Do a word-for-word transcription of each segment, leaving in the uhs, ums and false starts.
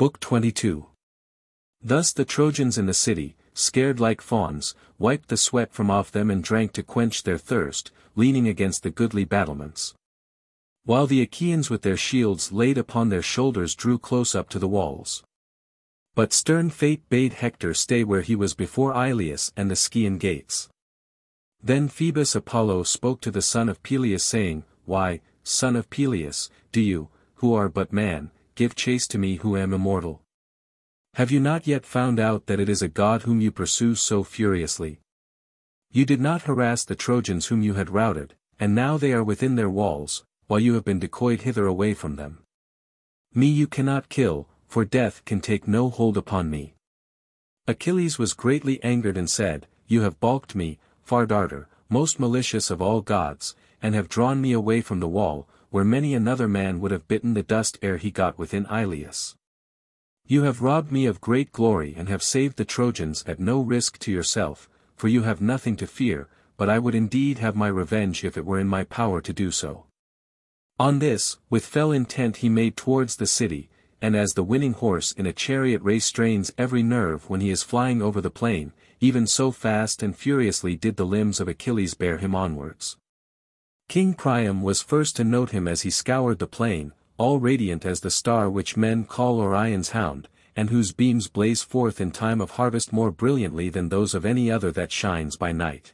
Book twenty-two. Thus the Trojans in the city, scared like fawns, wiped the sweat from off them and drank to quench their thirst, leaning against the goodly battlements. While the Achaeans with their shields laid upon their shoulders drew close up to the walls. But stern fate bade Hector stay where he was before Ilus and the Scaean gates. Then Phoebus Apollo spoke to the son of Peleus saying, "Why, son of Peleus, do you, who are but man, give chase to me who am immortal? Have you not yet found out that it is a god whom you pursue so furiously? You did not harass the Trojans whom you had routed, and now they are within their walls, while you have been decoyed hither away from them. Me you cannot kill, for death can take no hold upon me." Achilles was greatly angered and said, "You have balked me, Far Darter, most malicious of all gods, and have drawn me away from the wall, where many another man would have bitten the dust ere he got within Ilus. You have robbed me of great glory and have saved the Trojans at no risk to yourself, for you have nothing to fear, but I would indeed have my revenge if it were in my power to do so." On this, with fell intent he made towards the city, and as the winning horse in a chariot race strains every nerve when he is flying over the plain, even so fast and furiously did the limbs of Achilles bear him onwards. King Priam was first to note him as he scoured the plain, all radiant as the star which men call Orion's hound, and whose beams blaze forth in time of harvest more brilliantly than those of any other that shines by night.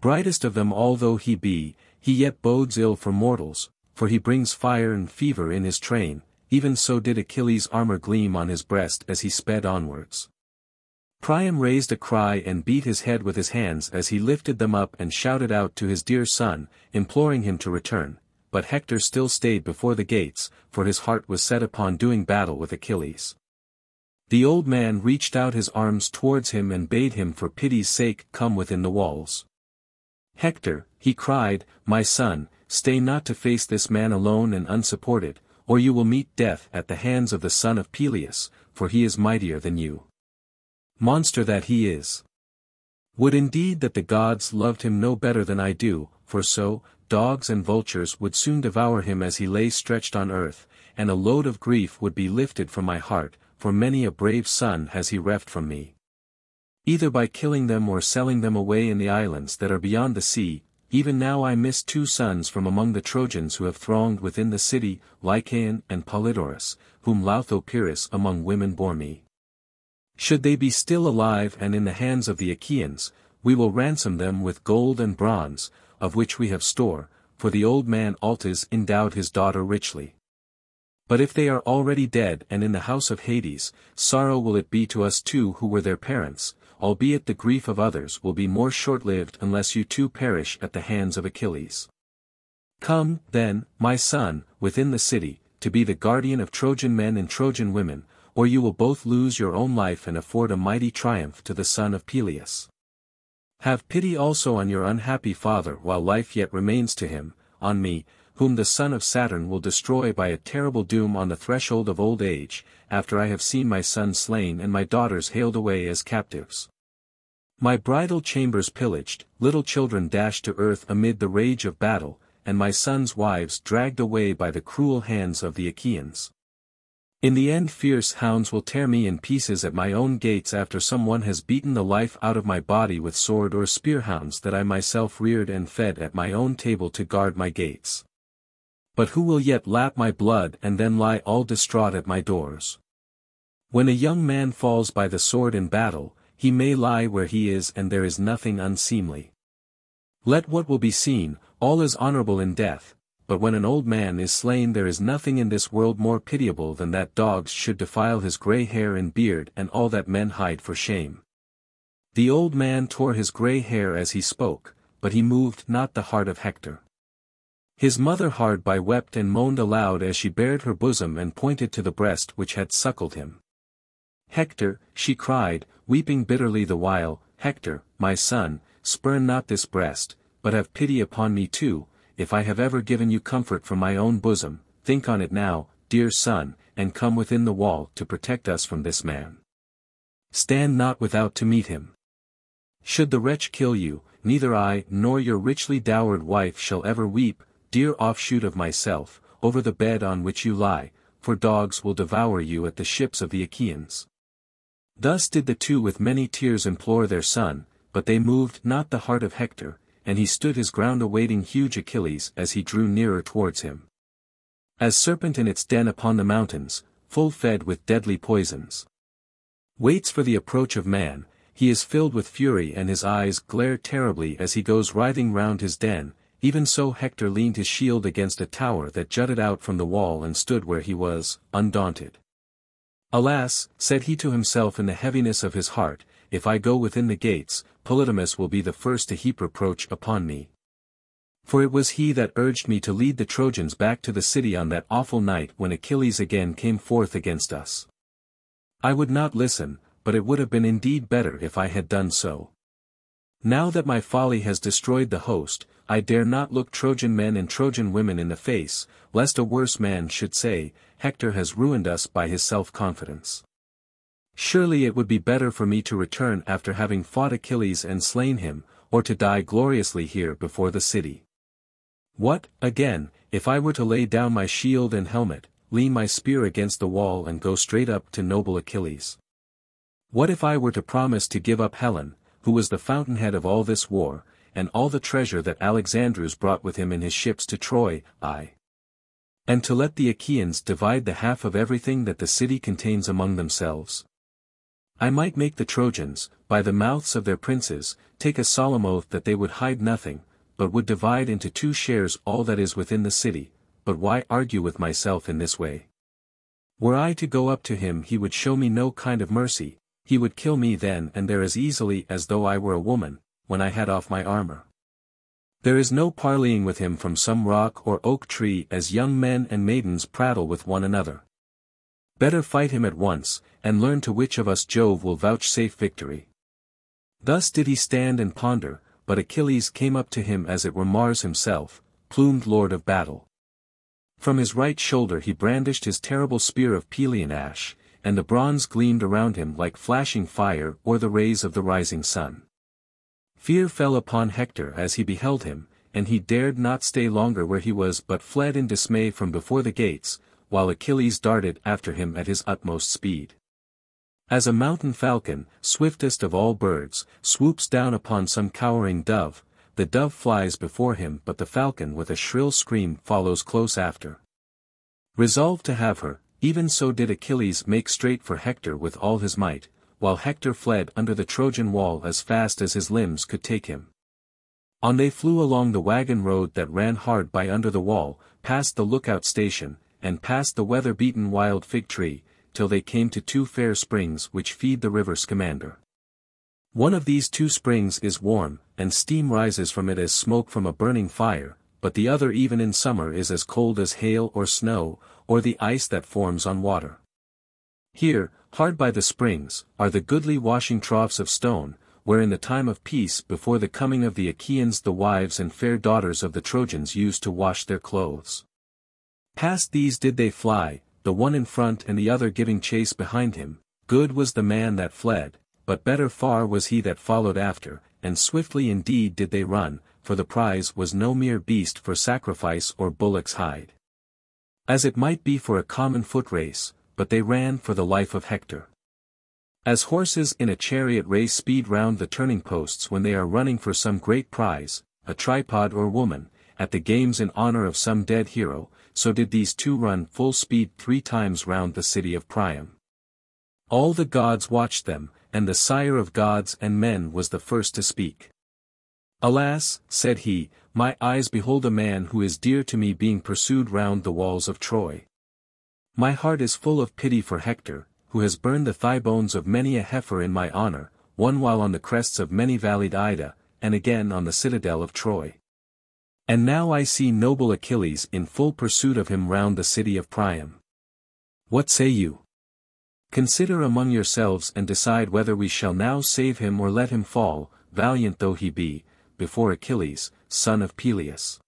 Brightest of them all though he be, he yet bodes ill for mortals, for he brings fire and fever in his train. Even so did Achilles' armor gleam on his breast as he sped onwards. Priam raised a cry and beat his head with his hands as he lifted them up and shouted out to his dear son, imploring him to return, but Hector still stayed before the gates, for his heart was set upon doing battle with Achilles. The old man reached out his arms towards him and bade him for pity's sake come within the walls. "Hector," he cried, "my son, stay not to face this man alone and unsupported, or you will meet death at the hands of the son of Peleus, for he is mightier than you. Monster that he is! Would indeed that the gods loved him no better than I do, for so, dogs and vultures would soon devour him as he lay stretched on earth, and a load of grief would be lifted from my heart, for many a brave son has he reft from me. Either by killing them or selling them away in the islands that are beyond the sea. Even now I miss two sons from among the Trojans who have thronged within the city, Lycaon and Polydorus, whom Lauthopiris among women bore me. Should they be still alive and in the hands of the Achaeans, we will ransom them with gold and bronze, of which we have store, for the old man Altes endowed his daughter richly. But if they are already dead and in the house of Hades, sorrow will it be to us two who were their parents, albeit the grief of others will be more short-lived unless you too perish at the hands of Achilles. Come, then, my son, within the city, to be the guardian of Trojan men and Trojan women, or you will both lose your own life and afford a mighty triumph to the son of Peleus. Have pity also on your unhappy father while life yet remains to him, on me, whom the son of Saturn will destroy by a terrible doom on the threshold of old age, after I have seen my son slain and my daughters haled away as captives. My bridal chambers pillaged, little children dashed to earth amid the rage of battle, and my sons' wives dragged away by the cruel hands of the Achaeans. In the end fierce hounds will tear me in pieces at my own gates after someone has beaten the life out of my body with sword or spearhounds that I myself reared and fed at my own table to guard my gates. But who will yet lap my blood and then lie all distraught at my doors? When a young man falls by the sword in battle, he may lie where he is and there is nothing unseemly. Let what will be seen, all is honorable in death, but when an old man is slain there is nothing in this world more pitiable than that dogs should defile his grey hair and beard and all that men hide for shame." The old man tore his grey hair as he spoke, but he moved not the heart of Hector. His mother hard by wept and moaned aloud as she bared her bosom and pointed to the breast which had suckled him. "Hector," she cried, weeping bitterly the while, "Hector, my son, spurn not this breast, but have pity upon me too, if I have ever given you comfort from my own bosom, think on it now, dear son, and come within the wall to protect us from this man. Stand not without to meet him. Should the wretch kill you, neither I nor your richly dowered wife shall ever weep, dear offshoot of myself, over the bed on which you lie, for dogs will devour you at the ships of the Achaeans. Thus did the two with many tears implore their son, but they moved not the heart of Hector, and he stood his ground awaiting huge Achilles as he drew nearer towards him. As serpent in its den upon the mountains, full fed with deadly poisons, waits for the approach of man, he is filled with fury and his eyes glare terribly as he goes writhing round his den, even so Hector leaned his shield against a tower that jutted out from the wall and stood where he was, undaunted. Alas, said he to himself in the heaviness of his heart, if I go within the gates, Polydamas will be the first to heap reproach upon me. For it was he that urged me to lead the Trojans back to the city on that awful night when Achilles again came forth against us. I would not listen, but it would have been indeed better if I had done so. Now that my folly has destroyed the host, I dare not look Trojan men and Trojan women in the face, lest a worse man should say, Hector has ruined us by his self-confidence. Surely it would be better for me to return after having fought Achilles and slain him, or to die gloriously here before the city. What, again, if I were to lay down my shield and helmet, lean my spear against the wall and go straight up to noble Achilles? What if I were to promise to give up Helen, who was the fountainhead of all this war, and all the treasure that Alexandrus brought with him in his ships to Troy, I? And to let the Achaeans divide the half of everything that the city contains among themselves? I might make the Trojans, by the mouths of their princes, take a solemn oath that they would hide nothing, but would divide into two shares all that is within the city, but why argue with myself in this way? Were I to go up to him he would show me no kind of mercy, he would kill me then and there as easily as though I were a woman, when I had off my armor. There is no parleying with him from some rock or oak tree as young men and maidens prattle with one another. Better fight him at once, and learn to which of us Jove will vouchsafe victory. Thus did he stand and ponder, but Achilles came up to him as it were Mars himself, plumed lord of battle. From his right shoulder he brandished his terrible spear of Pelian ash, and the bronze gleamed around him like flashing fire or the rays of the rising sun. Fear fell upon Hector as he beheld him, and he dared not stay longer where he was but fled in dismay from before the gates, while Achilles darted after him at his utmost speed. As a mountain falcon, swiftest of all birds, swoops down upon some cowering dove, the dove flies before him but the falcon with a shrill scream follows close after. Resolved to have her, even so did Achilles make straight for Hector with all his might, while Hector fled under the Trojan wall as fast as his limbs could take him. On they flew along the wagon road that ran hard by under the wall, past the lookout station, and past the weather-beaten wild fig tree, till they came to two fair springs which feed the river Scamander. One of these two springs is warm, and steam rises from it as smoke from a burning fire, but the other even in summer is as cold as hail or snow, or the ice that forms on water. Here, hard by the springs, are the goodly washing troughs of stone, where in the time of peace before the coming of the Achaeans the wives and fair daughters of the Trojans used to wash their clothes. Past these did they fly, the one in front and the other giving chase behind him, good was the man that fled, but better far was he that followed after, and swiftly indeed did they run, for the prize was no mere beast for sacrifice or bullock's hide, as it might be for a common foot race, but they ran for the life of Hector. As horses in a chariot race speed round the turning posts when they are running for some great prize, a tripod or woman, at the games in honor of some dead hero, so did these two run full speed three times round the city of Priam. All the gods watched them, and the sire of gods and men was the first to speak. Alas, said he, my eyes behold a man who is dear to me being pursued round the walls of Troy. My heart is full of pity for Hector, who has burned the thigh bones of many a heifer in my honor, one while on the crests of many-valleyed Ida, and again on the citadel of Troy. And now I see noble Achilles in full pursuit of him round the city of Priam. What say you? Consider among yourselves and decide whether we shall now save him or let him fall, valiant though he be, before Achilles, son of Peleus.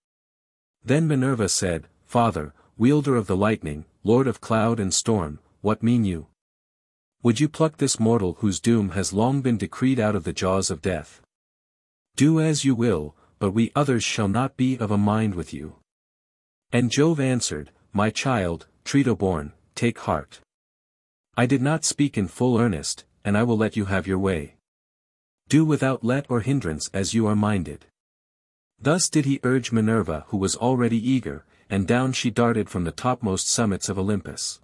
Then Minerva said, Father, wielder of the lightning, lord of cloud and storm, what mean you? Would you pluck this mortal whose doom has long been decreed out of the jaws of death? Do as you will, but we others shall not be of a mind with you. And Jove answered, My child, Tritoborn, take heart. I did not speak in full earnest, and I will let you have your way. Do without let or hindrance as you are minded. Thus did he urge Minerva, who was already eager, and down she darted from the topmost summits of Olympus.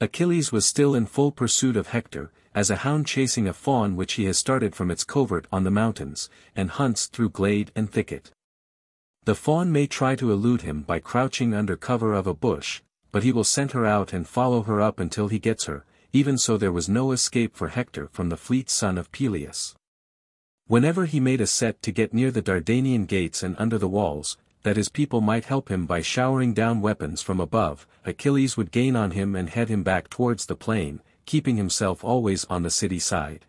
Achilles was still in full pursuit of Hector, as a hound chasing a fawn which he has started from its covert on the mountains, and hunts through glade and thicket. The fawn may try to elude him by crouching under cover of a bush, but he will scent her out and follow her up until he gets her. Even so, there was no escape for Hector from the fleet son of Peleus. Whenever he made a set to get near the Dardanian gates and under the walls, that his people might help him by showering down weapons from above, Achilles would gain on him and head him back towards the plain, keeping himself always on the city side.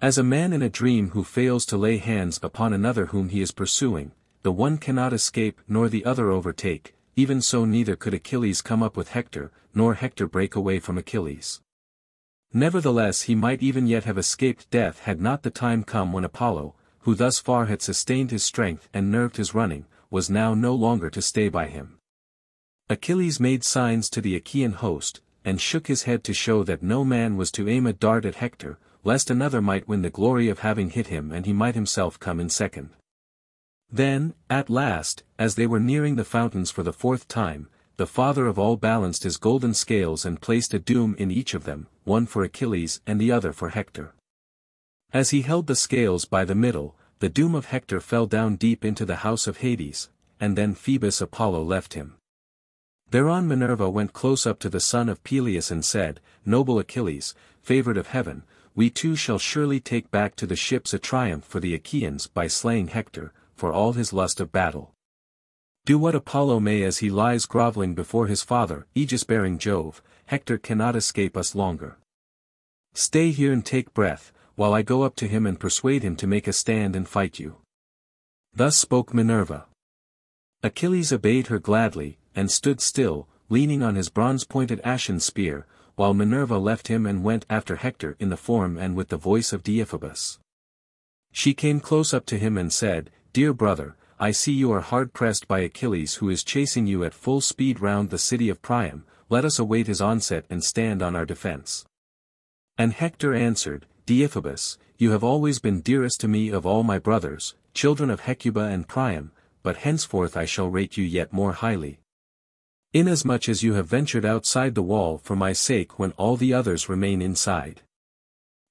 As a man in a dream who fails to lay hands upon another whom he is pursuing, the one cannot escape nor the other overtake, even so neither could Achilles come up with Hector, nor Hector break away from Achilles. Nevertheless, he might even yet have escaped death had not the time come when Apollo, who thus far had sustained his strength and nerved his running, was now no longer to stay by him. Achilles made signs to the Achaean host, and shook his head to show that no man was to aim a dart at Hector, lest another might win the glory of having hit him and he might himself come in second. Then, at last, as they were nearing the fountains for the fourth time, the father of all balanced his golden scales and placed a doom in each of them, one for Achilles and the other for Hector. As he held the scales by the middle, the doom of Hector fell down deep into the house of Hades, and then Phoebus Apollo left him. Thereon Minerva went close up to the son of Peleus and said, "Noble Achilles, favored of heaven, we two shall surely take back to the ships a triumph for the Achaeans by slaying Hector, for all his lust of battle. Do what Apollo may as he lies groveling before his father, aegis-bearing Jove, Hector cannot escape us longer. Stay here and take breath, while I go up to him and persuade him to make a stand and fight you." Thus spoke Minerva. Achilles obeyed her gladly, and stood still, leaning on his bronze-pointed ashen spear, while Minerva left him and went after Hector in the form and with the voice of Deiphobus. She came close up to him and said, "Dear brother, I see you are hard-pressed by Achilles, who is chasing you at full speed round the city of Priam. Let us await his onset and stand on our defense." And Hector answered, "Deiphobus, you have always been dearest to me of all my brothers, children of Hecuba and Priam, but henceforth I shall rate you yet more highly. Inasmuch as you have ventured outside the wall for my sake when all the others remain inside."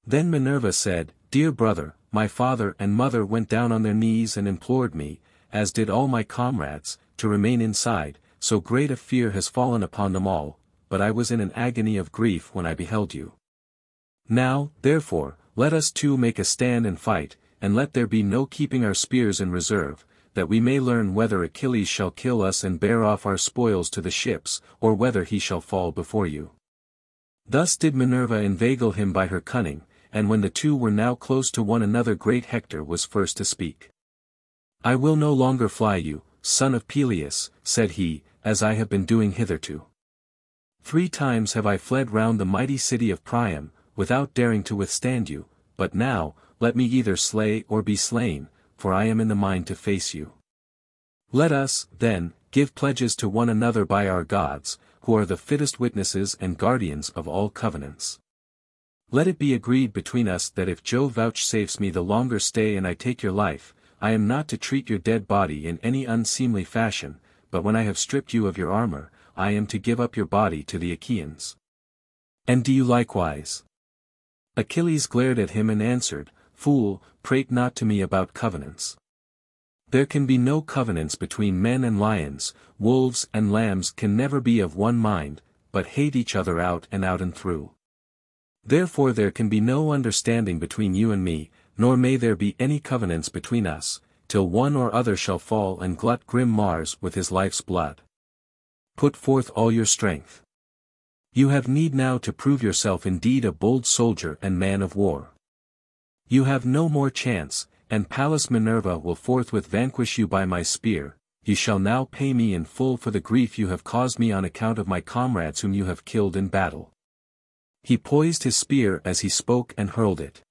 Then Minerva said, "Dear brother, my father and mother went down on their knees and implored me, as did all my comrades, to remain inside, so great a fear has fallen upon them all, but I was in an agony of grief when I beheld you. Now, therefore, let us two make a stand and fight, and let there be no keeping our spears in reserve, that we may learn whether Achilles shall kill us and bear off our spoils to the ships, or whether he shall fall before you." Thus did Minerva inveigle him by her cunning, and when the two were now close to one another, great Hector was first to speak. "I will no longer fly you, son of Peleus," said he, "as I have been doing hitherto. Three times have I fled round the mighty city of Priam, without daring to withstand you, but now, let me either slay or be slain, for I am in the mind to face you. Let us, then, give pledges to one another by our gods, who are the fittest witnesses and guardians of all covenants. Let it be agreed between us that if Jove vouchsafes me the longer stay and I take your life, I am not to treat your dead body in any unseemly fashion, but when I have stripped you of your armor, I am to give up your body to the Achaeans. And do you likewise?" Achilles glared at him and answered, "Fool, prate not to me about covenants. There can be no covenants between men and lions, wolves and lambs can never be of one mind, but hate each other out and out and through. Therefore there can be no understanding between you and me, nor may there be any covenants between us, till one or other shall fall and glut grim Mars with his life's blood. Put forth all your strength. You have need now to prove yourself indeed a bold soldier and man of war. You have no more chance, and Pallas Minerva will forthwith vanquish you by my spear. You shall now pay me in full for the grief you have caused me on account of my comrades whom you have killed in battle." He poised his spear as he spoke and hurled it.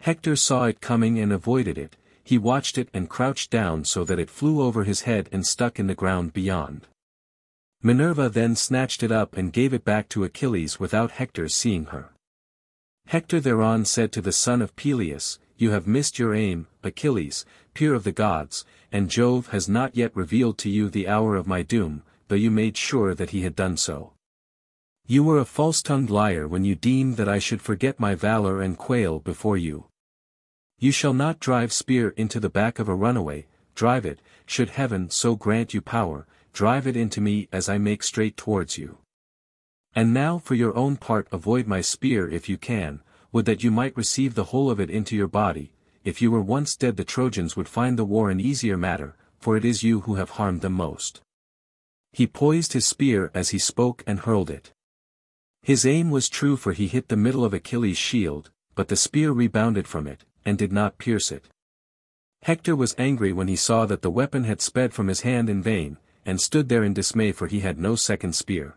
Hector saw it coming and avoided it. He watched it and crouched down so that it flew over his head and stuck in the ground beyond. Minerva then snatched it up and gave it back to Achilles without Hector's seeing her. Hector thereon said to the son of Peleus, "You have missed your aim, Achilles, peer of the gods, and Jove has not yet revealed to you the hour of my doom, though you made sure that he had done so. You were a false-tongued liar when you deemed that I should forget my valor and quail before you. You shall not drive spear into the back of a runaway, drive it, should heaven so grant you power, drive it into me as I make straight towards you. And now for your own part avoid my spear if you can, would that you might receive the whole of it into your body, if you were once dead the Trojans would find the war an easier matter, for it is you who have harmed them most." He poised his spear as he spoke and hurled it. His aim was true, for he hit the middle of Achilles' shield, but the spear rebounded from it, and did not pierce it. Hector was angry when he saw that the weapon had sped from his hand in vain, and stood there in dismay, for he had no second spear.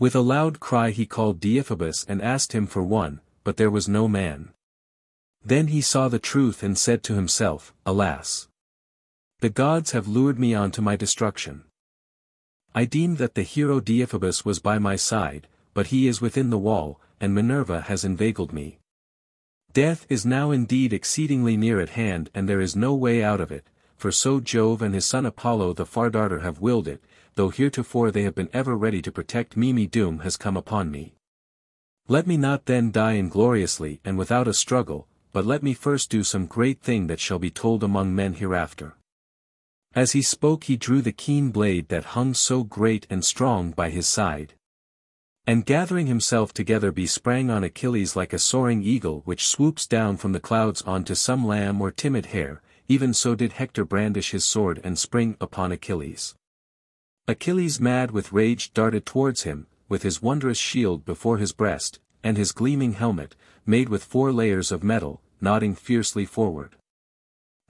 With a loud cry he called Deiphobus and asked him for one, but there was no man. Then he saw the truth and said to himself, "Alas! The gods have lured me on to my destruction. I deemed that the hero Deiphobus was by my side, but he is within the wall, and Minerva has inveigled me. Death is now indeed exceedingly near at hand, and there is no way out of it, for so Jove and his son Apollo the Far-Darter have willed it, though heretofore they have been ever ready to protect me, me doom has come upon me. Let me not then die ingloriously and without a struggle, but let me first do some great thing that shall be told among men hereafter." As he spoke he drew the keen blade that hung so great and strong by his side. And gathering himself together he sprang on Achilles like a soaring eagle which swoops down from the clouds onto some lamb or timid hare, even so did Hector brandish his sword and spring upon Achilles. Achilles, mad with rage, darted towards him, with his wondrous shield before his breast, and his gleaming helmet, made with four layers of metal, nodding fiercely forward.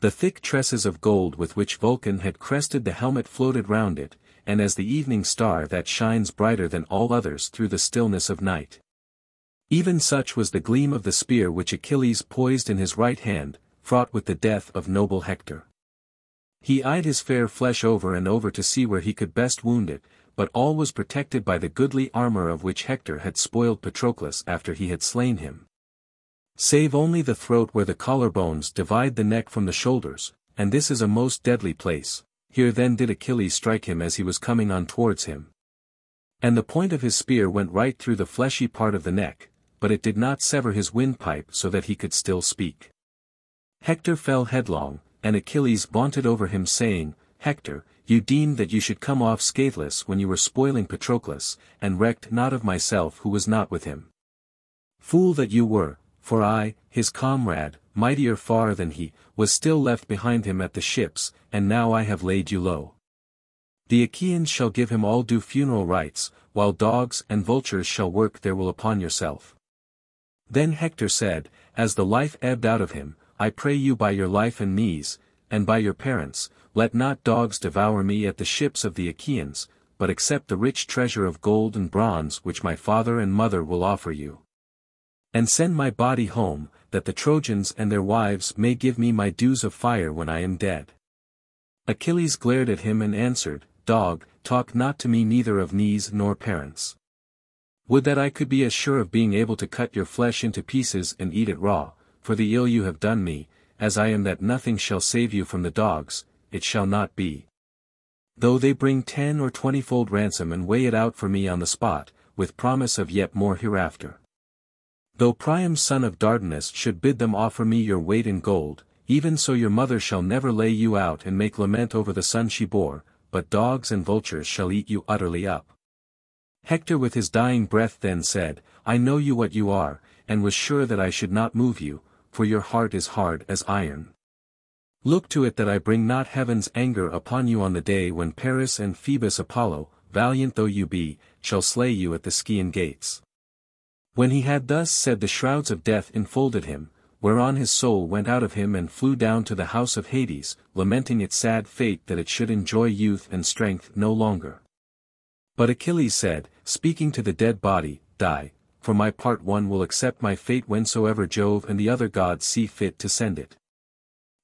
The thick tresses of gold with which Vulcan had crested the helmet floated round it, and as the evening star that shines brighter than all others through the stillness of night. Even such was the gleam of the spear which Achilles poised in his right hand, fraught with the death of noble Hector. He eyed his fair flesh over and over to see where he could best wound it, but all was protected by the goodly armour of which Hector had spoiled Patroclus after he had slain him. Save only the throat where the collarbones divide the neck from the shoulders, and this is a most deadly place, here then did Achilles strike him as he was coming on towards him. And the point of his spear went right through the fleshy part of the neck, but it did not sever his windpipe so that he could still speak. Hector fell headlong, and Achilles vaunted over him saying, "Hector, you deemed that you should come off scatheless when you were spoiling Patroclus, and recked not of myself who was not with him. Fool that you were, for I, his comrade, mightier far than he, was still left behind him at the ships, and now I have laid you low. The Achaeans shall give him all due funeral rites, while dogs and vultures shall work their will upon yourself." Then Hector said, as the life ebbed out of him, "I pray you by your life and knees, and by your parents, let not dogs devour me at the ships of the Achaeans, but accept the rich treasure of gold and bronze which my father and mother will offer you. And send my body home, that the Trojans and their wives may give me my dues of fire when I am dead." Achilles glared at him and answered, "Dog, talk not to me neither of knees nor parents. Would that I could be as sure of being able to cut your flesh into pieces and eat it raw, for the ill you have done me, as I am, that nothing shall save you from the dogs, it shall not be. Though they bring ten or twenty-fold ransom and weigh it out for me on the spot, with promise of yet more hereafter. Though Priam son of Dardanus should bid them offer me your weight in gold, even so your mother shall never lay you out and make lament over the son she bore, but dogs and vultures shall eat you utterly up." Hector with his dying breath then said, "I know you what you are, and was sure that I should not move you, for your heart is hard as iron. Look to it that I bring not heaven's anger upon you on the day when Paris and Phoebus Apollo, valiant though you be, shall slay you at the Scaean gates." When he had thus said the shrouds of death enfolded him, whereon his soul went out of him and flew down to the house of Hades, lamenting its sad fate that it should enjoy youth and strength no longer. But Achilles said, speaking to the dead body, "Die, for my part one will accept my fate whensoever Jove and the other gods see fit to send it."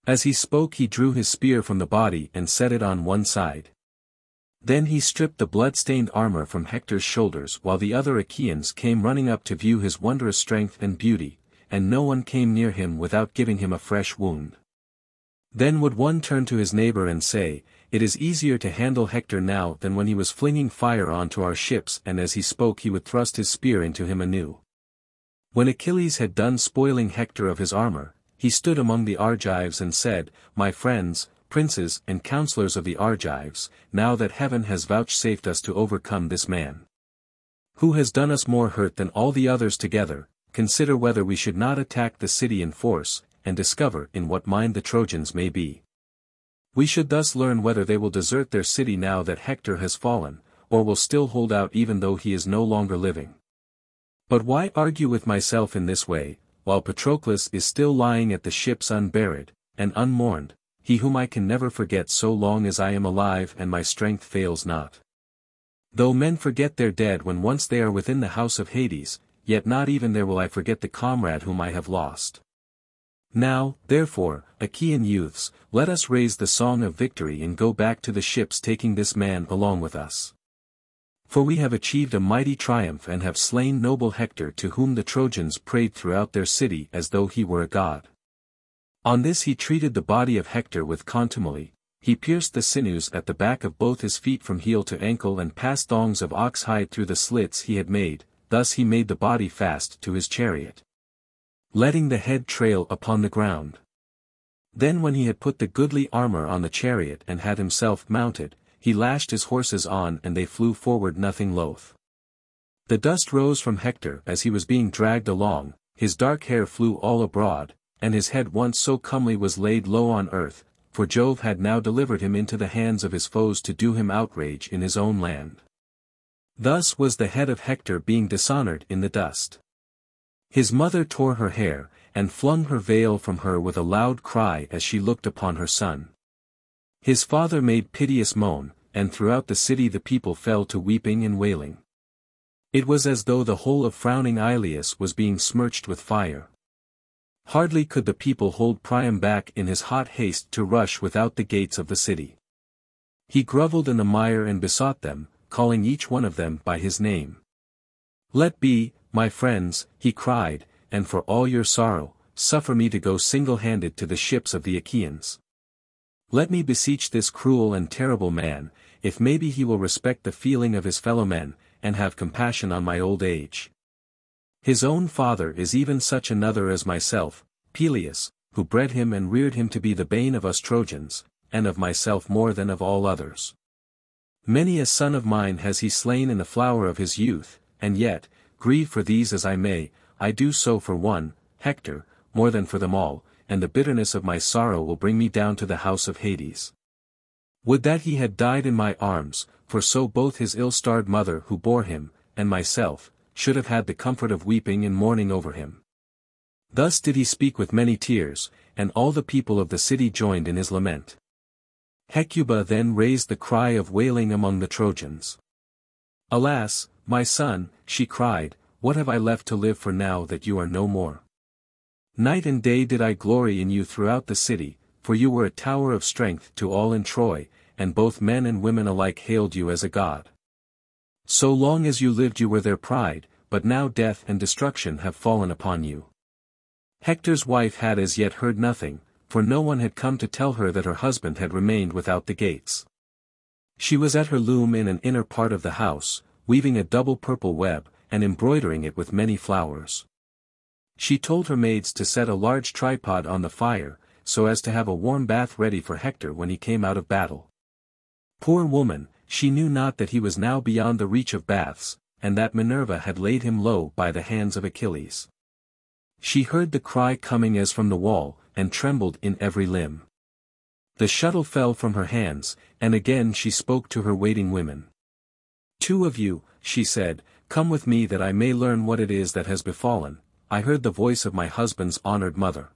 As he spoke he drew his spear from the body and set it on one side. Then he stripped the blood-stained armor from Hector's shoulders while the other Achaeans came running up to view his wondrous strength and beauty, and no one came near him without giving him a fresh wound. Then would one turn to his neighbor and say, "It is easier to handle Hector now than when he was flinging fire onto our ships," and as he spoke he would thrust his spear into him anew. When Achilles had done spoiling Hector of his armor, he stood among the Argives and said, "My friends, princes and counselors of the Argives, now that heaven has vouchsafed us to overcome this man, who has done us more hurt than all the others together, consider whether we should not attack the city in force, and discover in what mind the Trojans may be. We should thus learn whether they will desert their city now that Hector has fallen, or will still hold out even though he is no longer living. But why argue with myself in this way, while Patroclus is still lying at the ships unburied, and unmourned, he whom I can never forget so long as I am alive and my strength fails not? Though men forget their dead when once they are within the house of Hades, yet not even there will I forget the comrade whom I have lost. Now, therefore, Achaean youths, let us raise the song of victory and go back to the ships taking this man along with us. For we have achieved a mighty triumph and have slain noble Hector, to whom the Trojans prayed throughout their city as though he were a god." On this he treated the body of Hector with contumely, he pierced the sinews at the back of both his feet from heel to ankle and passed thongs of ox hide through the slits he had made, thus he made the body fast to his chariot, letting the head trail upon the ground. Then when he had put the goodly armor on the chariot and had himself mounted, he lashed his horses on and they flew forward nothing loath. The dust rose from Hector as he was being dragged along, his dark hair flew all abroad, and his head once so comely was laid low on earth, for Jove had now delivered him into the hands of his foes to do him outrage in his own land. Thus was the head of Hector being dishonored in the dust. His mother tore her hair, and flung her veil from her with a loud cry as she looked upon her son. His father made piteous moan, and throughout the city the people fell to weeping and wailing. It was as though the whole of frowning Ilus was being smirched with fire. Hardly could the people hold Priam back in his hot haste to rush without the gates of the city. He grovelled in the mire and besought them, calling each one of them by his name. "Let be, my friends," he cried, "and for all your sorrow, suffer me to go single-handed to the ships of the Achaeans. Let me beseech this cruel and terrible man, if maybe he will respect the feeling of his fellow men, and have compassion on my old age. His own father is even such another as myself, Peleus, who bred him and reared him to be the bane of us Trojans, and of myself more than of all others. Many a son of mine has he slain in the flower of his youth, and yet, grieve for these as I may, I do so for one, Hector, more than for them all, and the bitterness of my sorrow will bring me down to the house of Hades. Would that he had died in my arms, for so both his ill-starred mother who bore him, and myself, should have had the comfort of weeping and mourning over him." Thus did he speak with many tears, and all the people of the city joined in his lament. Hecuba then raised the cry of wailing among the Trojans. "Alas, my son," she cried, "what have I left to live for now that you are no more? Night and day did I glory in you throughout the city, for you were a tower of strength to all in Troy, and both men and women alike hailed you as a god. So long as you lived you were their pride, but now death and destruction have fallen upon you." Hector's wife had as yet heard nothing, for no one had come to tell her that her husband had remained without the gates. She was at her loom in an inner part of the house, weaving a double purple web, and embroidering it with many flowers. She told her maids to set a large tripod on the fire, so as to have a warm bath ready for Hector when he came out of battle. Poor woman! She knew not that he was now beyond the reach of baths, and that Minerva had laid him low by the hands of Achilles. She heard the cry coming as from the wall, and trembled in every limb. The shuttle fell from her hands, and again she spoke to her waiting women. "Two of you," she said, "come with me that I may learn what it is that has befallen. I heard the voice of my husband's honored mother.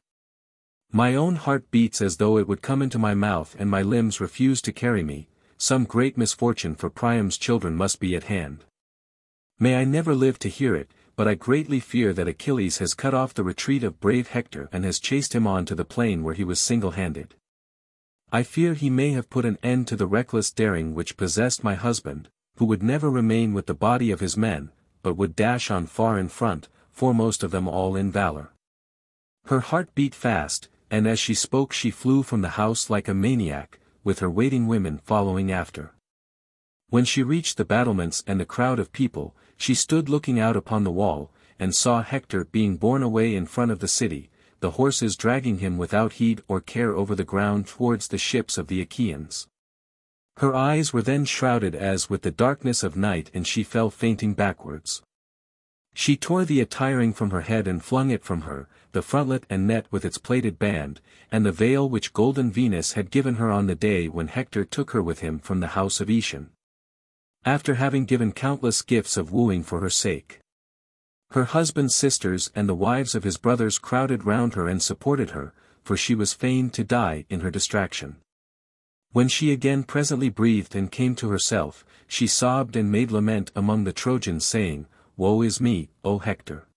My own heart beats as though it would come into my mouth and my limbs refuse to carry me. Some great misfortune for Priam's children must be at hand. May I never live to hear it, but I greatly fear that Achilles has cut off the retreat of brave Hector and has chased him on to the plain where he was single-handed. I fear he may have put an end to the reckless daring which possessed my husband, who would never remain with the body of his men, but would dash on far in front, foremost of them all in valor." Her heart beat fast, and as she spoke she flew from the house like a maniac, with her waiting women following after. When she reached the battlements and the crowd of people, she stood looking out upon the wall, and saw Hector being borne away in front of the city, the horses dragging him without heed or care over the ground towards the ships of the Achaeans. Her eyes were then shrouded as with the darkness of night, and she fell fainting backwards. She tore the attiring from her head and flung it from her, the frontlet and net with its plaited band, and the veil which golden Venus had given her on the day when Hector took her with him from the house of Aetion, after having given countless gifts of wooing for her sake. Her husband's sisters and the wives of his brothers crowded round her and supported her, for she was fain to die in her distraction. When she again presently breathed and came to herself, she sobbed and made lament among the Trojans, saying, "Woe is me, O Hector!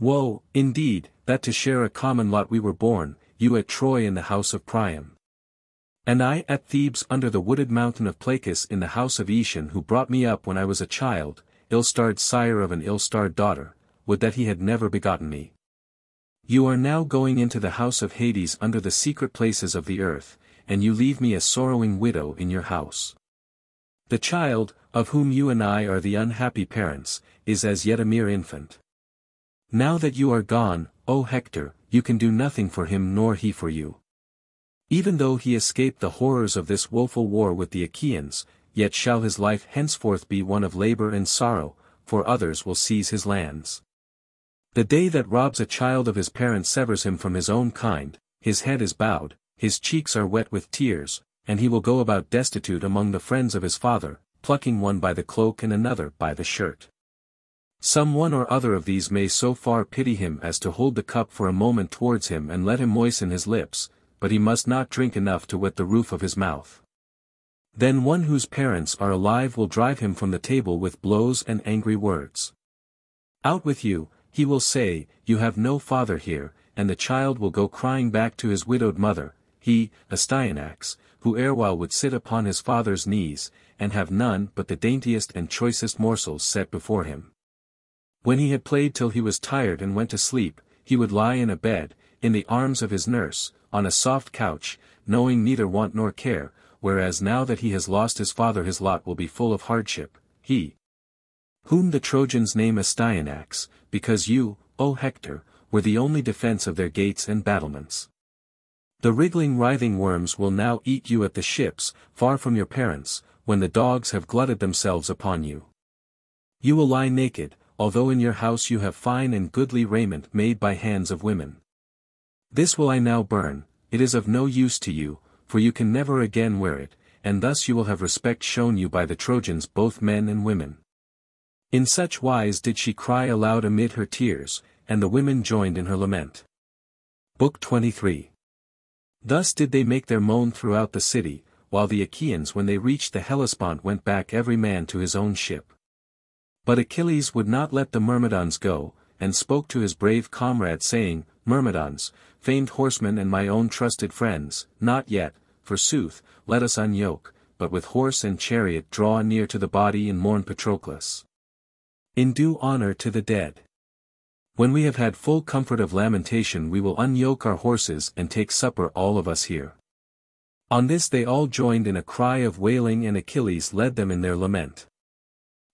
Woe, indeed, that to share a common lot we were born, you at Troy in the house of Priam, and I at Thebes under the wooded mountain of Placus in the house of Aetion, who brought me up when I was a child, ill-starred sire of an ill-starred daughter, would that he had never begotten me. You are now going into the house of Hades under the secret places of the earth, and you leave me a sorrowing widow in your house. The child, of whom you and I are the unhappy parents, is as yet a mere infant. Now that you are gone, O Hector, you can do nothing for him nor he for you. Even though he escaped the horrors of this woeful war with the Achaeans, yet shall his life henceforth be one of labor and sorrow, for others will seize his lands. The day that robs a child of his parents severs him from his own kind, his head is bowed, his cheeks are wet with tears, and he will go about destitute among the friends of his father, plucking one by the cloak and another by the shirt. Some one or other of these may so far pity him as to hold the cup for a moment towards him and let him moisten his lips, but he must not drink enough to wet the roof of his mouth. Then one whose parents are alive will drive him from the table with blows and angry words. Out with you, he will say, you have no father here, and the child will go crying back to his widowed mother, he, Astyanax, who erewhile would sit upon his father's knees, and have none but the daintiest and choicest morsels set before him. When he had played till he was tired and went to sleep, he would lie in a bed, in the arms of his nurse, on a soft couch, knowing neither want nor care, whereas now that he has lost his father his lot will be full of hardship, he, whom the Trojans name Astyanax, because you, O Hector, were the only defense of their gates and battlements. The wriggling writhing worms will now eat you at the ships, far from your parents, when the dogs have glutted themselves upon you. You will lie naked, although in your house you have fine and goodly raiment made by hands of women. This will I now burn, it is of no use to you, for you can never again wear it, and thus you will have respect shown you by the Trojans, both men and women." In such wise did she cry aloud amid her tears, and the women joined in her lament. Book twenty-three. Thus did they make their moan throughout the city, while the Achaeans when they reached the Hellespont went back every man to his own ship. But Achilles would not let the Myrmidons go, and spoke to his brave comrade saying, "Myrmidons, famed horsemen and my own trusted friends, not yet, forsooth, let us unyoke, but with horse and chariot draw near to the body and mourn Patroclus, in due honor to the dead. When we have had full comfort of lamentation we will unyoke our horses and take supper all of us here." On this they all joined in a cry of wailing, and Achilles led them in their lament.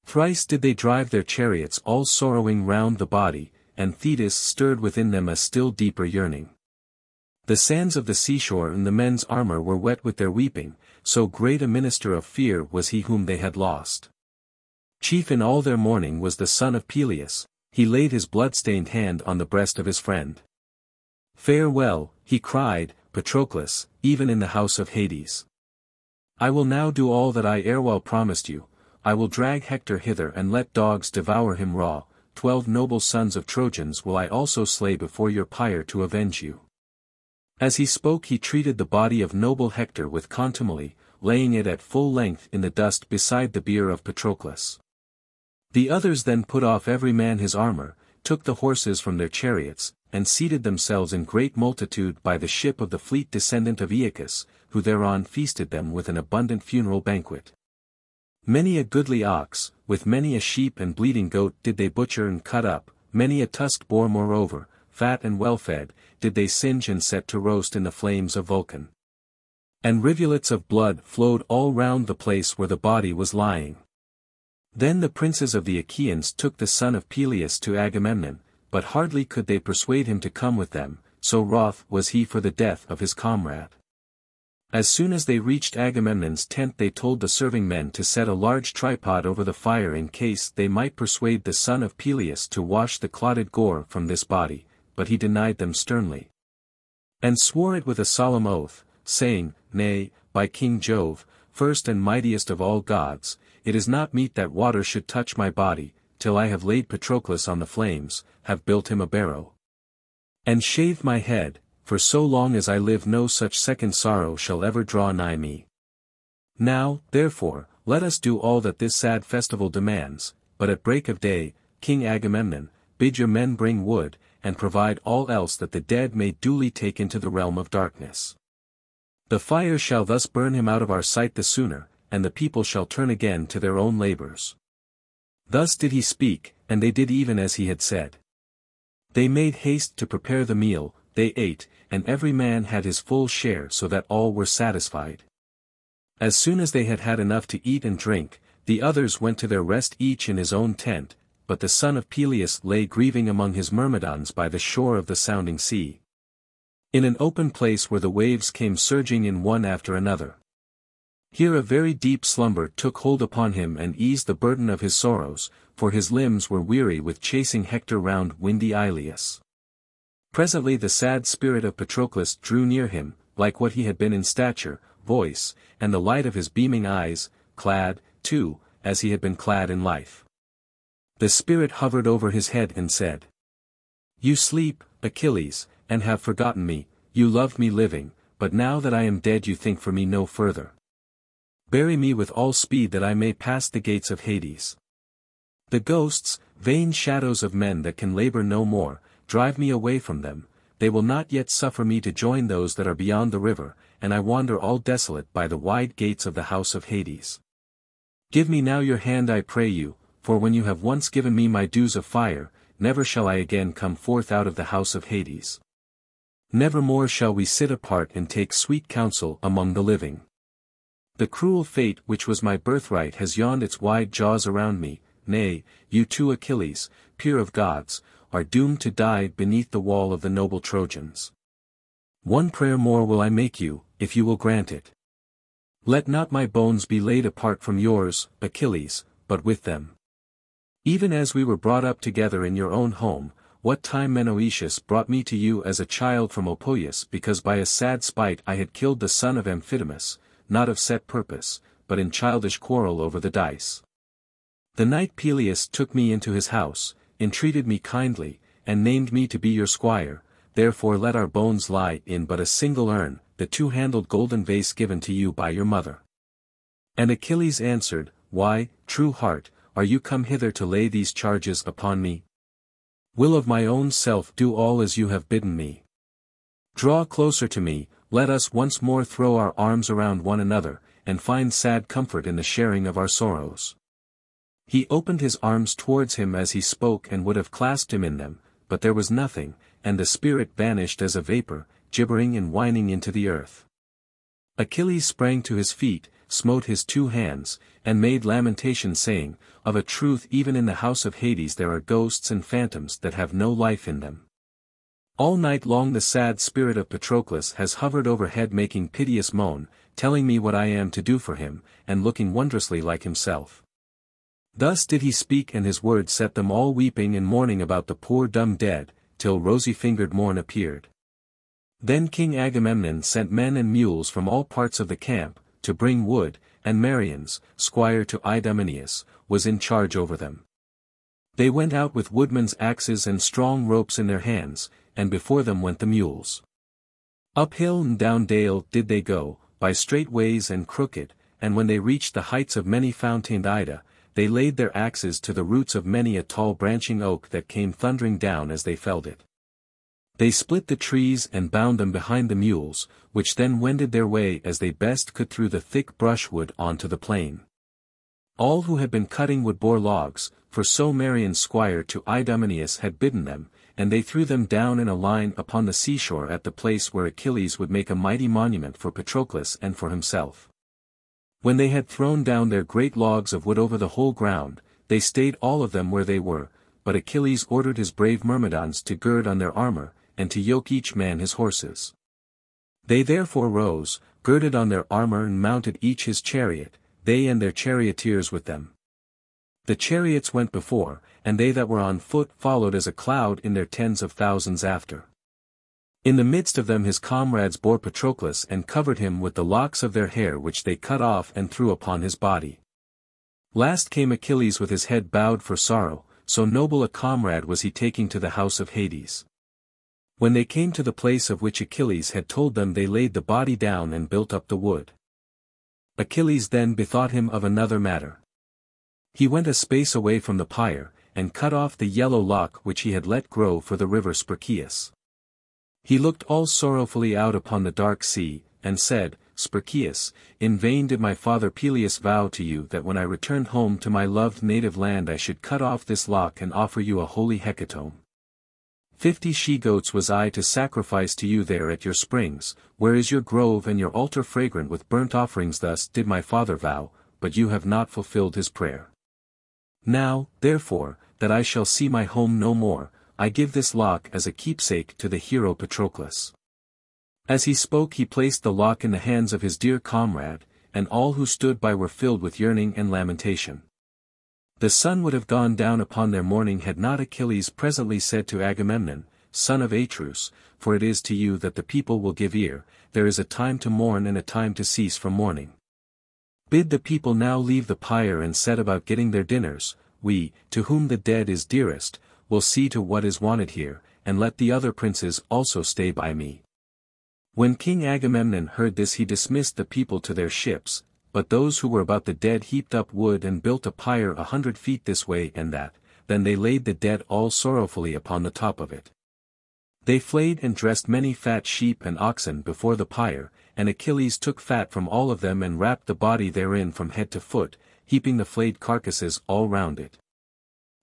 Thrice did they drive their chariots all sorrowing round the body, and Thetis stirred within them a still deeper yearning. The sands of the seashore and the men's armor were wet with their weeping, so great a minister of fear was he whom they had lost. Chief in all their mourning was the son of Peleus, he laid his blood-stained hand on the breast of his friend. "Farewell," he cried, "Patroclus, even in the house of Hades. I will now do all that I erewhile promised you, I will drag Hector hither and let dogs devour him raw, twelve noble sons of Trojans will I also slay before your pyre to avenge you." As he spoke he treated the body of noble Hector with contumely, laying it at full length in the dust beside the bier of Patroclus. The others then put off every man his armor, took the horses from their chariots, and seated themselves in great multitude by the ship of the fleet descendant of Aeacus, who thereon feasted them with an abundant funeral banquet. Many a goodly ox, with many a sheep and bleating goat did they butcher and cut up, many a tusked boar moreover, fat and well-fed, did they singe and set to roast in the flames of Vulcan. And rivulets of blood flowed all round the place where the body was lying. Then the princes of the Achaeans took the son of Peleus to Agamemnon, but hardly could they persuade him to come with them, so wroth was he for the death of his comrade. As soon as they reached Agamemnon's tent they told the serving men to set a large tripod over the fire in case they might persuade the son of Peleus to wash the clotted gore from this body, but he denied them sternly. And swore it with a solemn oath, saying, "Nay, by King Jove, first and mightiest of all gods, it is not meet that water should touch my body, till I have laid Patroclus on the flames, have built him a barrow, and shaved my head, for so long as I live no such second sorrow shall ever draw nigh me. Now, therefore, let us do all that this sad festival demands, but at break of day, King Agamemnon, bid your men bring wood, and provide all else that the dead may duly take into the realm of darkness. The fire shall thus burn him out of our sight the sooner, and the people shall turn again to their own labors." Thus did he speak, and they did even as he had said. They made haste to prepare the meal, they ate, and every man had his full share so that all were satisfied. As soon as they had had enough to eat and drink, the others went to their rest each in his own tent, but the son of Peleus lay grieving among his Myrmidons by the shore of the sounding sea, in an open place where the waves came surging in one after another. Here a very deep slumber took hold upon him and eased the burden of his sorrows, for his limbs were weary with chasing Hector round windy Ilus. Presently the sad spirit of Patroclus drew near him, like what he had been in stature, voice, and the light of his beaming eyes, clad, too, as he had been clad in life. The spirit hovered over his head and said, "You sleep, Achilles, and have forgotten me, you loved me living, but now that I am dead you think for me no further. Bury me with all speed that I may pass the gates of Hades. The ghosts, vain shadows of men that can labor no more, drive me away from them, they will not yet suffer me to join those that are beyond the river, and I wander all desolate by the wide gates of the house of Hades. Give me now your hand I pray you, for when you have once given me my dues of fire, never shall I again come forth out of the house of Hades. Nevermore shall we sit apart and take sweet counsel among the living. The cruel fate which was my birthright has yawned its wide jaws around me, nay, you too Achilles, peer of gods, are doomed to die beneath the wall of the noble Trojans. One prayer more will I make you, if you will grant it. Let not my bones be laid apart from yours, Achilles, but with them. Even as we were brought up together in your own home, what time Menoetius brought me to you as a child from Opoeus because by a sad spite I had killed the son of Amphidamas, not of set purpose, but in childish quarrel over the dice. The night Peleus took me into his house, entreated me kindly, and named me to be your squire, therefore let our bones lie in but a single urn, the two-handled golden vase given to you by your mother." And Achilles answered, "Why, true heart, are you come hither to lay these charges upon me? Will of my own self do all as you have bidden me. Draw closer to me, let us once more throw our arms around one another, and find sad comfort in the sharing of our sorrows." He opened his arms towards him as he spoke and would have clasped him in them, but there was nothing, and the spirit vanished as a vapor, gibbering and whining into the earth. Achilles sprang to his feet, smote his two hands, and made lamentation saying, "Of a truth even in the house of Hades there are ghosts and phantoms that have no life in them." All night long the sad spirit of Patroclus has hovered overhead making piteous moan, telling me what I am to do for him, and looking wondrously like himself. Thus did he speak and his words set them all weeping and mourning about the poor dumb dead, till rosy-fingered morn appeared. Then King Agamemnon sent men and mules from all parts of the camp, to bring wood, and Meriones, squire to Idomeneus, was in charge over them. They went out with woodmen's axes and strong ropes in their hands, and before them went the mules. Up hill and down dale did they go, by straight ways and crooked, and when they reached the heights of many-fountained Ida, they laid their axes to the roots of many a tall branching oak that came thundering down as they felled it. They split the trees and bound them behind the mules, which then wended their way as they best could through the thick brushwood onto the plain. All who had been cutting wood bore logs, for so Merion's squire to Idomeneus had bidden them, and they threw them down in a line upon the seashore at the place where Achilles would make a mighty monument for Patroclus and for himself. When they had thrown down their great logs of wood over the whole ground, they stayed all of them where they were, but Achilles ordered his brave Myrmidons to gird on their armour, and to yoke each man his horses. They therefore rose, girded on their armour and mounted each his chariot, they and their charioteers with them. The chariots went before, and they that were on foot followed as a cloud in their tens of thousands after. In the midst of them his comrades bore Patroclus and covered him with the locks of their hair which they cut off and threw upon his body. Last came Achilles with his head bowed for sorrow, so noble a comrade was he taking to the house of Hades. When they came to the place of which Achilles had told them they laid the body down and built up the wood. Achilles then bethought him of another matter. He went a space away from the pyre, and cut off the yellow lock which he had let grow for the river Spercheius. He looked all sorrowfully out upon the dark sea, and said, Spercheius, in vain did my father Peleus vow to you that when I returned home to my loved native land I should cut off this lock and offer you a holy hecatomb. Fifty she-goats was I to sacrifice to you there at your springs, where is your grove and your altar fragrant with burnt offerings. Thus did my father vow, but you have not fulfilled his prayer. Now, therefore, that I shall see my home no more, I give this lock as a keepsake to the hero Patroclus. As he spoke he placed the lock in the hands of his dear comrade, and all who stood by were filled with yearning and lamentation. The sun would have gone down upon their mourning had not Achilles presently said to Agamemnon, son of Atreus, for it is to you that the people will give ear, there is a time to mourn and a time to cease from mourning. Bid the people now leave the pyre and set about getting their dinners, we, to whom the dead is dearest, will see to what is wanted here, and let the other princes also stay by me. When King Agamemnon heard this he dismissed the people to their ships, but those who were about the dead heaped up wood and built a pyre a hundred feet this way and that, then they laid the dead all sorrowfully upon the top of it. They flayed and dressed many fat sheep and oxen before the pyre, and Achilles took fat from all of them and wrapped the body therein from head to foot, heaping the flayed carcasses all round it.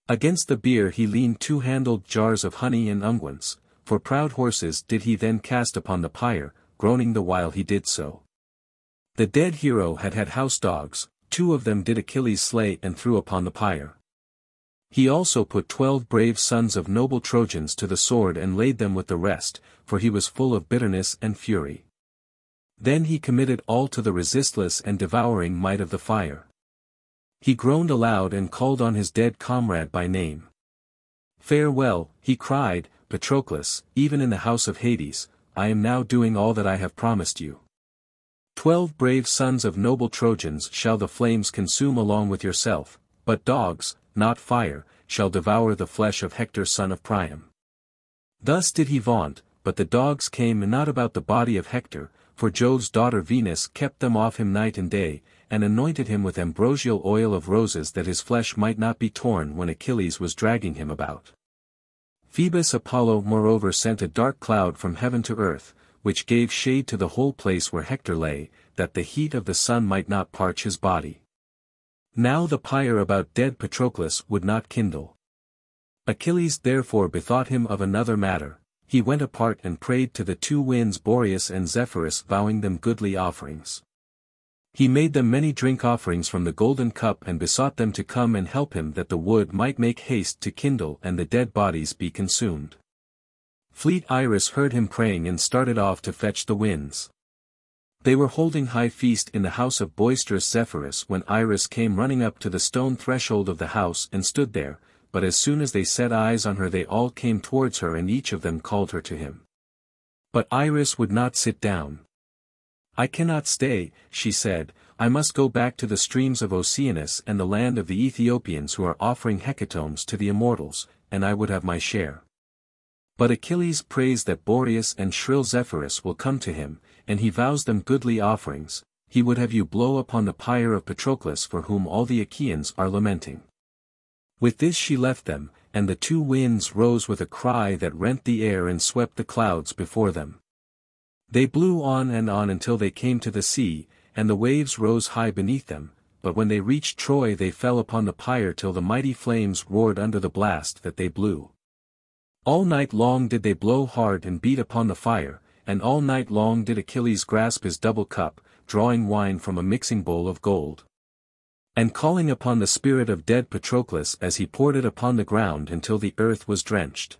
Against the bier he leaned two-handled jars of honey and unguents, for proud horses did he then cast upon the pyre, groaning the while he did so. The dead hero had had house dogs, two of them did Achilles slay and threw upon the pyre. He also put twelve brave sons of noble Trojans to the sword and laid them with the rest, for he was full of bitterness and fury. Then he committed all to the resistless and devouring might of the fire. He groaned aloud and called on his dead comrade by name. Farewell, he cried, Patroclus, even in the house of Hades, I am now doing all that I have promised you. Twelve brave sons of noble Trojans shall the flames consume along with yourself, but dogs, not fire, shall devour the flesh of Hector son of Priam. Thus did he vaunt, but the dogs came not about the body of Hector, for Jove's daughter Venus kept them off him night and day, and anointed him with ambrosial oil of roses that his flesh might not be torn when Achilles was dragging him about. Phoebus Apollo moreover sent a dark cloud from heaven to earth, which gave shade to the whole place where Hector lay, that the heat of the sun might not parch his body. Now the pyre about dead Patroclus would not kindle. Achilles therefore bethought him of another matter, he went apart and prayed to the two winds Boreas and Zephyrus, vowing them goodly offerings. He made them many drink offerings from the golden cup and besought them to come and help him that the wood might make haste to kindle and the dead bodies be consumed. Fleet Iris heard him praying and started off to fetch the winds. They were holding high feast in the house of boisterous Zephyrus when Iris came running up to the stone threshold of the house and stood there, but as soon as they set eyes on her they all came towards her and each of them called her to him. But Iris would not sit down. I cannot stay, she said, I must go back to the streams of Oceanus and the land of the Ethiopians who are offering hecatombs to the immortals, and I would have my share. But Achilles prays that Boreas and shrill Zephyrus will come to him, and he vows them goodly offerings, he would have you blow upon the pyre of Patroclus for whom all the Achaeans are lamenting. With this she left them, and the two winds rose with a cry that rent the air and swept the clouds before them. They blew on and on until they came to the sea, and the waves rose high beneath them, but when they reached Troy they fell upon the pyre till the mighty flames roared under the blast that they blew. All night long did they blow hard and beat upon the fire, and all night long did Achilles grasp his double cup, drawing wine from a mixing bowl of gold, and calling upon the spirit of dead Patroclus as he poured it upon the ground until the earth was drenched.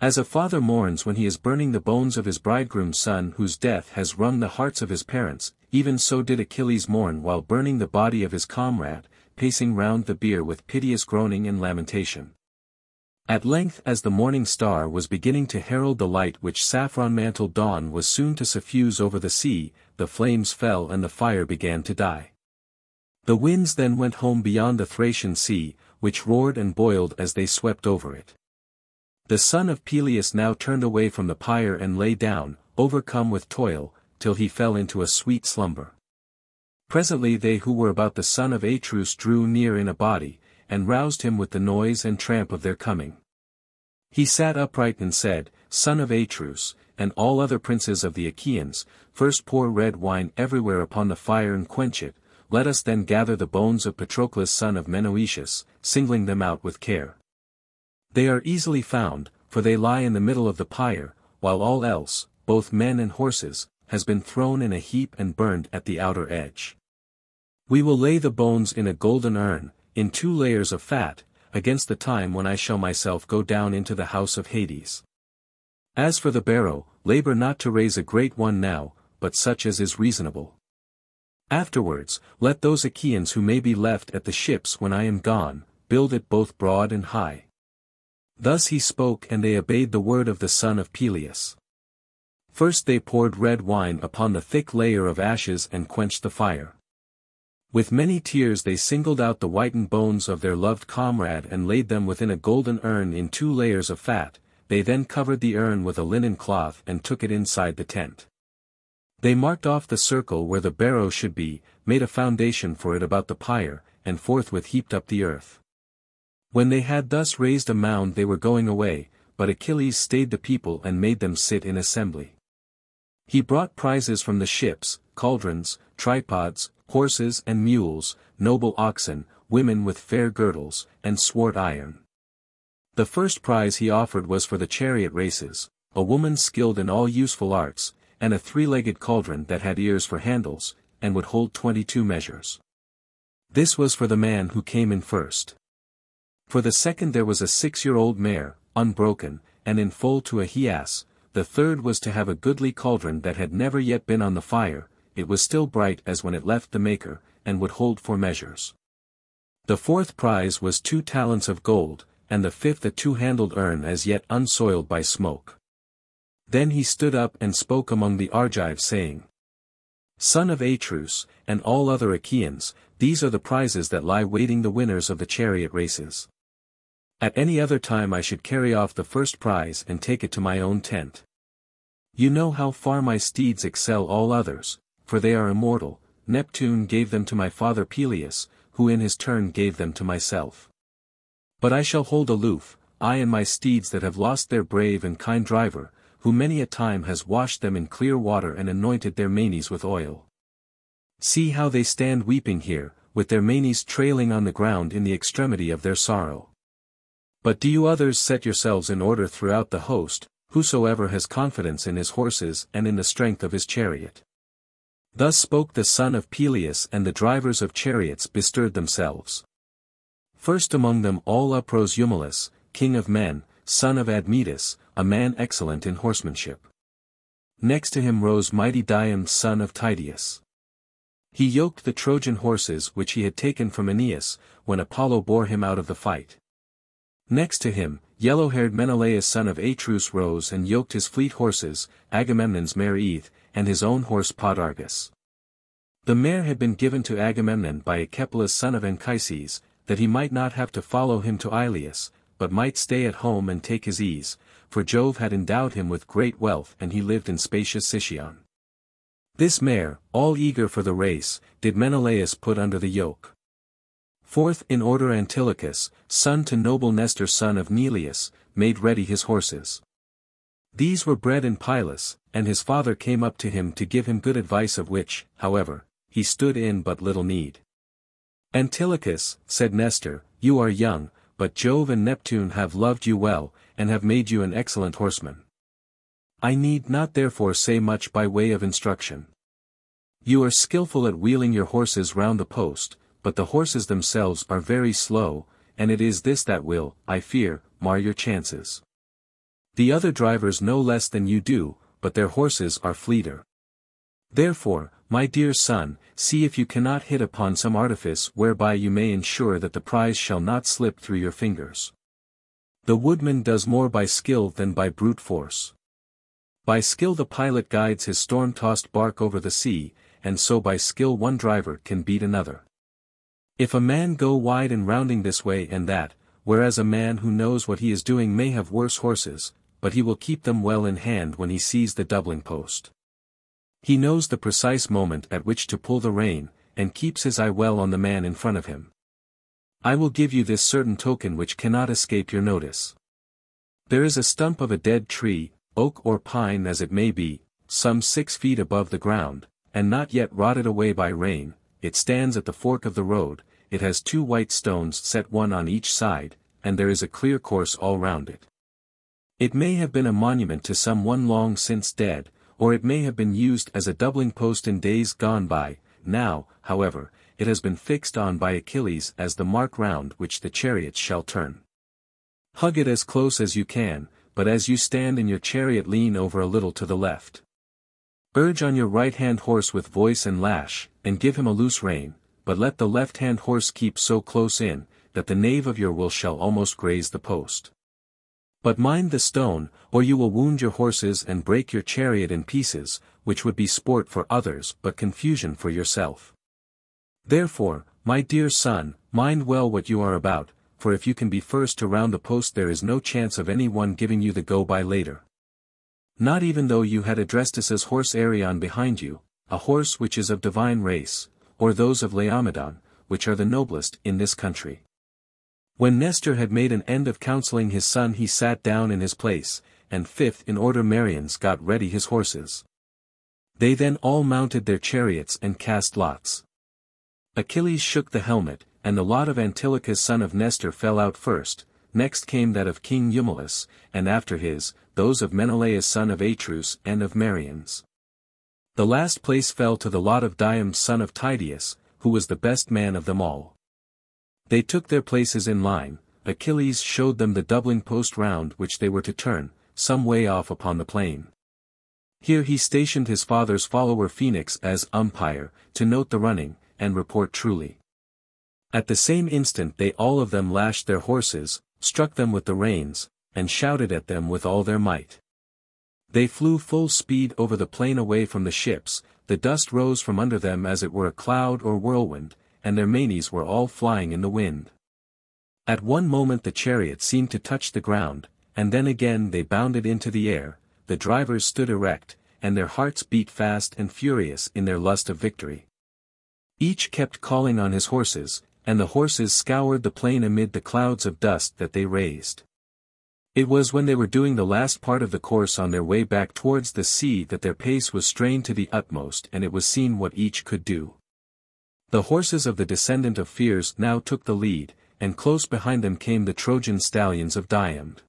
As a father mourns when he is burning the bones of his bridegroom son whose death has wrung the hearts of his parents, even so did Achilles mourn while burning the body of his comrade, pacing round the bier with piteous groaning and lamentation. At length, as the morning star was beginning to herald the light which saffron-mantled dawn was soon to suffuse over the sea, the flames fell and the fire began to die. The winds then went home beyond the Thracian sea, which roared and boiled as they swept over it. The son of Peleus now turned away from the pyre and lay down, overcome with toil, till he fell into a sweet slumber. Presently they who were about the son of Atreus drew near in a body, and roused him with the noise and tramp of their coming. He sat upright and said, "Son of Atreus, and all other princes of the Achaeans, first pour red wine everywhere upon the fire and quench it, let us then gather the bones of Patroclus son of Menoetius, singling them out with care. They are easily found, for they lie in the middle of the pyre, while all else, both men and horses, has been thrown in a heap and burned at the outer edge. We will lay the bones in a golden urn, in two layers of fat, against the time when I shall myself go down into the house of Hades. As for the barrow, labor not to raise a great one now, but such as is reasonable. Afterwards, let those Achaeans who may be left at the ships when I am gone, build it both broad and high." Thus he spoke, and they obeyed the word of the son of Peleus. First they poured red wine upon the thick layer of ashes and quenched the fire. With many tears they singled out the whitened bones of their loved comrade and laid them within a golden urn in two layers of fat. They then covered the urn with a linen cloth and took it inside the tent. They marked off the circle where the barrow should be, made a foundation for it about the pyre, and forthwith heaped up the earth. When they had thus raised a mound they were going away, but Achilles stayed the people and made them sit in assembly. He brought prizes from the ships, cauldrons, tripods, horses and mules, noble oxen, women with fair girdles, and swart iron. The first prize he offered was for the chariot races, a woman skilled in all useful arts, and a three-legged cauldron that had ears for handles, and would hold twenty-two measures. This was for the man who came in first. For the second there was a six-year-old mare, unbroken, and in foal to a he-ass. The third was to have a goodly cauldron that had never yet been on the fire, it was still bright as when it left the maker, and would hold four measures. The fourth prize was two talents of gold, and the fifth a two-handled urn as yet unsoiled by smoke. Then he stood up and spoke among the Argives saying, "Son of Atreus, and all other Achaeans, these are the prizes that lie waiting the winners of the chariot races. At any other time I should carry off the first prize and take it to my own tent. You know how far my steeds excel all others, for they are immortal. Neptune gave them to my father Peleus, who in his turn gave them to myself. But I shall hold aloof, I and my steeds that have lost their brave and kind driver, who many a time has washed them in clear water and anointed their manes with oil. See how they stand weeping here, with their manes trailing on the ground in the extremity of their sorrow. But do you others set yourselves in order throughout the host, whosoever has confidence in his horses and in the strength of his chariot." Thus spoke the son of Peleus, and the drivers of chariots bestirred themselves. First among them all uprose Eumelus, king of men, son of Admetus, a man excellent in horsemanship. Next to him rose mighty Diomed son of Thetis. He yoked the Trojan horses which he had taken from Aeneas, when Apollo bore him out of the fight. Next to him, yellow-haired Menelaus son of Atreus rose and yoked his fleet horses, Agamemnon's mare Ida, and his own horse Podargus. The mare had been given to Agamemnon by Achepalus son of Anchises, that he might not have to follow him to Ilius, but might stay at home and take his ease, for Jove had endowed him with great wealth and he lived in spacious Sicyon. This mare, all eager for the race, did Menelaus put under the yoke. Fourth in order Antilochus, son to noble Nestor son of Neleus, made ready his horses. These were bred in Pylus, and his father came up to him to give him good advice of which, however, he stood in but little need. Antilochus, said Nestor, you are young, but Jove and Neptune have loved you well, and have made you an excellent horseman. I need not therefore say much by way of instruction. You are skillful at wheeling your horses round the post, but the horses themselves are very slow, and it is this that will, I fear, mar your chances. The other drivers know less than you do, but their horses are fleeter. Therefore, my dear son, see if you cannot hit upon some artifice whereby you may ensure that the prize shall not slip through your fingers. The woodman does more by skill than by brute force. By skill the pilot guides his storm-tossed bark over the sea, and so by skill one driver can beat another. If a man go wide in rounding this way and that, whereas a man who knows what he is doing may have worse horses, but he will keep them well in hand when he sees the doubling post. He knows the precise moment at which to pull the rein, and keeps his eye well on the man in front of him. I will give you this certain token which cannot escape your notice. There is a stump of a dead tree, oak or pine as it may be, some six feet above the ground, and not yet rotted away by rain, it stands at the fork of the road. It has two white stones set one on each side, and there is a clear course all round it. It may have been a monument to some one long since dead, or it may have been used as a doubling post in days gone by. Now, however, it has been fixed on by Achilles as the mark round which the chariots shall turn. Hug it as close as you can, but as you stand in your chariot lean over a little to the left. Urge on your right-hand horse with voice and lash, and give him a loose rein, but let the left-hand horse keep so close in, that the nave of your wheel shall almost graze the post. But mind the stone, or you will wound your horses and break your chariot in pieces, which would be sport for others but confusion for yourself. Therefore, my dear son, mind well what you are about, for if you can be first to round the post there is no chance of any one giving you the go-by later. Not even though you had Adrestus's horse Arion behind you, a horse which is of divine race, or those of Laomedon, which are the noblest in this country. When Nestor had made an end of counseling his son he sat down in his place, and fifth in order Meriones got ready his horses. They then all mounted their chariots and cast lots. Achilles shook the helmet, and the lot of Antilochus son of Nestor fell out first, next came that of King Eumelus, and after his, those of Menelaus son of Atreus and of Meriones. The last place fell to the lot of Diomed son of Tydeus, who was the best man of them all. They took their places in line. Achilles showed them the doubling post round which they were to turn, some way off upon the plain. Here he stationed his father's follower Phoenix as umpire, to note the running, and report truly. At the same instant they all of them lashed their horses, struck them with the reins, and shouted at them with all their might. They flew full speed over the plain away from the ships, the dust rose from under them as it were a cloud or whirlwind, and their manes were all flying in the wind. At one moment the chariot seemed to touch the ground, and then again they bounded into the air, the drivers stood erect, and their hearts beat fast and furious in their lust of victory. Each kept calling on his horses, and the horses scoured the plain amid the clouds of dust that they raised. It was when they were doing the last part of the course on their way back towards the sea that their pace was strained to the utmost and it was seen what each could do. The horses of the descendant of Pheres now took the lead, and close behind them came the Trojan stallions of Diomed.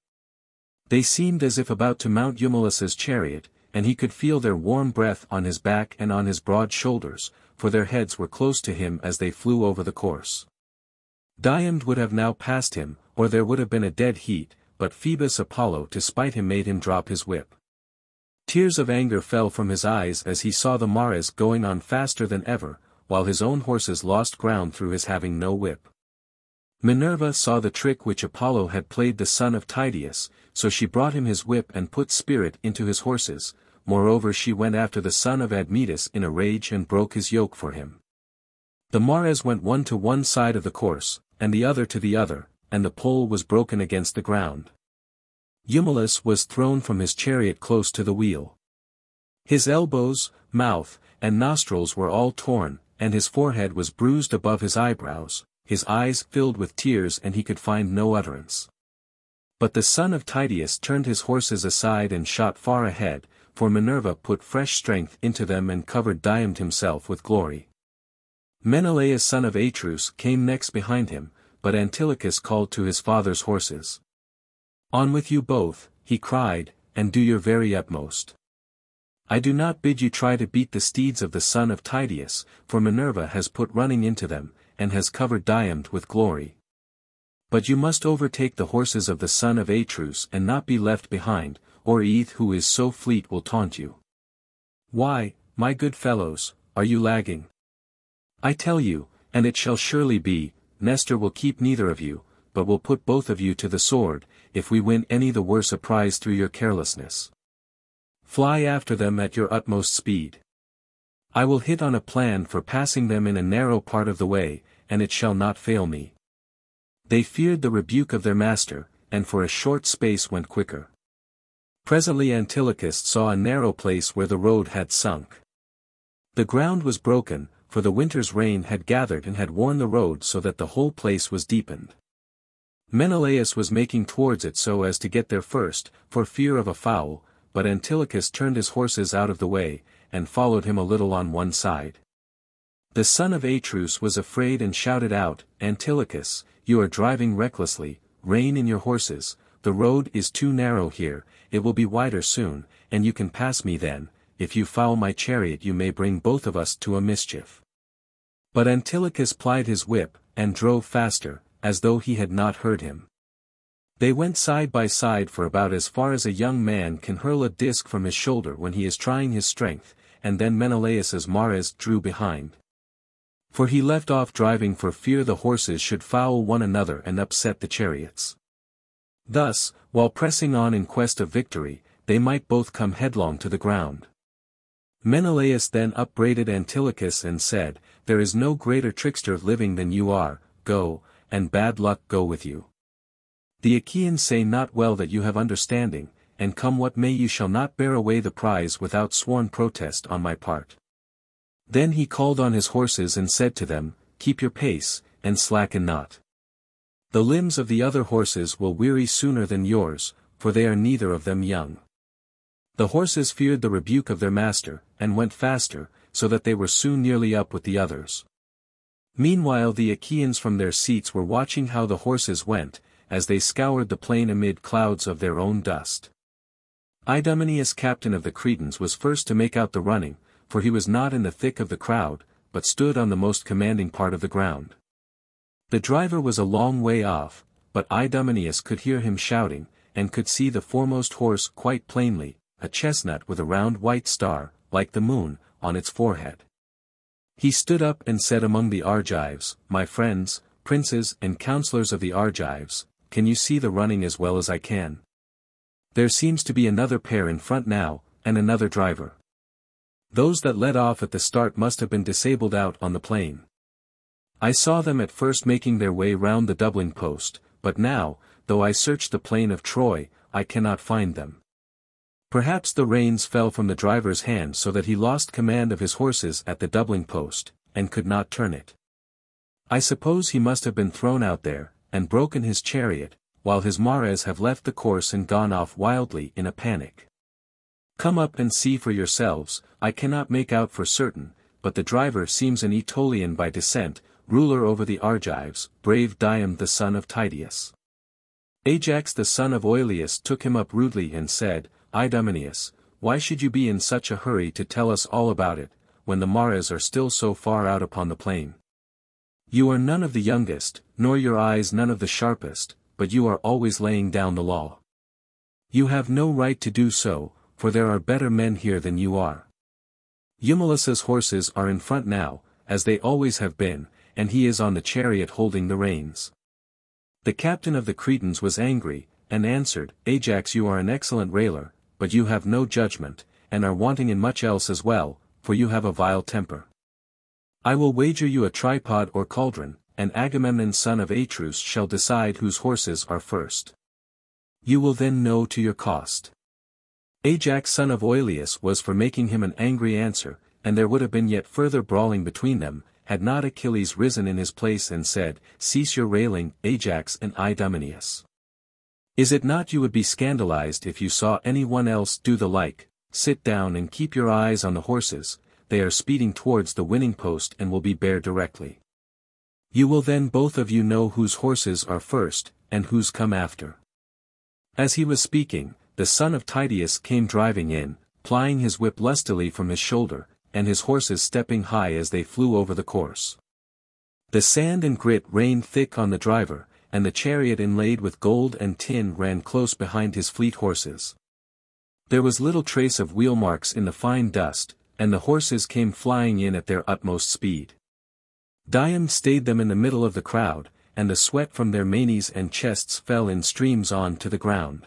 They seemed as if about to mount Eumelus's chariot, and he could feel their warm breath on his back and on his broad shoulders, for their heads were close to him as they flew over the course. Diomed would have now passed him, or there would have been a dead heat, but Phoebus Apollo to spite him made him drop his whip. Tears of anger fell from his eyes as he saw the Mares going on faster than ever, while his own horses lost ground through his having no whip. Minerva saw the trick which Apollo had played the son of Tydeus, so she brought him his whip and put spirit into his horses, moreover she went after the son of Admetus in a rage and broke his yoke for him. The Mares went one to one side of the course, and the other to the other, and the pole was broken against the ground. Eumelus was thrown from his chariot close to the wheel. His elbows, mouth, and nostrils were all torn, and his forehead was bruised above his eyebrows, his eyes filled with tears and he could find no utterance. But the son of Tydeus turned his horses aside and shot far ahead, for Minerva put fresh strength into them and covered Diomed himself with glory. Menelaus son of Atreus came next behind him, but Antilochus called to his father's horses. "On with you both," he cried, "and do your very utmost. I do not bid you try to beat the steeds of the son of Tydeus, for Minerva has put running into them, and has covered Diomed with glory. But you must overtake the horses of the son of Atreus and not be left behind, or Aethe who is so fleet will taunt you. Why, my good fellows, are you lagging? I tell you, and it shall surely be, Nestor will keep neither of you, but will put both of you to the sword, if we win any the worse a prize through your carelessness. Fly after them at your utmost speed. I will hit on a plan for passing them in a narrow part of the way, and it shall not fail me." They feared the rebuke of their master, and for a short space went quicker. Presently Antilochus saw a narrow place where the road had sunk. The ground was broken, for the winter's rain had gathered and had worn the road so that the whole place was deepened. Menelaus was making towards it so as to get there first, for fear of a foul, but Antilochus turned his horses out of the way, and followed him a little on one side. The son of Atreus was afraid and shouted out, "Antilochus, you are driving recklessly, rein in your horses, the road is too narrow here, it will be wider soon, and you can pass me then, if you foul my chariot you may bring both of us to a mischief." But Antilochus plied his whip, and drove faster, as though he had not heard him. They went side by side for about as far as a young man can hurl a disc from his shoulder when he is trying his strength, and then Menelaus's Mares drew behind. For he left off driving for fear the horses should foul one another and upset the chariots. Thus, while pressing on in quest of victory, they might both come headlong to the ground. Menelaus then upbraided Antilochus and said, "There is no greater trickster living than you are, go, and bad luck go with you. The Achaeans say not well that you have understanding, and come what may you shall not bear away the prize without sworn protest on my part." Then he called on his horses and said to them, "Keep your pace, and slacken not. The limbs of the other horses will weary sooner than yours, for they are neither of them young." The horses feared the rebuke of their master, and went faster, so that they were soon nearly up with the others. Meanwhile the Achaeans from their seats were watching how the horses went, as they scoured the plain amid clouds of their own dust. Idomeneus, captain of the Cretans, was first to make out the running, for he was not in the thick of the crowd, but stood on the most commanding part of the ground. The driver was a long way off, but Idomeneus could hear him shouting, and could see the foremost horse quite plainly, a chestnut with a round white star, like the moon, on its forehead. He stood up and said among the Argives, "My friends, princes and counsellors of the Argives, can you see the running as well as I can? There seems to be another pair in front now, and another driver. Those that led off at the start must have been disabled out on the plain. I saw them at first making their way round the doubling post, but now, though I searched the plain of Troy, I cannot find them." Perhaps the reins fell from the driver's hand so that he lost command of his horses at the doubling post, and could not turn it. I suppose he must have been thrown out there, and broken his chariot, while his Mares have left the course and gone off wildly in a panic. Come up and see for yourselves. I cannot make out for certain, but the driver seems an Aetolian by descent, ruler over the Argives, brave Diomed the son of Tydeus." Ajax the son of Oileus took him up rudely and said, "Idomeneus, why should you be in such a hurry to tell us all about it, when the Mares are still so far out upon the plain? You are none of the youngest, nor your eyes none of the sharpest, but you are always laying down the law. You have no right to do so, for there are better men here than you are. Eumelus's horses are in front now, as they always have been, and he is on the chariot holding the reins." The captain of the Cretans was angry, and answered, "Ajax, you are an excellent railer, but you have no judgment, and are wanting in much else as well, for you have a vile temper. I will wager you a tripod or cauldron, and Agamemnon son of Atreus shall decide whose horses are first. You will then know to your cost." Ajax son of Oileus was for making him an angry answer, and there would have been yet further brawling between them, had not Achilles risen in his place and said, "Cease your railing, Ajax and Idomeneus. Is it not you would be scandalized if you saw anyone else do the like? Sit down and keep your eyes on the horses, they are speeding towards the winning post and will be bare directly. You will then both of you know whose horses are first, and whose come after." As he was speaking, the son of Tydeus came driving in, plying his whip lustily from his shoulder, and his horses stepping high as they flew over the course. The sand and grit rained thick on the driver, and the chariot inlaid with gold and tin ran close behind his fleet horses. There was little trace of wheel marks in the fine dust, and the horses came flying in at their utmost speed. Diomed stayed them in the middle of the crowd, and the sweat from their manes and chests fell in streams on to the ground.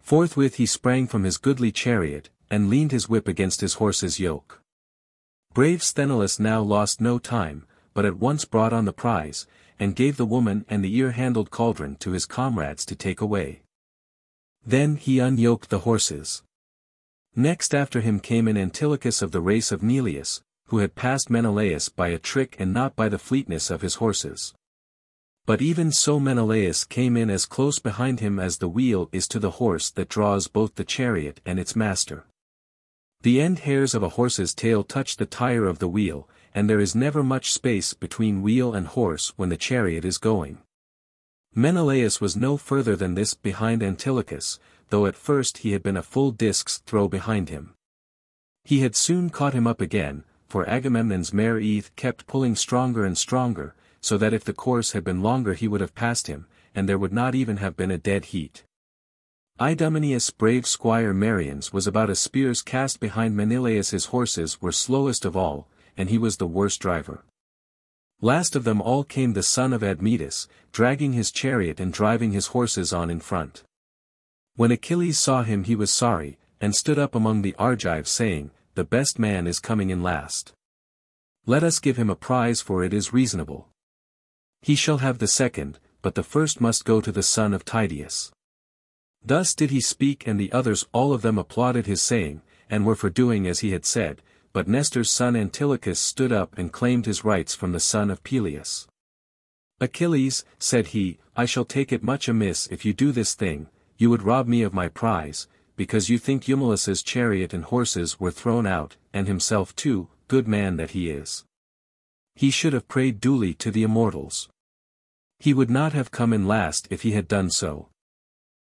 Forthwith he sprang from his goodly chariot, and leaned his whip against his horse's yoke. Brave Sthenelus now lost no time, but at once brought on the prize, and gave the woman and the ear-handled cauldron to his comrades to take away. Then he unyoked the horses. Next after him came an Antilochus of the race of Neleus, who had passed Menelaus by a trick and not by the fleetness of his horses. But even so Menelaus came in as close behind him as the wheel is to the horse that draws both the chariot and its master. The end hairs of a horse's tail touch the tire of the wheel, and there is never much space between wheel and horse when the chariot is going. Menelaus was no further than this behind Antilochus, though at first he had been a full disk's throw behind him. He had soon caught him up again, for Agamemnon's mare Ida kept pulling stronger and stronger, so that if the course had been longer he would have passed him, and there would not even have been a dead heat. Idomeneus' brave squire Meriones was about a spear's cast behind Menelaus's horses were slowest of all, and he was the worst driver. Last of them all came the son of Admetus, dragging his chariot and driving his horses on in front. When Achilles saw him he was sorry, and stood up among the Argives saying, "The best man is coming in last. Let us give him a prize for it is reasonable. He shall have the second, but the first must go to the son of Tydeus." Thus did he speak and the others all of them applauded his saying, and were for doing as he had said, but Nestor's son Antilochus stood up and claimed his rights from the son of Peleus. "Achilles," said he, "I shall take it much amiss if you do this thing, you would rob me of my prize, because you think Eumelus's chariot and horses were thrown out, and himself too, good man that he is. He should have prayed duly to the immortals. He would not have come in last if he had done so.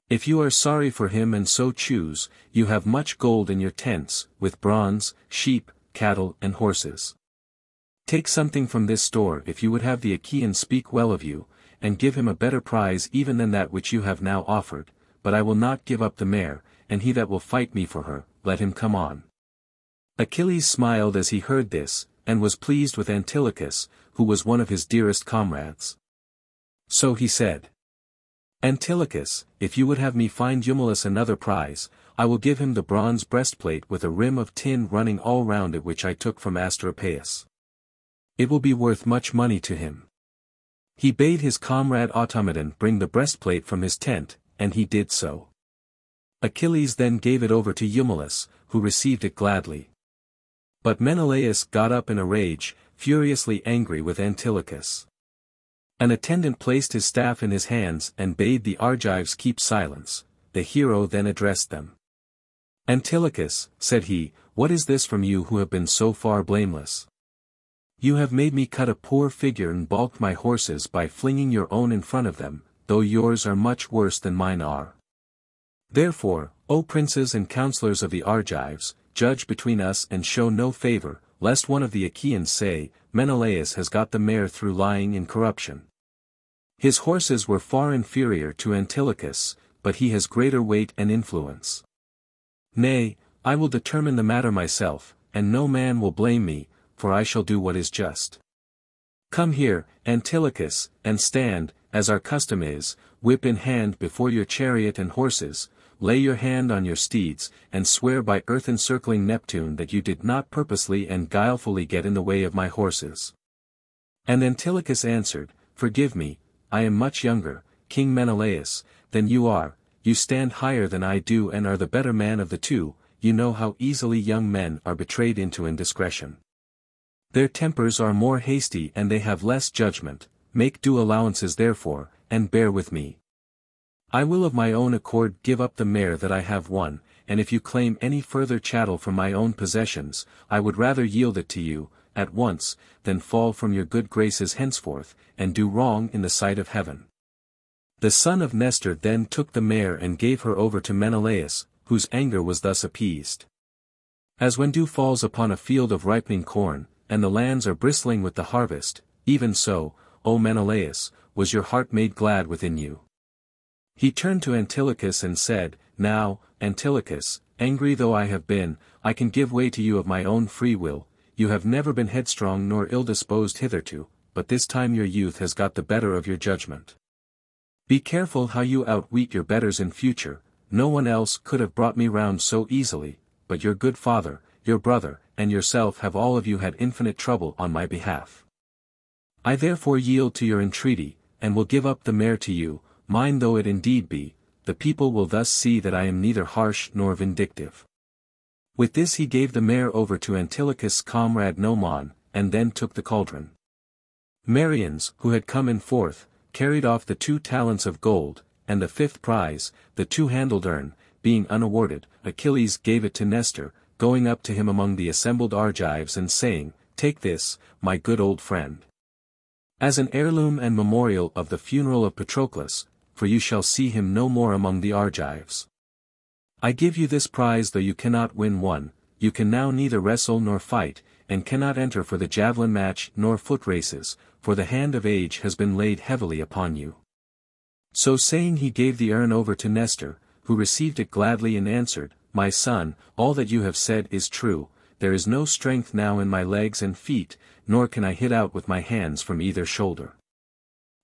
If you are sorry for him and so choose, you have much gold in your tents, with bronze, sheep, cattle and horses. Take something from this store if you would have the Achaeans speak well of you, and give him a better prize even than that which you have now offered, but I will not give up the mare, and he that will fight me for her, let him come on." Achilles smiled as he heard this, and was pleased with Antilochus, who was one of his dearest comrades. So he said, "Antilochus, if you would have me find Eumelus another prize, I will give him the bronze breastplate with a rim of tin running all round it which I took from Asteropaeus. It will be worth much money to him." He bade his comrade Automedon bring the breastplate from his tent, and he did so. Achilles then gave it over to Eumelus, who received it gladly. But Menelaus got up in a rage, furiously angry with Antilochus. An attendant placed his staff in his hands and bade the Argives keep silence. The hero then addressed them. "Antilochus," said he, "what is this from you who have been so far blameless? You have made me cut a poor figure and balked my horses by flinging your own in front of them, though yours are much worse than mine are. Therefore, O princes and counselors of the Argives, judge between us and show no favor, lest one of the Achaeans say, 'Menelaus has got the mare through lying and corruption.' His horses were far inferior to Antilochus, but he has greater weight and influence. Nay, I will determine the matter myself, and no man will blame me, for I shall do what is just. Come here, Antilochus, and stand, as our custom is, whip in hand before your chariot and horses, lay your hand on your steeds, and swear by earth encircling Neptune that you did not purposely and guilefully get in the way of my horses." And Antilochus answered, "Forgive me, I am much younger, King Menelaus, than you are, you stand higher than I do and are the better man of the two, you know how easily young men are betrayed into indiscretion. Their tempers are more hasty and they have less judgment, make due allowances therefore, and bear with me. I will of my own accord give up the mare that I have won, and if you claim any further chattel from my own possessions, I would rather yield it to you, at once, than fall from your good graces henceforth, and do wrong in the sight of heaven. The son of Nestor then took the mare and gave her over to Menelaus, whose anger was thus appeased. As when dew falls upon a field of ripening corn, and the lands are bristling with the harvest, even so, O Menelaus, was your heart made glad within you. He turned to Antilochus and said, Now, Antilochus, angry though I have been, I can give way to you of my own free will. You have never been headstrong nor ill-disposed hitherto, but this time your youth has got the better of your judgment. Be careful how you outwit your betters in future. No one else could have brought me round so easily, but your good father, your brother, and yourself have all of you had infinite trouble on my behalf. I therefore yield to your entreaty, and will give up the mare to you, mine though it indeed be. The people will thus see that I am neither harsh nor vindictive. With this he gave the mare over to Antilochus' comrade Noemon, and then took the cauldron. Meriones, who had come in fourth, carried off the two talents of gold, and the fifth prize, the two-handled urn, being unawarded, Achilles gave it to Nestor, going up to him among the assembled Argives and saying, Take this, my good old friend, as an heirloom and memorial of the funeral of Patroclus, for you shall see him no more among the Argives. I give you this prize though you cannot win one, you can now neither wrestle nor fight, and cannot enter for the javelin match nor foot races, for the hand of age has been laid heavily upon you. So saying he gave the urn over to Nestor, who received it gladly and answered, My son, all that you have said is true, there is no strength now in my legs and feet, nor can I hit out with my hands from either shoulder.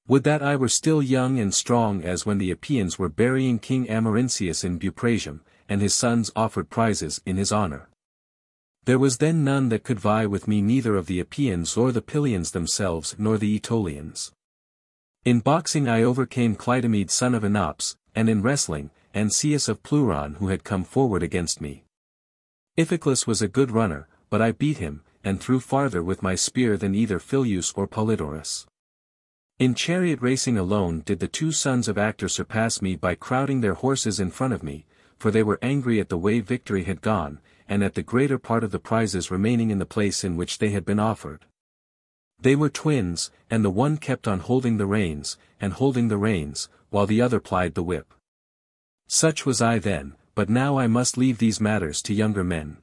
Would that I were still young and strong as when the Achaeans were burying King Amarynceus in Buprasium, and his sons offered prizes in his honor. There was then none that could vie with me neither of the Achaeans or the Pylians themselves nor the Aetolians. In boxing I overcame Clytemede son of Enops, and in wrestling, Ancaeus of Pleuron who had come forward against me. Iphiclus was a good runner, but I beat him, and threw farther with my spear than either Phyleus or Polydorus. In chariot racing alone did the two sons of Actor surpass me by crowding their horses in front of me, for they were angry at the way victory had gone, and at the greater part of the prizes remaining in the place in which they had been offered. They were twins, and the one kept on holding the reins, and holding the reins, while the other plied the whip. Such was I then, but now I must leave these matters to younger men.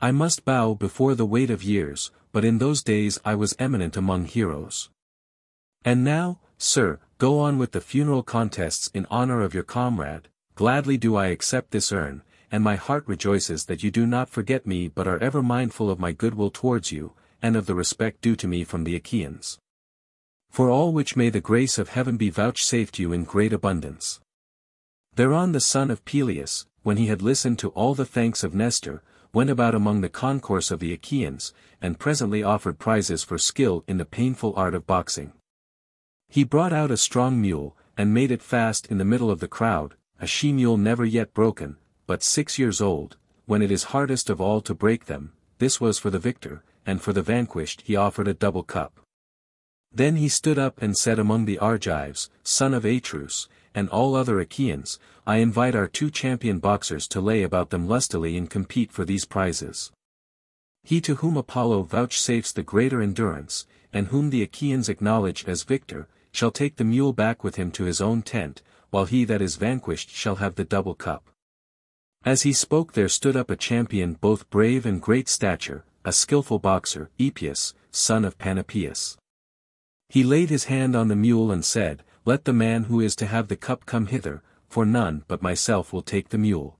I must bow before the weight of years, but in those days I was eminent among heroes. And now, sir, go on with the funeral contests in honor of your comrade. Gladly do I accept this urn, and my heart rejoices that you do not forget me but are ever mindful of my goodwill towards you, and of the respect due to me from the Achaeans. For all which may the grace of heaven be vouchsafed you in great abundance. Thereon the son of Peleus, when he had listened to all the thanks of Nestor, went about among the concourse of the Achaeans, and presently offered prizes for skill in the painful art of boxing. He brought out a strong mule, and made it fast in the middle of the crowd, a she-mule never yet broken, but six years old, when it is hardest of all to break them. This was for the victor, and for the vanquished he offered a double cup. Then he stood up and said among the Argives, son of Atreus, and all other Achaeans, I invite our two champion boxers to lay about them lustily and compete for these prizes. He to whom Apollo vouchsafes the greater endurance, and whom the Achaeans acknowledge as victor, shall take the mule back with him to his own tent, while he that is vanquished shall have the double cup. As he spoke there stood up a champion both brave and great stature, a skilful boxer, Epeus, son of Panopeus. He laid his hand on the mule and said, Let the man who is to have the cup come hither, for none but myself will take the mule.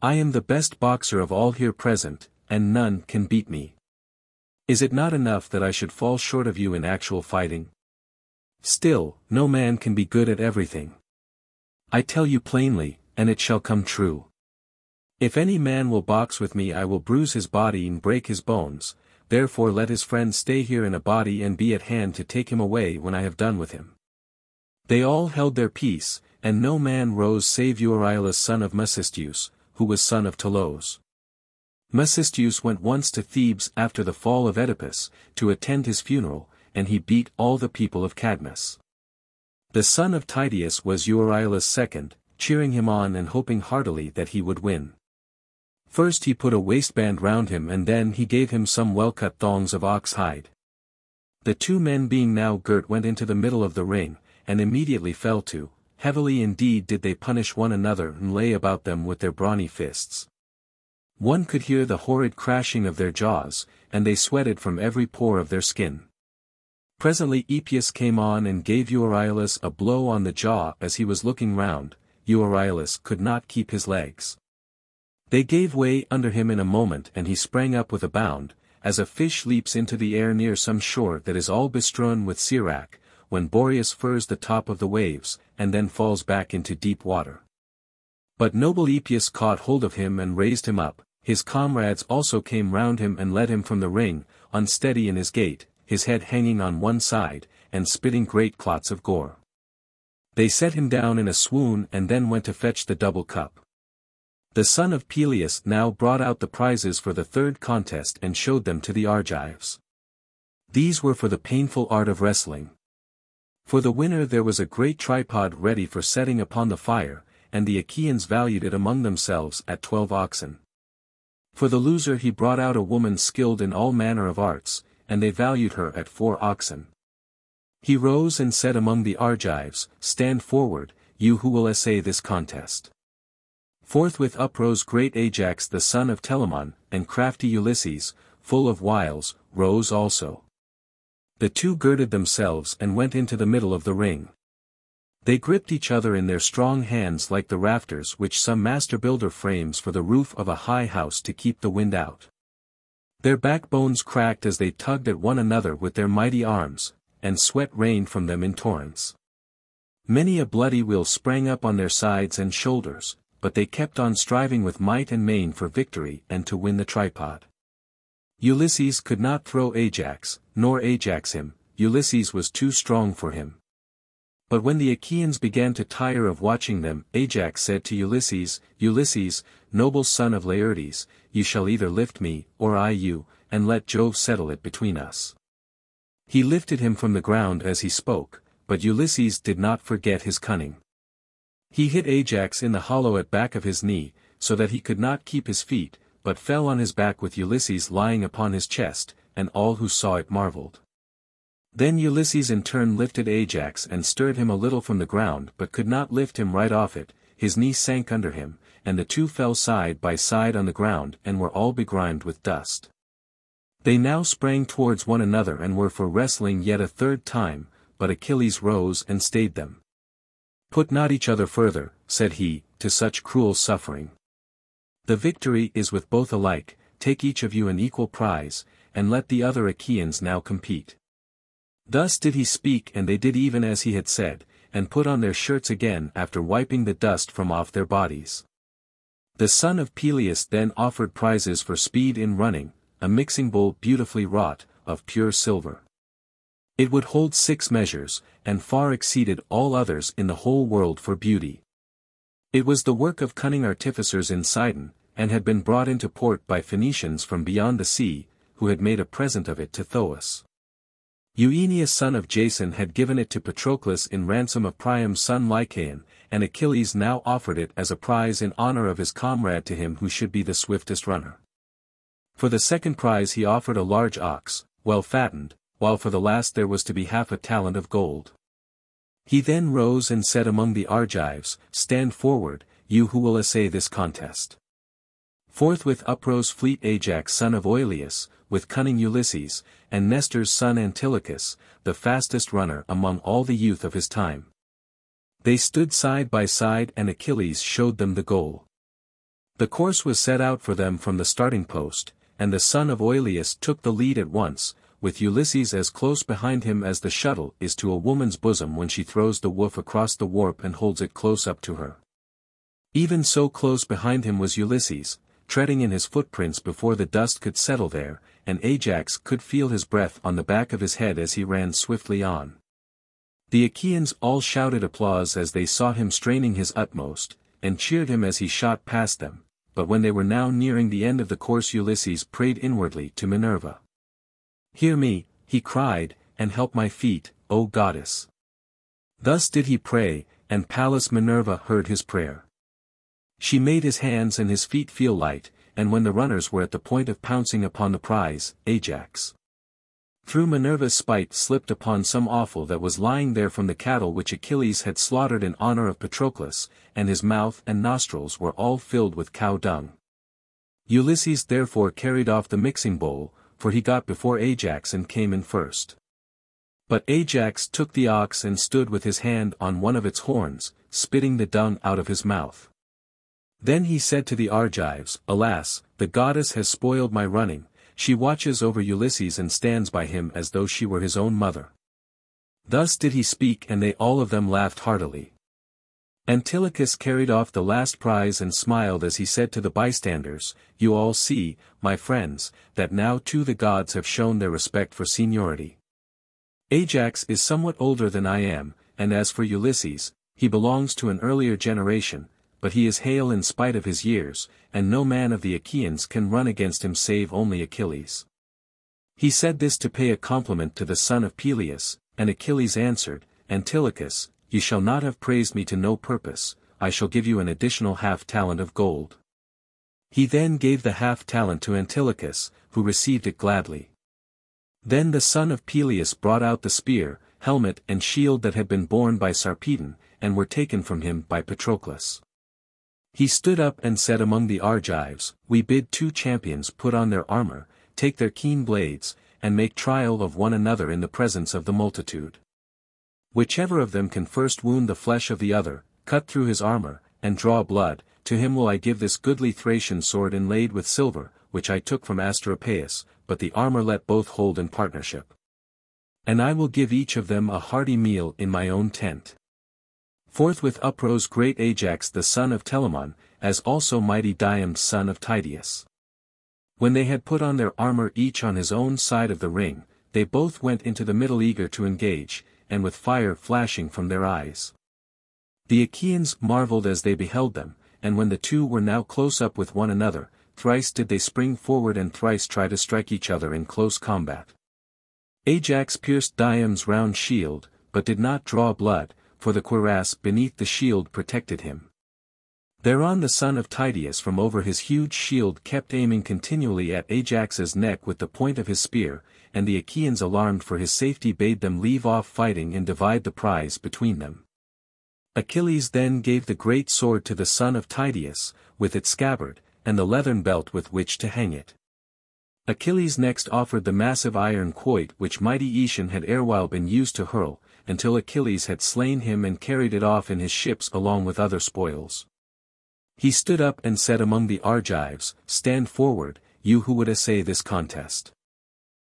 I am the best boxer of all here present, and none can beat me. Is it not enough that I should fall short of you in actual fighting? Still, no man can be good at everything. I tell you plainly, and it shall come true. If any man will box with me I will bruise his body and break his bones, therefore let his friend stay here in a body and be at hand to take him away when I have done with him. They all held their peace, and no man rose save Euryalus son of Mecistheus, who was son of Telos. Mecisteus went once to Thebes after the fall of Oedipus, to attend his funeral, and he beat all the people of Cadmus. The son of Tydeus was Euryalus' second, cheering him on and hoping heartily that he would win. First he put a waistband round him and then he gave him some well-cut thongs of ox hide. The two men being now girt went into the middle of the ring, and immediately fell to, heavily indeed did they punish one another and lay about them with their brawny fists. One could hear the horrid crashing of their jaws, and they sweated from every pore of their skin. Presently Epeius came on and gave Euryalus a blow on the jaw as he was looking round. Euryalus could not keep his legs. They gave way under him in a moment and he sprang up with a bound, as a fish leaps into the air near some shore that is all bestrewn with sirac, when Boreas furs the top of the waves, and then falls back into deep water. But noble Epeius caught hold of him and raised him up. His comrades also came round him and led him from the ring, unsteady in his gait, his head hanging on one side, and spitting great clots of gore. They set him down in a swoon and then went to fetch the double cup. The son of Peleus now brought out the prizes for the third contest and showed them to the Argives. These were for the painful art of wrestling. For the winner there was a great tripod ready for setting upon the fire, and the Achaeans valued it among themselves at twelve oxen. For the loser he brought out a woman skilled in all manner of arts, and they valued her at four oxen. He rose and said among the Argives, "Stand forward, you who will essay this contest." Forthwith uprose great Ajax the son of Telamon, and crafty Ulysses, full of wiles, rose also. The two girded themselves and went into the middle of the ring. They gripped each other in their strong hands like the rafters which some master builder frames for the roof of a high house to keep the wind out. Their backbones cracked as they tugged at one another with their mighty arms, and sweat rained from them in torrents. Many a bloody wheal sprang up on their sides and shoulders, but they kept on striving with might and main for victory and to win the tripod. Ulysses could not throw Ajax, nor Ajax him, Ulysses was too strong for him. But when the Achaeans began to tire of watching them, Ajax said to Ulysses, "Ulysses, noble son of Laertes, you shall either lift me, or I you, and let Jove settle it between us." He lifted him from the ground as he spoke, but Ulysses did not forget his cunning. He hit Ajax in the hollow at back of his knee, so that he could not keep his feet, but fell on his back with Ulysses lying upon his chest, and all who saw it marveled. Then Ulysses in turn lifted Ajax and stirred him a little from the ground but could not lift him right off it, his knee sank under him, and the two fell side by side on the ground and were all begrimed with dust. They now sprang towards one another and were for wrestling yet a third time, but Achilles rose and stayed them. "Put not each other further," said he, "to such cruel suffering. The victory is with both alike, take each of you an equal prize, and let the other Achaeans now compete." Thus did he speak and they did even as he had said, and put on their shirts again after wiping the dust from off their bodies. The son of Peleus then offered prizes for speed in running, a mixing bowl beautifully wrought, of pure silver. It would hold six measures, and far exceeded all others in the whole world for beauty. It was the work of cunning artificers in Sidon, and had been brought into port by Phoenicians from beyond the sea, who had made a present of it to Thoas. Eueneus son of Jason had given it to Patroclus in ransom of Priam's son Lycaon, and Achilles now offered it as a prize in honor of his comrade to him who should be the swiftest runner. For the second prize he offered a large ox, well fattened, while for the last there was to be half a talent of gold. He then rose and said among the Argives, "Stand forward, you who will essay this contest." Forthwith uprose fleet Ajax son of Oileus, with cunning Ulysses, and Nestor's son Antilochus, the fastest runner among all the youth of his time. They stood side by side and Achilles showed them the goal. The course was set out for them from the starting post, and the son of Oileus took the lead at once, with Ulysses as close behind him as the shuttle is to a woman's bosom when she throws the woof across the warp and holds it close up to her. Even so close behind him was Ulysses, treading in his footprints before the dust could settle there, and Ajax could feel his breath on the back of his head as he ran swiftly on. The Achaeans all shouted applause as they saw him straining his utmost, and cheered him as he shot past them, but when they were now nearing the end of the course Ulysses prayed inwardly to Minerva. "Hear me," he cried, "and help my feet, O goddess." Thus did he pray, and Pallas Minerva heard his prayer. She made his hands and his feet feel light, and when the runners were at the point of pouncing upon the prize, Ajax, through Minerva's spite, slipped upon some offal that was lying there from the cattle which Achilles had slaughtered in honor of Patroclus, and his mouth and nostrils were all filled with cow dung. Ulysses therefore carried off the mixing bowl, for he got before Ajax and came in first. But Ajax took the ox and stood with his hand on one of its horns, spitting the dung out of his mouth. Then he said to the Argives, "Alas, the goddess has spoiled my running. She watches over Ulysses and stands by him as though she were his own mother." Thus did he speak, and they all of them laughed heartily. Antilochus carried off the last prize and smiled as he said to the bystanders, "You all see, my friends, that now too the gods have shown their respect for seniority. Ajax is somewhat older than I am, and as for Ulysses, he belongs to an earlier generation, but he is hale in spite of his years, and no man of the Achaeans can run against him save only Achilles." He said this to pay a compliment to the son of Peleus, and Achilles answered, "Antilochus, you shall not have praised me to no purpose, I shall give you an additional half-talent of gold." He then gave the half-talent to Antilochus, who received it gladly. Then the son of Peleus brought out the spear, helmet and shield that had been borne by Sarpedon, and were taken from him by Patroclus. He stood up and said among the Argives, "We bid two champions put on their armor, take their keen blades, and make trial of one another in the presence of the multitude. Whichever of them can first wound the flesh of the other, cut through his armor, and draw blood, to him will I give this goodly Thracian sword inlaid with silver, which I took from Asteropaeus, but the armor let both hold in partnership. And I will give each of them a hearty meal in my own tent." Forthwith uprose great Ajax the son of Telamon, as also mighty Diomed son of Tydeus. When they had put on their armor each on his own side of the ring, they both went into the middle eager to engage, and with fire flashing from their eyes. The Achaeans marveled as they beheld them, and when the two were now close up with one another, thrice did they spring forward and thrice try to strike each other in close combat. Ajax pierced Diomed's round shield, but did not draw blood, for the cuirass beneath the shield protected him. Thereon the son of Tydeus from over his huge shield kept aiming continually at Ajax's neck with the point of his spear, and the Achaeans alarmed for his safety bade them leave off fighting and divide the prize between them. Achilles then gave the great sword to the son of Tydeus, with its scabbard, and the leathern belt with which to hang it. Achilles next offered the massive iron quoit which mighty Aetion had erewhile been used to hurl, until Achilles had slain him and carried it off in his ships along with other spoils. He stood up and said among the Argives, "Stand forward, you who would essay this contest.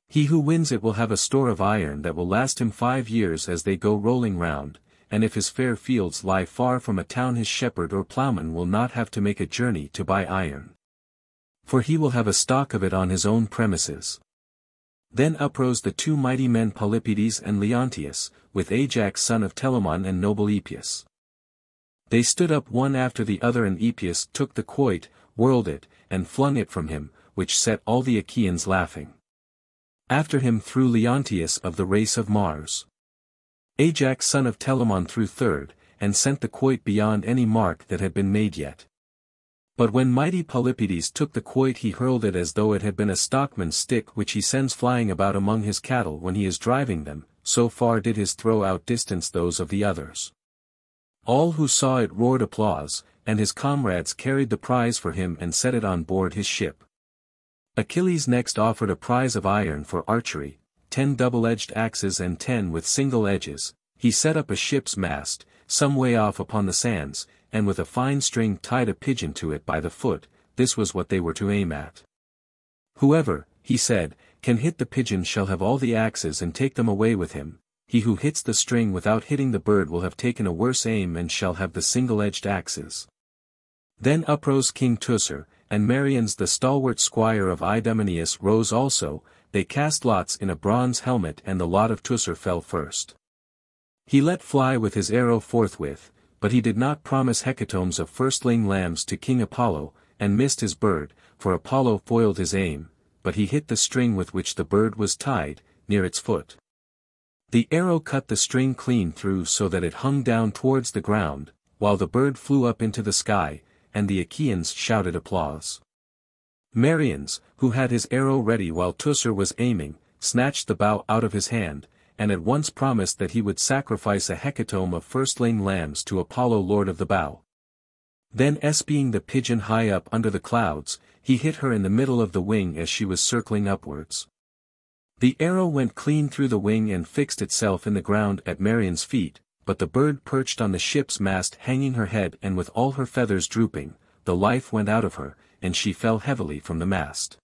He who wins it will have a store of iron that will last him five years as they go rolling round, and if his fair fields lie far from a town his shepherd or ploughman will not have to make a journey to buy iron, for he will have a stock of it on his own premises." Then uprose the two mighty men Polypides and Leonteus, with Ajax son of Telamon and noble Epeus. They stood up one after the other, and Epeus took the quoit, whirled it, and flung it from him, which set all the Achaeans laughing. After him threw Leonteus of the race of Mars. Ajax son of Telamon threw third, and sent the quoit beyond any mark that had been made yet. But when mighty Polypides took the quoit he hurled it as though it had been a stockman's stick which he sends flying about among his cattle when he is driving them, so far did his throw outdistance those of the others. All who saw it roared applause, and his comrades carried the prize for him and set it on board his ship. Achilles next offered a prize of iron for archery, ten double-edged axes and ten with single edges. He set up a ship's mast, some way off upon the sands, and with a fine string tied a pigeon to it by the foot. This was what they were to aim at. "Whoever," he said, "can hit the pigeon shall have all the axes and take them away with him. He who hits the string without hitting the bird will have taken a worse aim and shall have the single-edged axes." Then uprose King Teucer, and Meriones the stalwart squire of Idomeneus rose also. They cast lots in a bronze helmet, and the lot of Teucer fell first. He let fly with his arrow forthwith, but he did not promise hecatombs of firstling lambs to King Apollo, and missed his bird, for Apollo foiled his aim, but he hit the string with which the bird was tied, near its foot. The arrow cut the string clean through so that it hung down towards the ground, while the bird flew up into the sky, and the Achaeans shouted applause. Meriones, who had his arrow ready while Teucer was aiming, snatched the bow out of his hand, and at once promised that he would sacrifice a hecatomb of first-lain lambs to Apollo lord of the bow. Then espying the pigeon high up under the clouds, he hit her in the middle of the wing as she was circling upwards. The arrow went clean through the wing and fixed itself in the ground at Meriones' feet, but the bird perched on the ship's mast hanging her head, and with all her feathers drooping, the life went out of her, and she fell heavily from the mast.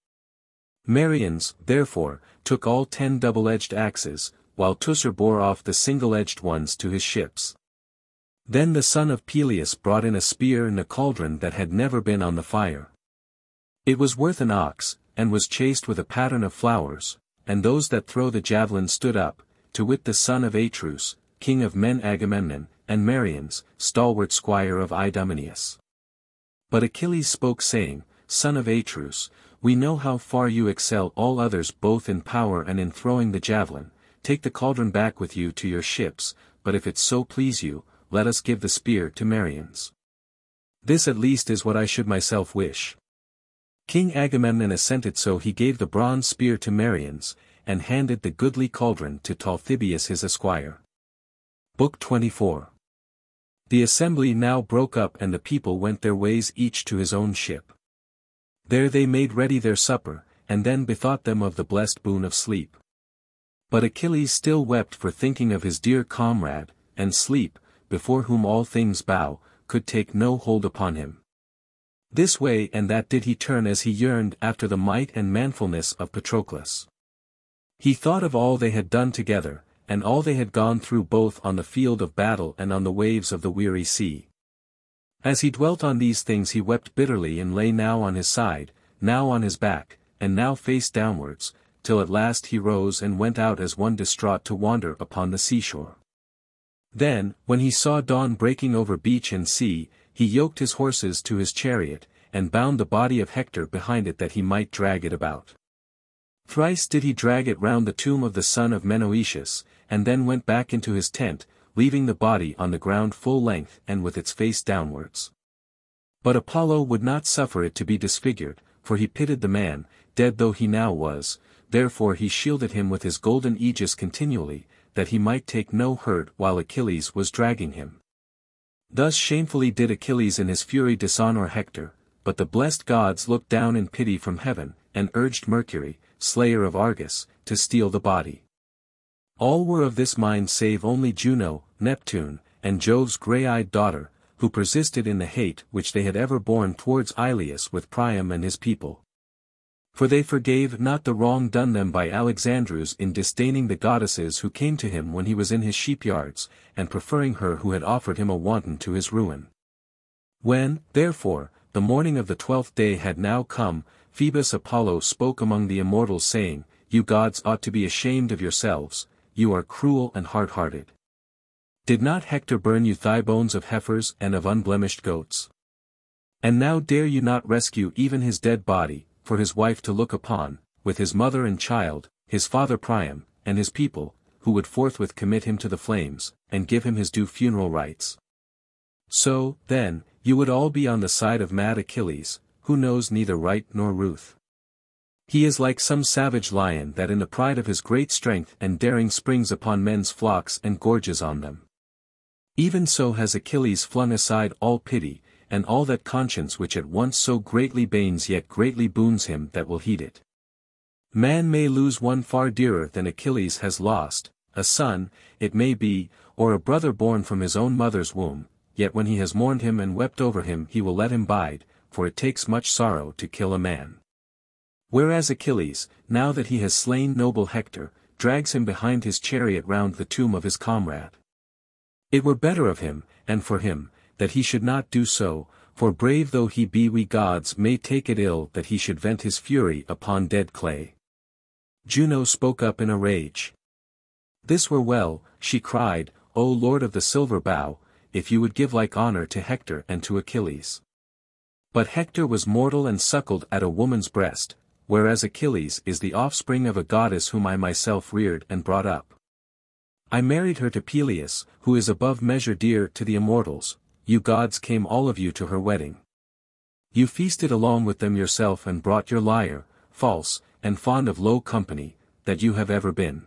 Meriones, therefore, took all ten double-edged axes, while Teucer bore off the single-edged ones to his ships. Then the son of Peleus brought in a spear and a cauldron that had never been on the fire. It was worth an ox, and was chased with a pattern of flowers, and those that throw the javelin stood up, to wit the son of Atreus, king of men Agamemnon, and Meriones, stalwart squire of Idomeneus. But Achilles spoke saying, Son of Atreus, we know how far you excel all others both in power and in throwing the javelin, take the cauldron back with you to your ships, but if it so please you, let us give the spear to Meriones. This at least is what I should myself wish. King Agamemnon assented, so he gave the bronze spear to Meriones, and handed the goodly cauldron to Talthybius his esquire. Book twenty-four. The assembly now broke up, and the people went their ways each to his own ship. There they made ready their supper, and then bethought them of the blessed boon of sleep. But Achilles still wept for thinking of his dear comrade, and sleep, before whom all things bow, could take no hold upon him. This way and that did he turn as he yearned after the might and manfulness of Patroclus. He thought of all they had done together, and all they had gone through both on the field of battle and on the waves of the weary sea. As he dwelt on these things he wept bitterly, and lay now on his side, now on his back, and now face downwards, till at last he rose and went out as one distraught to wander upon the seashore. Then, when he saw dawn breaking over beach and sea, he yoked his horses to his chariot, and bound the body of Hector behind it that he might drag it about. Thrice did he drag it round the tomb of the son of Menoetius, and then went back into his tent, leaving the body on the ground full length and with its face downwards. But Apollo would not suffer it to be disfigured, for he pitied the man, dead though he now was, therefore he shielded him with his golden aegis continually, that he might take no hurt while Achilles was dragging him. Thus shamefully did Achilles in his fury dishonor Hector, but the blessed gods looked down in pity from heaven, and urged Mercury, slayer of Argus, to steal the body. All were of this mind save only Juno, Neptune, and Jove's grey-eyed daughter, who persisted in the hate which they had ever borne towards Ilius with Priam and his people. For they forgave not the wrong done them by Alexandrus in disdaining the goddesses who came to him when he was in his sheepyards, and preferring her who had offered him a wanton to his ruin. When, therefore, the morning of the twelfth day had now come, Phoebus Apollo spoke among the immortals saying, You gods ought to be ashamed of yourselves, you are cruel and hard-hearted. Did not Hector burn you thigh bones of heifers and of unblemished goats? And now dare you not rescue even his dead body, for his wife to look upon, with his mother and child, his father Priam, and his people, who would forthwith commit him to the flames, and give him his due funeral rites. So, then, you would all be on the side of mad Achilles, who knows neither right nor ruth. He is like some savage lion that in the pride of his great strength and daring springs upon men's flocks and gorges on them. Even so has Achilles flung aside all pity, and all that conscience which at once so greatly banes yet greatly boons him that will heed it. Man may lose one far dearer than Achilles has lost, a son, it may be, or a brother born from his own mother's womb, yet when he has mourned him and wept over him he will let him bide, for it takes much sorrow to kill a man. Whereas Achilles, now that he has slain noble Hector, drags him behind his chariot round the tomb of his comrade. It were better of him, and for him, that he should not do so, for brave though he be we gods may take it ill that he should vent his fury upon dead clay. Juno spoke up in a rage. This were well, she cried, O Lord of the silver bow, if you would give like honor to Hector and to Achilles. But Hector was mortal and suckled at a woman's breast, whereas Achilles is the offspring of a goddess whom I myself reared and brought up. I married her to Peleus, who is above measure dear to the immortals. You gods came all of you to her wedding. You feasted along with them yourself and brought your lyre, false, and fond of low company, that you have ever been.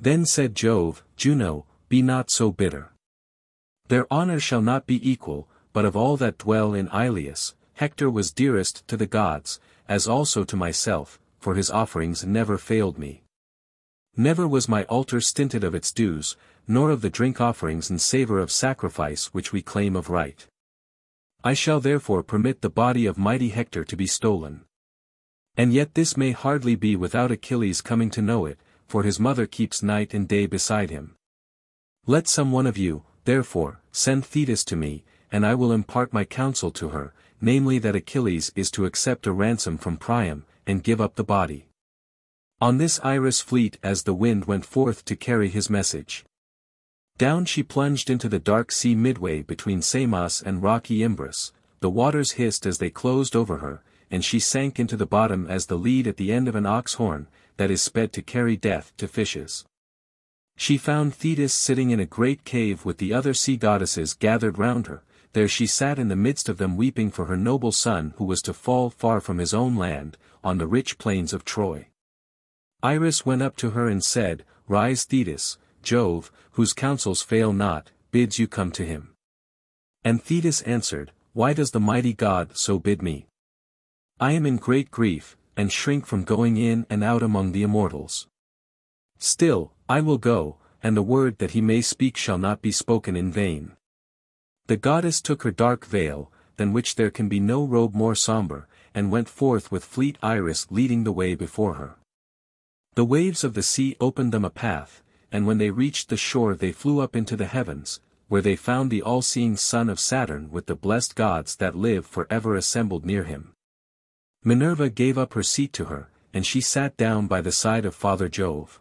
Then said Jove, Juno, be not so bitter. Their honor shall not be equal, but of all that dwell in Ilius, Hector was dearest to the gods, as also to myself, for his offerings never failed me. Never was my altar stinted of its dues, nor of the drink offerings and savour of sacrifice which we claim of right. I shall therefore permit the body of mighty Hector to be stolen. And yet this may hardly be without Achilles coming to know it, for his mother keeps night and day beside him. Let some one of you, therefore, send Thetis to me, and I will impart my counsel to her, namely that Achilles is to accept a ransom from Priam, and give up the body. On this Iris fleet as the wind went forth to carry his message. Down she plunged into the dark sea midway between Samos and rocky Imbrus, the waters hissed as they closed over her, and she sank into the bottom as the lead at the end of an ox horn, that is sped to carry death to fishes. She found Thetis sitting in a great cave with the other sea goddesses gathered round her. There she sat in the midst of them weeping for her noble son who was to fall far from his own land, on the rich plains of Troy. Iris went up to her and said, Rise Thetis, Jove, whose counsels fail not, bids you come to him. And Thetis answered, Why does the mighty god so bid me? I am in great grief, and shrink from going in and out among the immortals. Still, I will go, and the word that he may speak shall not be spoken in vain. The goddess took her dark veil, than which there can be no robe more sombre, and went forth with fleet Iris leading the way before her. The waves of the sea opened them a path, and when they reached the shore they flew up into the heavens, where they found the all-seeing son of Saturn with the blessed gods that live for ever assembled near him. Minerva gave up her seat to her, and she sat down by the side of Father Jove.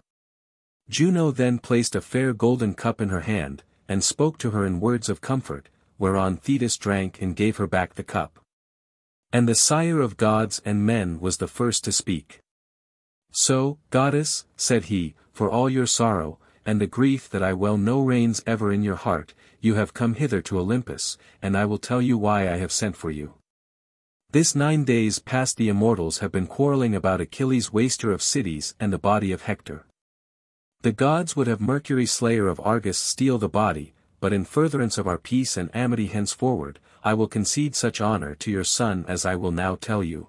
Juno then placed a fair golden cup in her hand, and spoke to her in words of comfort, whereon Thetis drank and gave her back the cup. And the sire of gods and men was the first to speak. So, goddess, said he, for all your sorrow, and the grief that I well know reigns ever in your heart, you have come hither to Olympus, and I will tell you why I have sent for you. This nine days past the immortals have been quarrelling about Achilles waster of cities and the body of Hector. The gods would have Mercury slayer of Argus steal the body, but in furtherance of our peace and amity henceforward, I will concede such honour to your son as I will now tell you.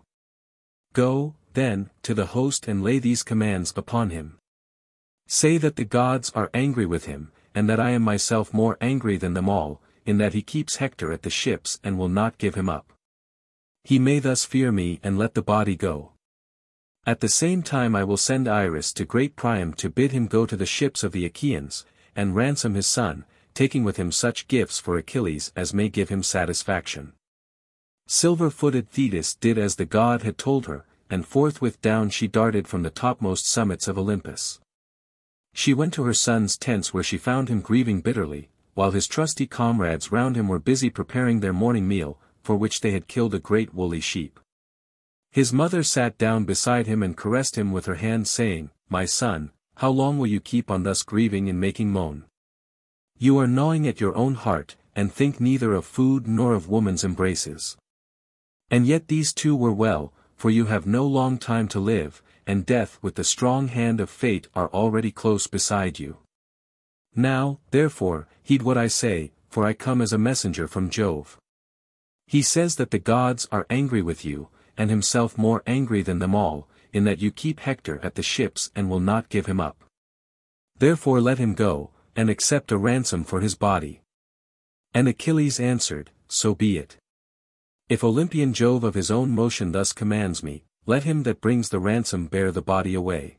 Go, then, to the host and lay these commands upon him. Say that the gods are angry with him, and that I am myself more angry than them all, in that he keeps Hector at the ships and will not give him up. He may thus fear me and let the body go. At the same time I will send Iris to great Priam to bid him go to the ships of the Achaeans, and ransom his son, taking with him such gifts for Achilles as may give him satisfaction. Silver-footed Thetis did as the god had told her, and forthwith down she darted from the topmost summits of Olympus. She went to her son's tents where she found him grieving bitterly, while his trusty comrades round him were busy preparing their morning meal, for which they had killed a great woolly sheep. His mother sat down beside him and caressed him with her hand saying, My son, how long will you keep on thus grieving and making moan? You are gnawing at your own heart, and think neither of food nor of woman's embraces. And yet these two were well, for you have no long time to live, and death with the strong hand of fate are already close beside you. Now, therefore, heed what I say, for I come as a messenger from Jove. He says that the gods are angry with you, and himself more angry than them all, in that you keep Hector at the ships and will not give him up. Therefore let him go, and accept a ransom for his body. And Achilles answered, So be it. If Olympian Jove of his own motion thus commands me, let him that brings the ransom bear the body away.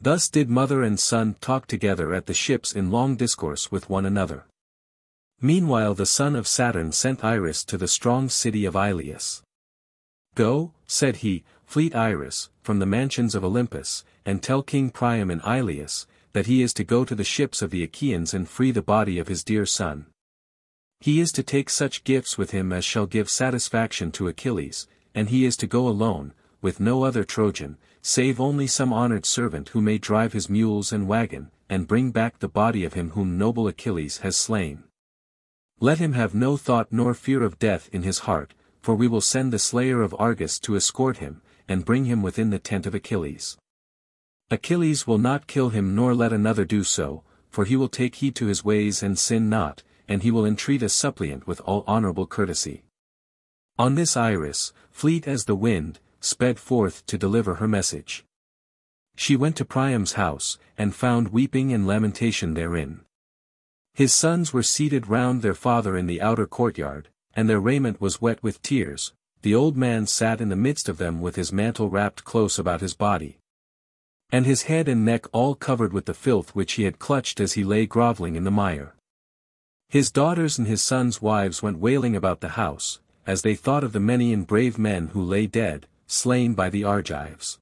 Thus did mother and son talk together at the ships in long discourse with one another. Meanwhile the son of Saturn sent Iris to the strong city of Ilius. Go, said he, fleet Iris, from the mansions of Olympus, and tell King Priam in Ilius, that he is to go to the ships of the Achaeans and free the body of his dear son. He is to take such gifts with him as shall give satisfaction to Achilles, and he is to go alone, with no other Trojan, save only some honoured servant who may drive his mules and wagon, and bring back the body of him whom noble Achilles has slain. Let him have no thought nor fear of death in his heart, for we will send the slayer of Argus to escort him, and bring him within the tent of Achilles. Achilles will not kill him nor let another do so, for he will take heed to his ways and sin not, and he will entreat a suppliant with all honourable courtesy. On this Iris, fleet as the wind, sped forth to deliver her message. She went to Priam's house, and found weeping and lamentation therein. His sons were seated round their father in the outer courtyard, and their raiment was wet with tears. The old man sat in the midst of them with his mantle wrapped close about his body, and his head and neck all covered with the filth which he had clutched as he lay grovelling in the mire. His daughters and his sons' wives went wailing about the house, as they thought of the many and brave men who lay dead, slain by the Argives.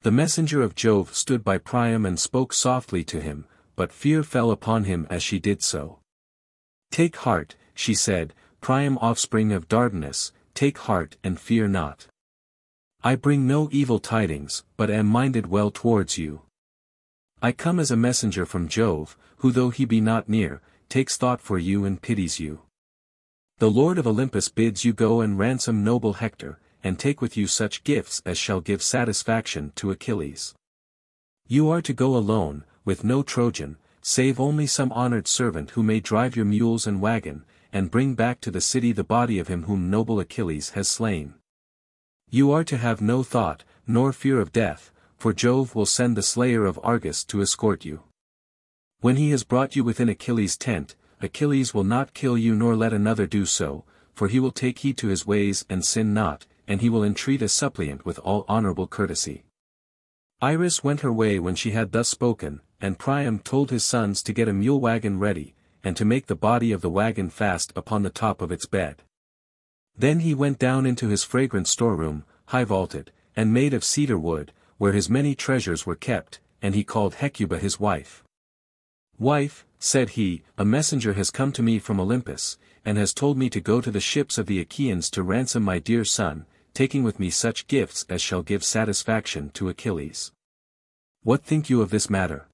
The messenger of Jove stood by Priam and spoke softly to him, but fear fell upon him as she did so. "Take heart," she said, "Priam offspring of Dardanus, take heart and fear not. I bring no evil tidings, but am minded well towards you. I come as a messenger from Jove, who though he be not near, takes thought for you and pities you. The Lord of Olympus bids you go and ransom noble Hector, and take with you such gifts as shall give satisfaction to Achilles. You are to go alone, with no Trojan, save only some honoured servant who may drive your mules and wagon, and bring back to the city the body of him whom noble Achilles has slain. You are to have no thought, nor fear of death, for Jove will send the slayer of Argus to escort you. When he has brought you within Achilles' tent, Achilles will not kill you nor let another do so, for he will take heed to his ways and sin not, and he will entreat a suppliant with all honourable courtesy." Iris went her way when she had thus spoken, and Priam told his sons to get a mule wagon ready, and to make the body of the wagon fast upon the top of its bed. Then he went down into his fragrant storeroom, high-vaulted, and made of cedar wood, where his many treasures were kept, and he called Hecuba his wife. "Wife," said he, "a messenger has come to me from Olympus, and has told me to go to the ships of the Achaeans to ransom my dear son, taking with me such gifts as shall give satisfaction to Achilles. What think you of this matter?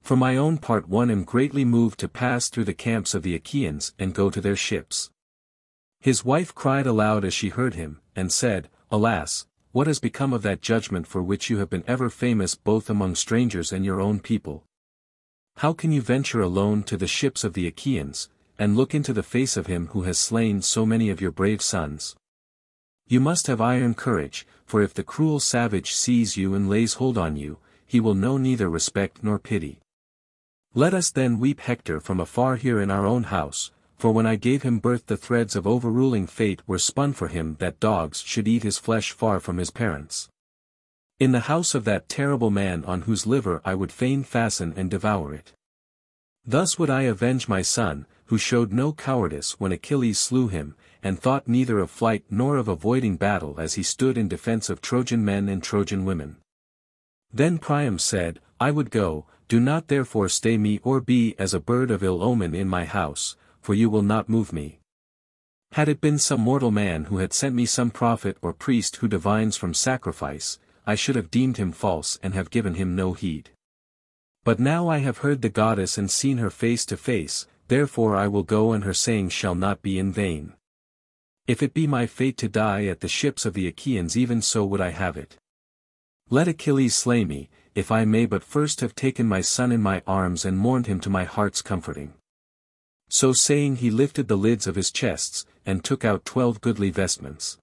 For my own part one am greatly moved to pass through the camps of the Achaeans and go to their ships." His wife cried aloud as she heard him, and said, "Alas, what has become of that judgment for which you have been ever famous both among strangers and your own people? How can you venture alone to the ships of the Achaeans, and look into the face of him who has slain so many of your brave sons? You must have iron courage, for if the cruel savage sees you and lays hold on you, he will know neither respect nor pity. Let us then weep Hector from afar here in our own house, for when I gave him birth the threads of overruling fate were spun for him that dogs should eat his flesh far from his parents, in the house of that terrible man on whose liver I would fain fasten and devour it. Thus would I avenge my son, who showed no cowardice when Achilles slew him, and thought neither of flight nor of avoiding battle as he stood in defence of Trojan men and Trojan women." Then Priam said, "I would go, do not therefore stay me or be as a bird of ill omen in my house, for you will not move me. Had it been some mortal man who had sent me some prophet or priest who divines from sacrifice, I should have deemed him false and have given him no heed. But now I have heard the goddess and seen her face to face, therefore I will go and her saying shall not be in vain. If it be my fate to die at the ships of the Achaeans even so would I have it. Let Achilles slay me, if I may but first have taken my son in my arms and mourned him to my heart's comforting." So saying he lifted the lids of his chests, and took out twelve goodly vestments.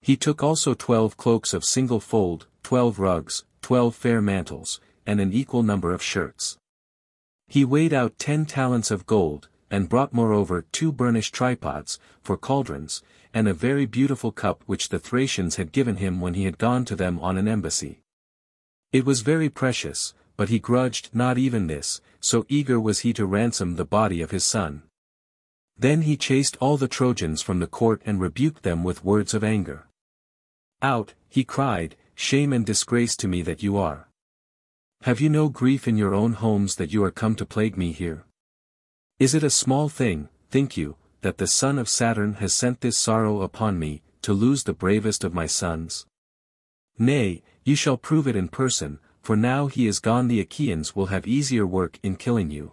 He took also twelve cloaks of single fold, twelve rugs, twelve fair mantles, and an equal number of shirts. He weighed out ten talents of gold, and brought moreover two burnished tripods, for cauldrons, and a very beautiful cup which the Thracians had given him when he had gone to them on an embassy. It was very precious, but he grudged not even this, so eager was he to ransom the body of his son. Then he chased all the Trojans from the court and rebuked them with words of anger. "Out," he cried, "shame and disgrace to me that you are. Have you no grief in your own homes that you are come to plague me here? Is it a small thing, think you, that the son of Saturn has sent this sorrow upon me, to lose the bravest of my sons? Nay, you shall prove it in person, for now he is gone the Achaeans will have easier work in killing you.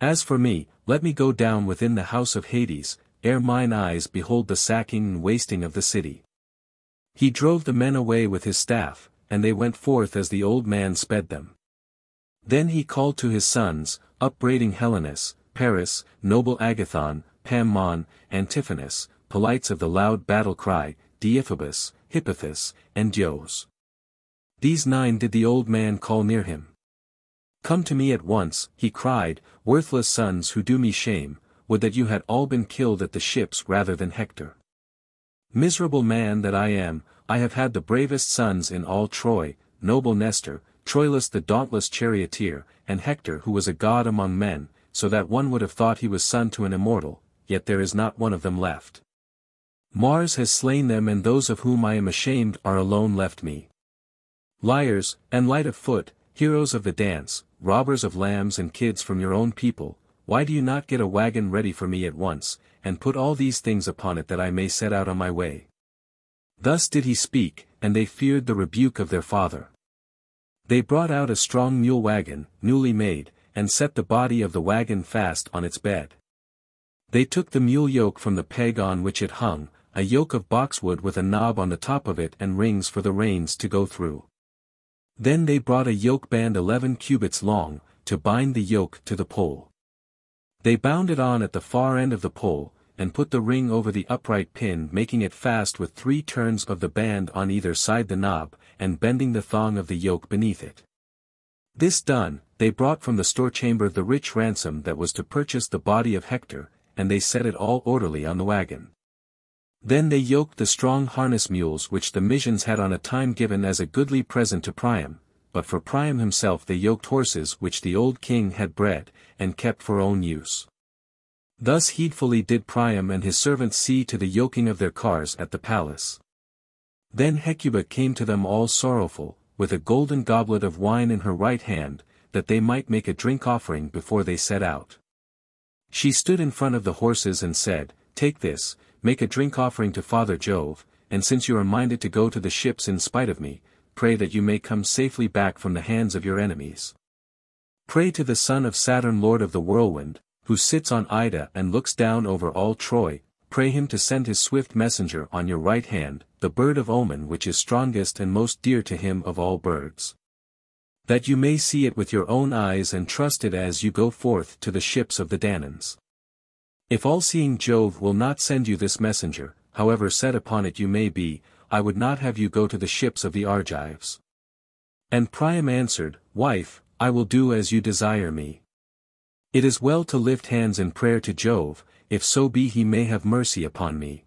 As for me, let me go down within the house of Hades, ere mine eyes behold the sacking and wasting of the city. He drove the men away with his staff, and they went forth as the old man sped them. Then he called to his sons, upbraiding Helenus, Paris, noble Agathon, Pammon, Antiphanus, Polites of the loud battle cry, Deiphobus, Hippothus, and Dios. These nine did the old man call near him. Come to me at once, he cried, worthless sons who do me shame, would that you had all been killed at the ships rather than Hector. Miserable man that I am, I have had the bravest sons in all Troy, noble Nestor, Troilus the dauntless charioteer, and Hector who was a god among men, so that one would have thought he was son to an immortal, yet there is not one of them left. Mars has slain them and those of whom I am ashamed are alone left me. Liars, and light of foot, heroes of the dance, robbers of lambs and kids from your own people, why do you not get a wagon ready for me at once, and put all these things upon it that I may set out on my way? Thus did he speak, and they feared the rebuke of their father. They brought out a strong mule wagon, newly made, and set the body of the wagon fast on its bed. They took the mule yoke from the peg on which it hung, a yoke of boxwood with a knob on the top of it and rings for the reins to go through. Then they brought a yoke band eleven cubits long, to bind the yoke to the pole. They bound it on at the far end of the pole, and put the ring over the upright pin making it fast with three turns of the band on either side the knob, and bending the thong of the yoke beneath it. This done, they brought from the store-chamber the rich ransom that was to purchase the body of Hector, and they set it all orderly on the wagon. Then they yoked the strong harness mules which the Mysians had on a time given as a goodly present to Priam, but for Priam himself they yoked horses which the old king had bred, and kept for own use. Thus heedfully did Priam and his servants see to the yoking of their cars at the palace. Then Hecuba came to them all sorrowful, with a golden goblet of wine in her right hand, that they might make a drink offering before they set out. She stood in front of the horses and said, "Take this, make a drink offering to Father Jove, and since you are minded to go to the ships in spite of me, pray that you may come safely back from the hands of your enemies. Pray to the son of Saturn lord of the whirlwind, who sits on Ida and looks down over all Troy, pray him to send his swift messenger on your right hand, the bird of omen which is strongest and most dear to him of all birds, that you may see it with your own eyes and trust it as you go forth to the ships of the Danaans. If all-seeing Jove will not send you this messenger, however set upon it you may be, I would not have you go to the ships of the Argives." And Priam answered, "Wife, I will do as you desire me. It is well to lift hands in prayer to Jove, if so be he may have mercy upon me."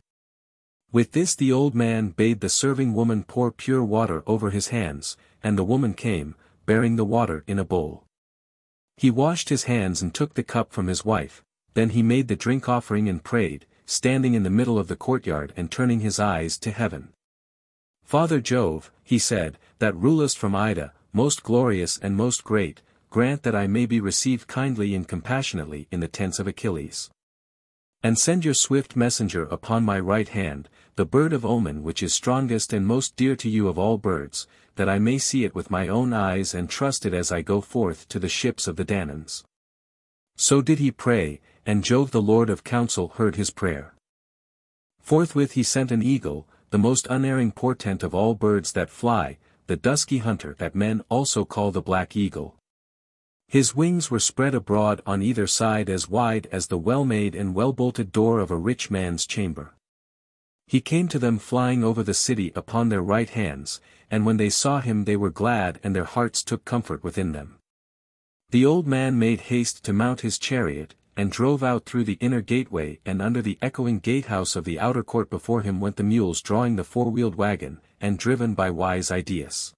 With this the old man bade the serving woman pour pure water over his hands, and the woman came, bearing the water in a bowl. He washed his hands and took the cup from his wife. Then he made the drink offering and prayed, standing in the middle of the courtyard and turning his eyes to heaven. "Father Jove," he said, "that rulest from Ida, most glorious and most great, grant that I may be received kindly and compassionately in the tents of Achilles. And send your swift messenger upon my right hand, the bird of omen which is strongest and most dear to you of all birds, that I may see it with my own eyes and trust it as I go forth to the ships of the Danaans." So did he pray, and Jove the Lord of Counsel heard his prayer. Forthwith he sent an eagle, the most unerring portent of all birds that fly, the dusky hunter that men also call the black eagle. His wings were spread abroad on either side as wide as the well-made and well-bolted door of a rich man's chamber. He came to them flying over the city upon their right hands, and when they saw him they were glad and their hearts took comfort within them. The old man made haste to mount his chariot, and drove out through the inner gateway, and under the echoing gatehouse of the outer court before him went the mules drawing the four-wheeled wagon, and driven by wise Idaeus.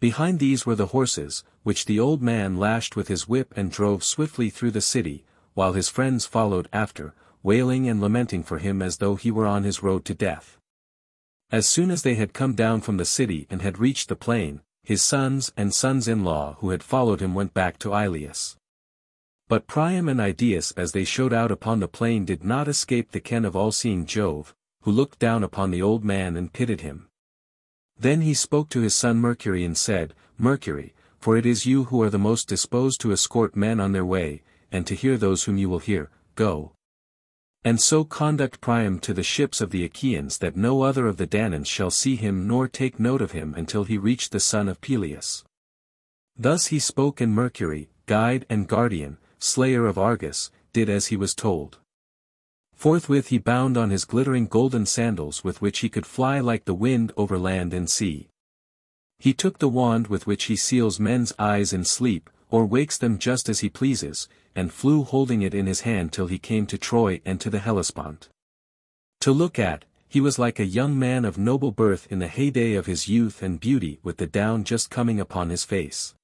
Behind these were the horses, which the old man lashed with his whip and drove swiftly through the city, while his friends followed after, wailing and lamenting for him as though he were on his road to death. As soon as they had come down from the city and had reached the plain, his sons and sons-in-law who had followed him went back to Ilius. But Priam and Idaeus as they showed out upon the plain did not escape the ken of all-seeing Jove, who looked down upon the old man and pitied him. Then he spoke to his son Mercury and said, Mercury, for it is you who are the most disposed to escort men on their way, and to hear those whom you will hear, go. And so conduct Priam to the ships of the Achaeans that no other of the Danaans shall see him nor take note of him until he reach the son of Peleus. Thus he spoke, and Mercury, guide and guardian, slayer of Argus, did as he was told. Forthwith he bound on his glittering golden sandals with which he could fly like the wind over land and sea. He took the wand with which he seals men's eyes in sleep, or wakes them just as he pleases, and flew holding it in his hand till he came to Troy and to the Hellespont. To look at, he was like a young man of noble birth in the heyday of his youth and beauty, with the down just coming upon his face.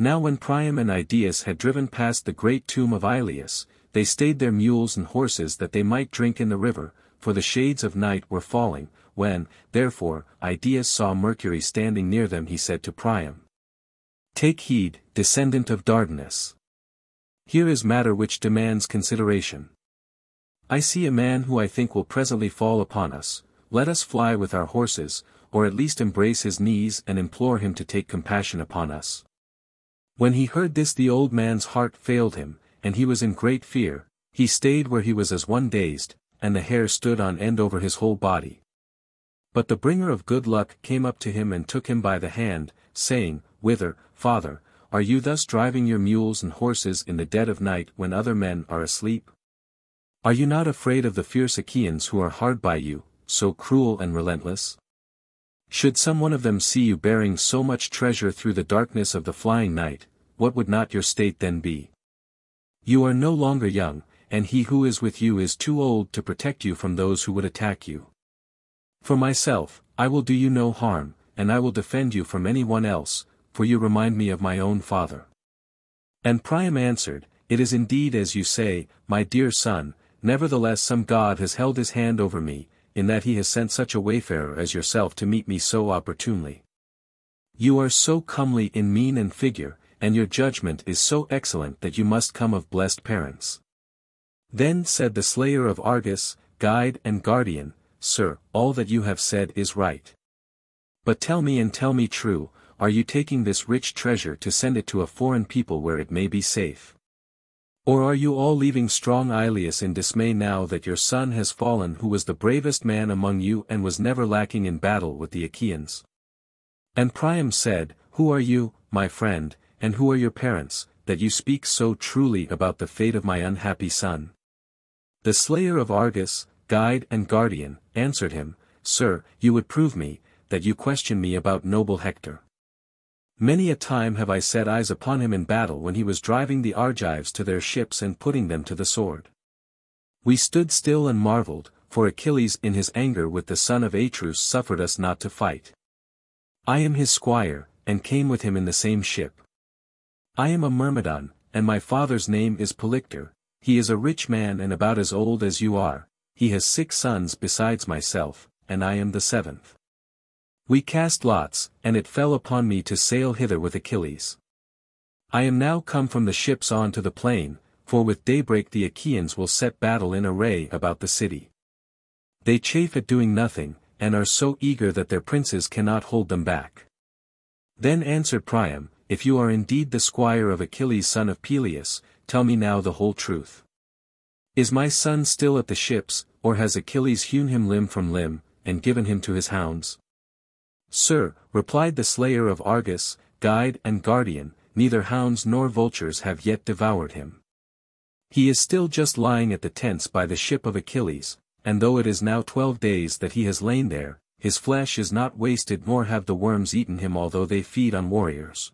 Now when Priam and Idaeus had driven past the great tomb of Ilus, they stayed their mules and horses that they might drink in the river, for the shades of night were falling. When, therefore, Idaeus saw Mercury standing near them, he said to Priam, Take heed, descendant of Dardanus. Here is matter which demands consideration. I see a man who I think will presently fall upon us. Let us fly with our horses, or at least embrace his knees and implore him to take compassion upon us. When he heard this, the old man's heart failed him, and he was in great fear. He stayed where he was as one dazed, and the hair stood on end over his whole body. But the bringer of good luck came up to him and took him by the hand, saying, Whither, father, are you thus driving your mules and horses in the dead of night when other men are asleep? Are you not afraid of the fierce Achaeans who are hard by you, so cruel and relentless? Should some one of them see you bearing so much treasure through the darkness of the flying night, what would not your state then be? You are no longer young, and he who is with you is too old to protect you from those who would attack you. For myself, I will do you no harm, and I will defend you from anyone else, for you remind me of my own father. And Priam answered, It is indeed as you say, my dear son, nevertheless some god has held his hand over me, in that he has sent such a wayfarer as yourself to meet me so opportunely. You are so comely in mien and figure, and your judgment is so excellent that you must come of blessed parents. Then said the slayer of Argus, guide and guardian, Sir, all that you have said is right. But tell me, and tell me true, are you taking this rich treasure to send it to a foreign people where it may be safe? Or are you all leaving strong Ilus in dismay now that your son has fallen, who was the bravest man among you and was never lacking in battle with the Achaeans? And Priam said, Who are you, my friend, and who are your parents, that you speak so truly about the fate of my unhappy son? The slayer of Argus, guide and guardian, answered him, Sir, you would prove me, that you question me about noble Hector. Many a time have I set eyes upon him in battle when he was driving the Argives to their ships and putting them to the sword. We stood still and marveled, for Achilles in his anger with the son of Atreus suffered us not to fight. I am his squire, and came with him in the same ship. I am a Myrmidon, and my father's name is Polyctor. He is a rich man and about as old as you are. He has six sons besides myself, and I am the seventh. We cast lots, and it fell upon me to sail hither with Achilles. I am now come from the ships on to the plain, for with daybreak the Achaeans will set battle in array about the city. They chafe at doing nothing, and are so eager that their princes cannot hold them back. Then answered Priam, If you are indeed the squire of Achilles son of Peleus, tell me now the whole truth. Is my son still at the ships, or has Achilles hewn him limb from limb, and given him to his hounds? Sir, replied the slayer of Argus, guide and guardian, neither hounds nor vultures have yet devoured him. He is still just lying at the tents by the ship of Achilles, and though it is now twelve days that he has lain there, his flesh is not wasted nor have the worms eaten him, although they feed on warriors.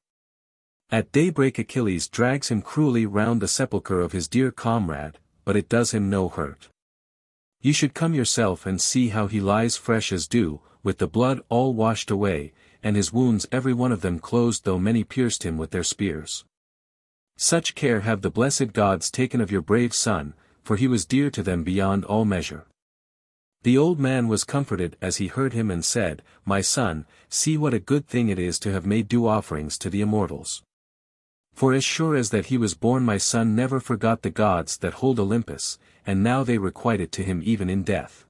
At daybreak Achilles drags him cruelly round the sepulchre of his dear comrade, but it does him no hurt. You should come yourself and see how he lies fresh as dew, with the blood all washed away, and his wounds every one of them closed, though many pierced him with their spears. Such care have the blessed gods taken of your brave son, for he was dear to them beyond all measure. The old man was comforted as he heard him and said, My son, see what a good thing it is to have made due offerings to the immortals. For as sure as that he was born, my son never forgot the gods that hold Olympus, and now they requite it to him even in death.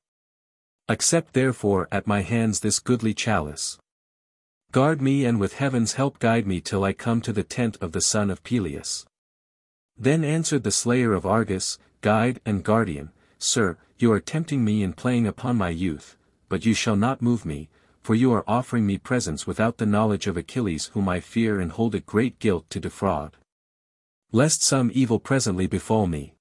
Accept therefore at my hands this goodly chalice. Guard me, and with heaven's help guide me till I come to the tent of the son of Peleus." Then answered the slayer of Argus, "Guide and guardian, sir, you are tempting me in playing upon my youth, but you shall not move me, for you are offering me presents without the knowledge of Achilles, whom I fear and hold it great guilt to defraud, lest some evil presently befall me.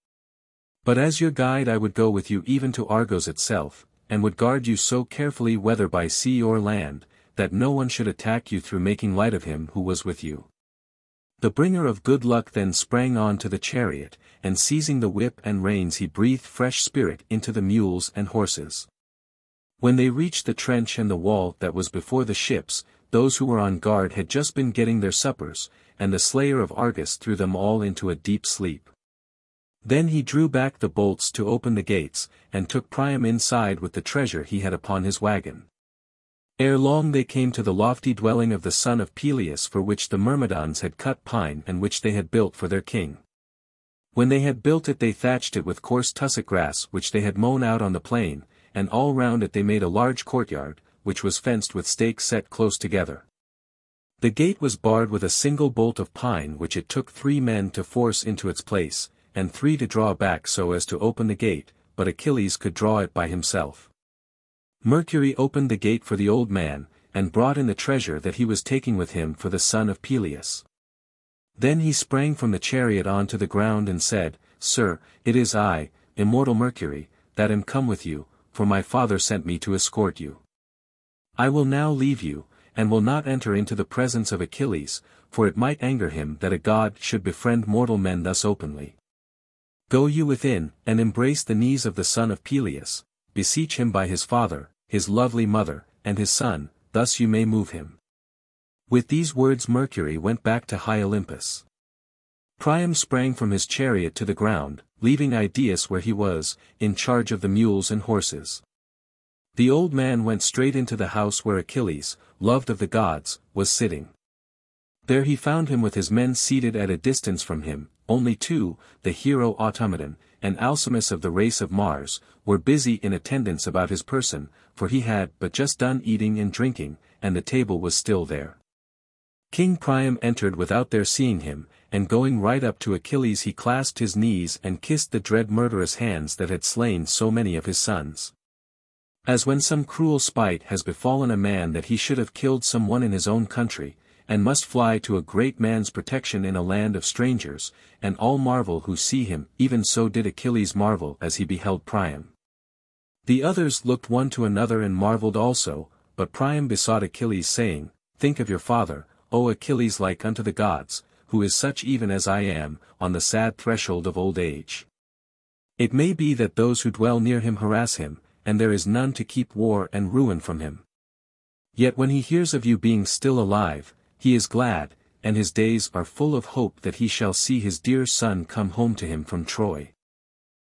But as your guide I would go with you even to Argos itself, and would guard you so carefully whether by sea or land, that no one should attack you through making light of him who was with you." The bringer of good luck then sprang on to the chariot, and seizing the whip and reins he breathed fresh spirit into the mules and horses. When they reached the trench and the wall that was before the ships, those who were on guard had just been getting their suppers, and the slayer of Argus threw them all into a deep sleep. Then he drew back the bolts to open the gates, and took Priam inside with the treasure he had upon his wagon. Ere long they came to the lofty dwelling of the son of Peleus, for which the Myrmidons had cut pine and which they had built for their king. When they had built it they thatched it with coarse tussock grass which they had mown out on the plain, and all round it they made a large courtyard, which was fenced with stakes set close together. The gate was barred with a single bolt of pine which it took three men to force into its place, and three to draw back so as to open the gate, but Achilles could draw it by himself. Mercury opened the gate for the old man, and brought in the treasure that he was taking with him for the son of Peleus. Then he sprang from the chariot on to the ground and said, "Sir, it is I, immortal Mercury, that am come with you, for my father sent me to escort you. I will now leave you, and will not enter into the presence of Achilles, for it might anger him that a god should befriend mortal men thus openly. Go you within, and embrace the knees of the son of Peleus, beseech him by his father, his lovely mother, and his son, thus you may move him." With these words Mercury went back to high Olympus. Priam sprang from his chariot to the ground, leaving Idaeus where he was, in charge of the mules and horses. The old man went straight into the house where Achilles, loved of the gods, was sitting. There he found him with his men seated at a distance from him, only two, the hero Automedon, and Alcimus of the race of Mars, were busy in attendance about his person, for he had but just done eating and drinking, and the table was still there. King Priam entered without their seeing him, and going right up to Achilles he clasped his knees and kissed the dread murderous hands that had slain so many of his sons. As when some cruel spite has befallen a man that he should have killed someone in his own country, and must fly to a great man's protection in a land of strangers, and all marvel who see him, even so did Achilles marvel as he beheld Priam. The others looked one to another and marveled also, but Priam besought Achilles saying, "Think of your father, O Achilles, like unto the gods, who is such even as I am, on the sad threshold of old age. It may be that those who dwell near him harass him, and there is none to keep war and ruin from him. Yet when he hears of you being still alive, he is glad, and his days are full of hope that he shall see his dear son come home to him from Troy.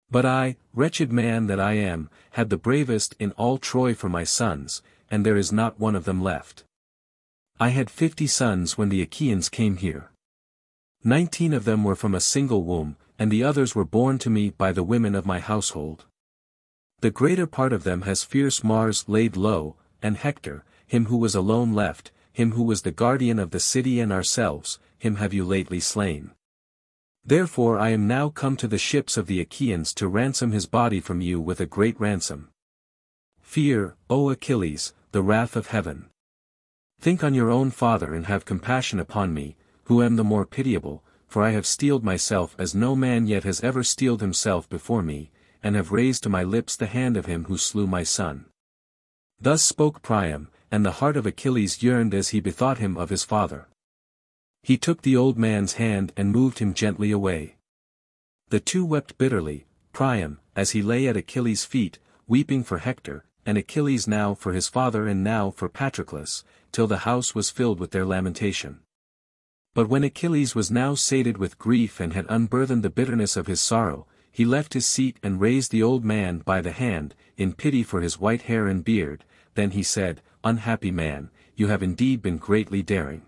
But I, wretched man that I am, had the bravest in all Troy for my sons, and there is not one of them left. I had fifty sons when the Achaeans came here. Nineteen of them were from a single womb, and the others were born to me by the women of my household. The greater part of them has fierce Mars laid low, and Hector, him who was alone left, him who was the guardian of the city and ourselves, him have you lately slain. Therefore I am now come to the ships of the Achaeans to ransom his body from you with a great ransom. Fear, O Achilles, the wrath of heaven. Think on your own father and have compassion upon me, who am the more pitiable, for I have steeled myself as no man yet has ever steeled himself before me, and have raised to my lips the hand of him who slew my son." Thus spoke Priam, and the heart of Achilles yearned as he bethought him of his father. He took the old man's hand and moved him gently away. The two wept bitterly, Priam, as he lay at Achilles' feet, weeping for Hector, and Achilles now for his father and now for Patroclus, till the house was filled with their lamentation. But when Achilles was now sated with grief and had unburthened the bitterness of his sorrow, he left his seat and raised the old man by the hand, in pity for his white hair and beard. Then he said, "Unhappy man, you have indeed been greatly daring.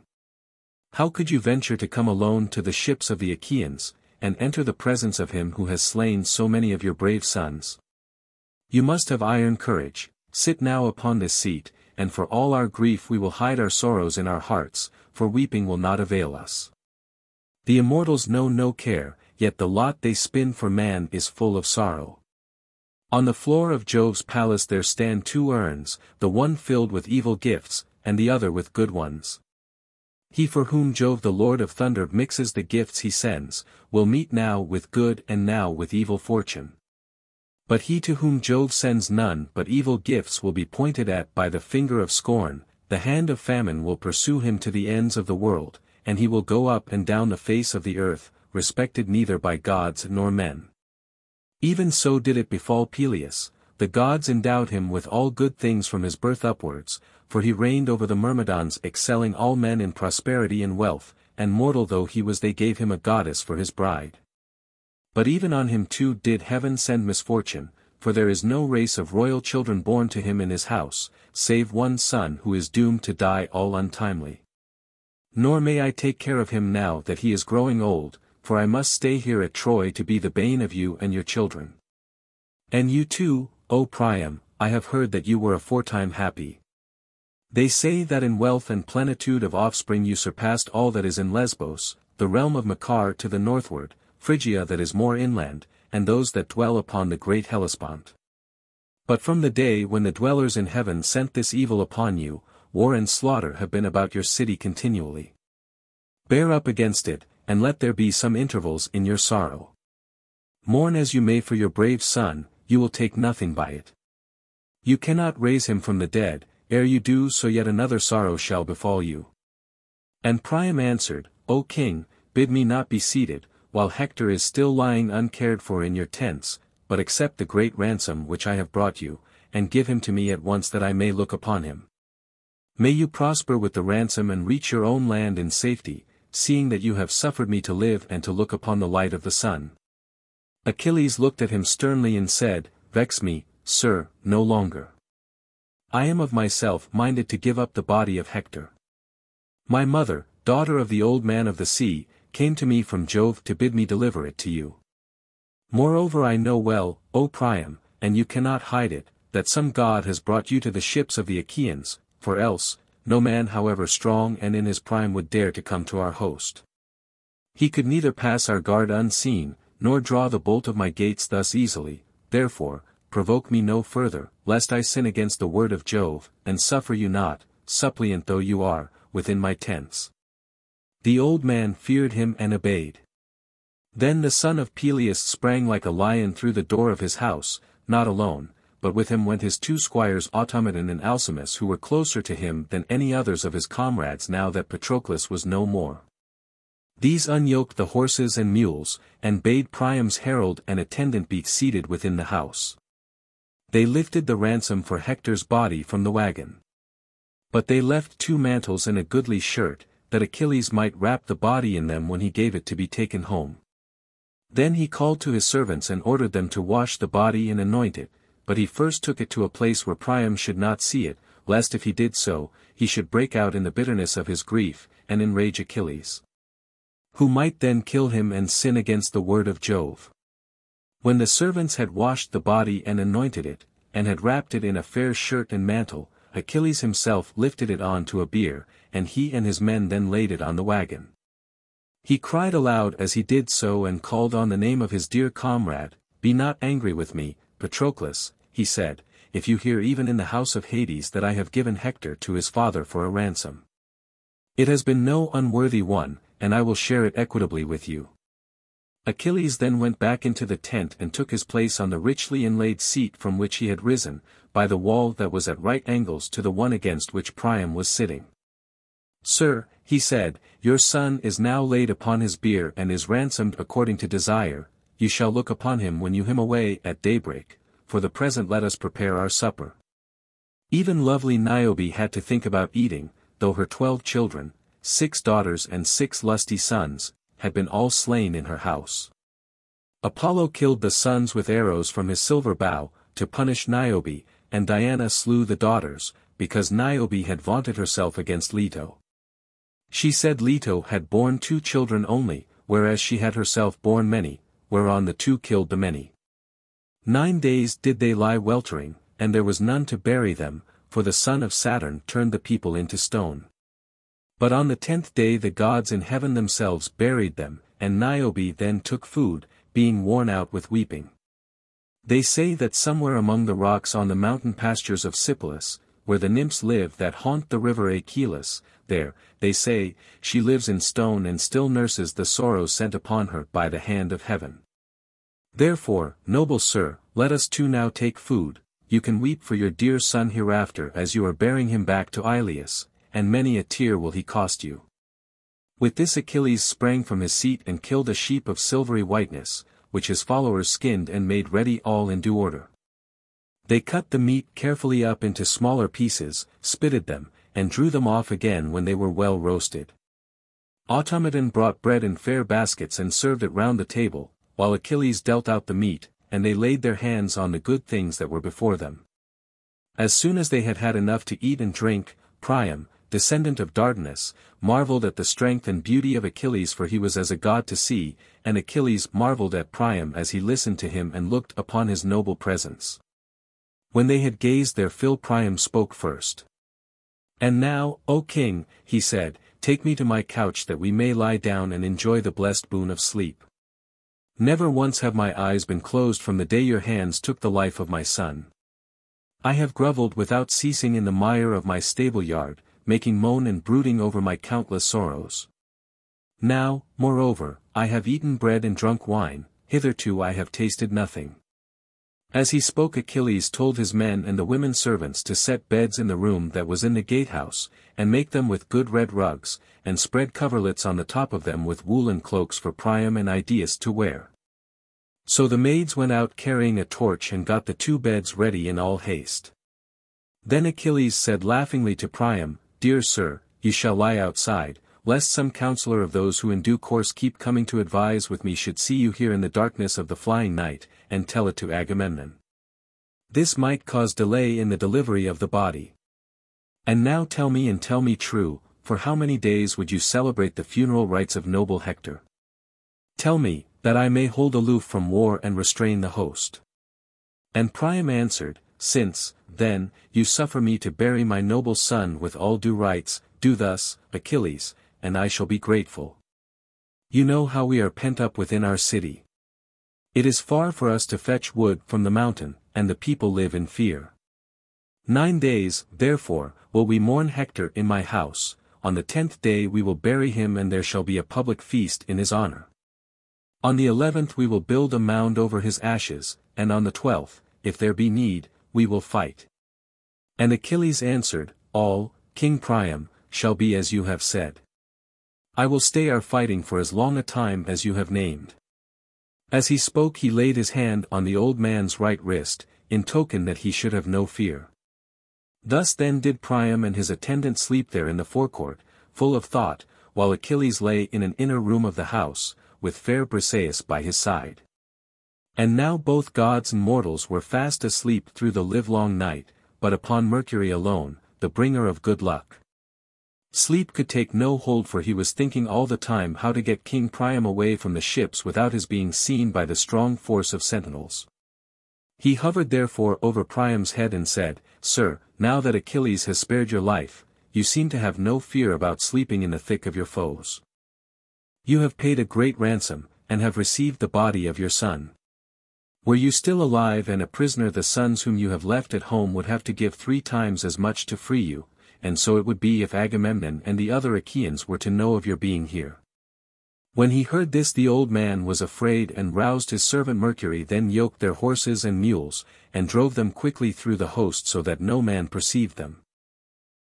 How could you venture to come alone to the ships of the Achaeans, and enter the presence of him who has slain so many of your brave sons? You must have iron courage. Sit now upon this seat, and for all our grief we will hide our sorrows in our hearts, for weeping will not avail us. The immortals know no care, yet the lot they spin for man is full of sorrow. On the floor of Jove's palace there stand two urns, the one filled with evil gifts, and the other with good ones. He for whom Jove the Lord of Thunder mixes the gifts he sends, will meet now with good and now with evil fortune. But he to whom Jove sends none but evil gifts will be pointed at by the finger of scorn, the hand of famine will pursue him to the ends of the world, and he will go up and down the face of the earth, respected neither by gods nor men. Even so did it befall Peleus, the gods endowed him with all good things from his birth upwards, for he reigned over the Myrmidons excelling all men in prosperity and wealth, and mortal though he was they gave him a goddess for his bride. But even on him too did heaven send misfortune, for there is no race of royal children born to him in his house, save one son who is doomed to die all untimely. Nor may I take care of him now that he is growing old, for I must stay here at Troy to be the bane of you and your children. And you too, O Priam, I have heard that you were aforetime happy. They say that in wealth and plenitude of offspring you surpassed all that is in Lesbos, the realm of Makar to the northward, Phrygia that is more inland, and those that dwell upon the great Hellespont. But from the day when the dwellers in heaven sent this evil upon you, war and slaughter have been about your city continually. Bear up against it, and let there be some intervals in your sorrow. Mourn as you may for your brave son, you will take nothing by it. You cannot raise him from the dead. Ere you do so yet another sorrow shall befall you. And Priam answered, O king, bid me not be seated, while Hector is still lying uncared for in your tents, but accept the great ransom which I have brought you, and give him to me at once that I may look upon him. May you prosper with the ransom and reach your own land in safety, seeing that you have suffered me to live and to look upon the light of the sun. Achilles looked at him sternly and said, Vex me, sir, no longer. I am of myself minded to give up the body of Hector. My mother, daughter of the old man of the sea, came to me from Jove to bid me deliver it to you. Moreover I know well, O Priam, and you cannot hide it, that some god has brought you to the ships of the Achaeans, for else, no man however strong and in his prime would dare to come to our host. He could neither pass our guard unseen, nor draw the bolt of my gates thus easily, therefore, provoke me no further, lest I sin against the word of Jove, and suffer you not, suppliant though you are, within my tents. The old man feared him and obeyed. Then the son of Peleus sprang like a lion through the door of his house, not alone, but with him went his two squires Automedon and Alcimus who were closer to him than any others of his comrades now that Patroclus was no more. These unyoked the horses and mules, and bade Priam's herald and attendant be seated within the house. They lifted the ransom for Hector's body from the wagon. But they left two mantles and a goodly shirt, that Achilles might wrap the body in them when he gave it to be taken home. Then he called to his servants and ordered them to wash the body and anoint it, but he first took it to a place where Priam should not see it, lest if he did so, he should break out in the bitterness of his grief, and enrage Achilles, who might then kill him and sin against the word of Jove. When the servants had washed the body and anointed it, and had wrapped it in a fair shirt and mantle, Achilles himself lifted it on to a bier, and he and his men then laid it on the wagon. He cried aloud as he did so and called on the name of his dear comrade. Be not angry with me, Patroclus, he said, if you hear even in the house of Hades that I have given Hector to his father for a ransom. It has been no unworthy one, and I will share it equitably with you. Achilles then went back into the tent and took his place on the richly inlaid seat from which he had risen, by the wall that was at right angles to the one against which Priam was sitting. Sir, he said, your son is now laid upon his bier and is ransomed according to desire. You shall look upon him when you him away at daybreak. For the present let us prepare our supper. Even lovely Niobe had to think about eating, though her twelve children, six daughters and six lusty sons, had been all slain in her house. Apollo killed the sons with arrows from his silver bow, to punish Niobe, and Diana slew the daughters, because Niobe had vaunted herself against Leto. She said Leto had borne two children only, whereas she had herself borne many, whereon the two killed the many. Nine days did they lie weltering, and there was none to bury them, for the son of Saturn turned the people into stone. But on the tenth day the gods in heaven themselves buried them, and Niobe then took food, being worn out with weeping. They say that somewhere among the rocks on the mountain pastures of Sipylus, where the nymphs live that haunt the river Achilles, there, they say, she lives in stone and still nurses the sorrow sent upon her by the hand of heaven. Therefore, noble sir, let us too now take food, you can weep for your dear son hereafter as you are bearing him back to Ilius, and many a tear will he cost you. With this Achilles sprang from his seat and killed a sheep of silvery whiteness, which his followers skinned and made ready all in due order. They cut the meat carefully up into smaller pieces, spitted them, and drew them off again when they were well roasted. Automedon brought bread in fair baskets and served it round the table, while Achilles dealt out the meat, and they laid their hands on the good things that were before them. As soon as they had had enough to eat and drink, Priam, descendant of Dardanus, marvelled at the strength and beauty of Achilles, for he was as a god to see, and Achilles marvelled at Priam as he listened to him and looked upon his noble presence. When they had gazed their fill, Priam spoke first. "And now, O king," he said, "take me to my couch that we may lie down and enjoy the blessed boon of sleep. Never once have my eyes been closed from the day your hands took the life of my son. I have grovelled without ceasing in the mire of my stable yard, making moan and brooding over my countless sorrows. Now, moreover, I have eaten bread and drunk wine, hitherto I have tasted nothing." As he spoke, Achilles told his men and the women servants to set beds in the room that was in the gatehouse, and make them with good red rugs, and spread coverlets on the top of them with woolen cloaks for Priam and Idaeus to wear. So the maids went out carrying a torch and got the two beds ready in all haste. Then Achilles said laughingly to Priam, "Dear sir, you shall lie outside, lest some counsellor of those who in due course keep coming to advise with me should see you here in the darkness of the flying night, and tell it to Agamemnon. This might cause delay in the delivery of the body. And now tell me and tell me true, for how many days would you celebrate the funeral rites of noble Hector? Tell me, that I may hold aloof from war and restrain the host." And Priam answered, "Since, then, you suffer me to bury my noble son with all due rites, do thus, Achilles, and I shall be grateful. You know how we are pent up within our city. It is far for us to fetch wood from the mountain, and the people live in fear. Nine days, therefore, will we mourn Hector in my house, on the tenth day we will bury him and there shall be a public feast in his honor. On the eleventh we will build a mound over his ashes, and on the twelfth, if there be need, we will fight." And Achilles answered, "All, King Priam, shall be as you have said. I will stay our fighting for as long a time as you have named." As he spoke he laid his hand on the old man's right wrist, in token that he should have no fear. Thus then did Priam and his attendant sleep there in the forecourt, full of thought, while Achilles lay in an inner room of the house, with fair Briseis by his side. And now both gods and mortals were fast asleep through the livelong night, but upon Mercury alone, the bringer of good luck, sleep could take no hold, for he was thinking all the time how to get King Priam away from the ships without his being seen by the strong force of sentinels. He hovered therefore over Priam's head and said, "Sir, now that Achilles has spared your life, you seem to have no fear about sleeping in the thick of your foes. You have paid a great ransom, and have received the body of your son. Were you still alive and a prisoner, the sons whom you have left at home would have to give three times as much to free you, and so it would be if Agamemnon and the other Achaeans were to know of your being here." When he heard this the old man was afraid and roused his servant Mercury, then yoked their horses and mules, and drove them quickly through the host so that no man perceived them.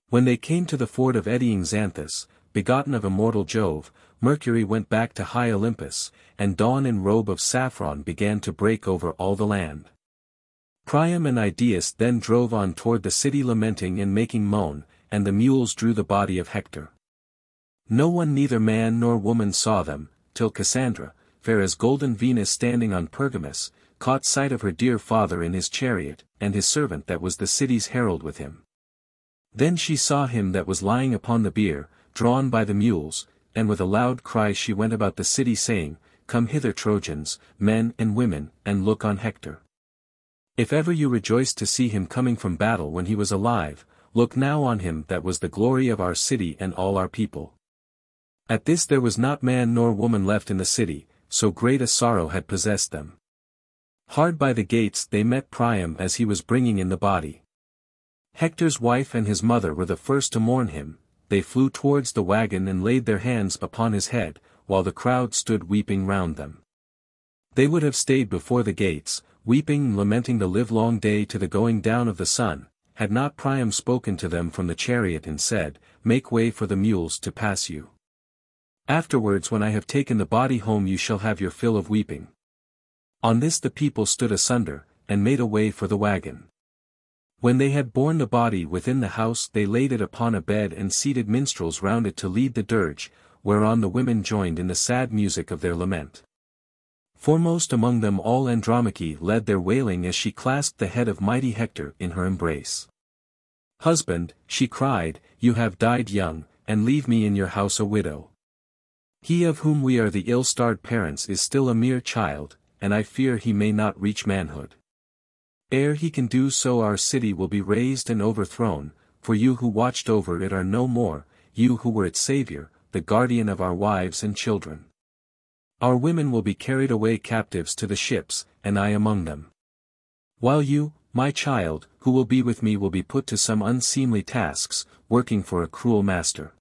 When they came to the ford of eddying Xanthus, begotten of immortal Jove, Mercury went back to high Olympus, and dawn in robe of saffron began to break over all the land. Priam and Idaeus then drove on toward the city lamenting and making moan, and the mules drew the body of Hector. No one, neither man nor woman, saw them, till Cassandra, fair as golden Venus standing on Pergamus, caught sight of her dear father in his chariot, and his servant that was the city's herald with him. Then she saw him that was lying upon the bier, drawn by the mules, and with a loud cry she went about the city saying, "Come hither Trojans, men and women, and look on Hector. If ever you rejoiced to see him coming from battle when he was alive, look now on him that was the glory of our city and all our people." At this there was not man nor woman left in the city, so great a sorrow had possessed them. Hard by the gates they met Priam as he was bringing in the body. Hector's wife and his mother were the first to mourn him. They flew towards the wagon and laid their hands upon his head, while the crowd stood weeping round them. They would have stayed before the gates, weeping and lamenting the livelong day to the going down of the sun, had not Priam spoken to them from the chariot and said, "Make way for the mules to pass you. Afterwards when I have taken the body home you shall have your fill of weeping." On this the people stood asunder, and made a way for the wagon. When they had borne the body within the house they laid it upon a bed and seated minstrels round it to lead the dirge, whereon the women joined in the sad music of their lament. Foremost among them all Andromache led their wailing as she clasped the head of mighty Hector in her embrace. "Husband," she cried, "you have died young, and leave me in your house a widow. He of whom we are the ill-starred parents is still a mere child, and I fear he may not reach manhood. Ere he can do so our city will be razed and overthrown, for you who watched over it are no more, you who were its savior, the guardian of our wives and children. Our women will be carried away captives to the ships, and I among them. While you, my child, who will be with me will be put to some unseemly tasks, working for a cruel master.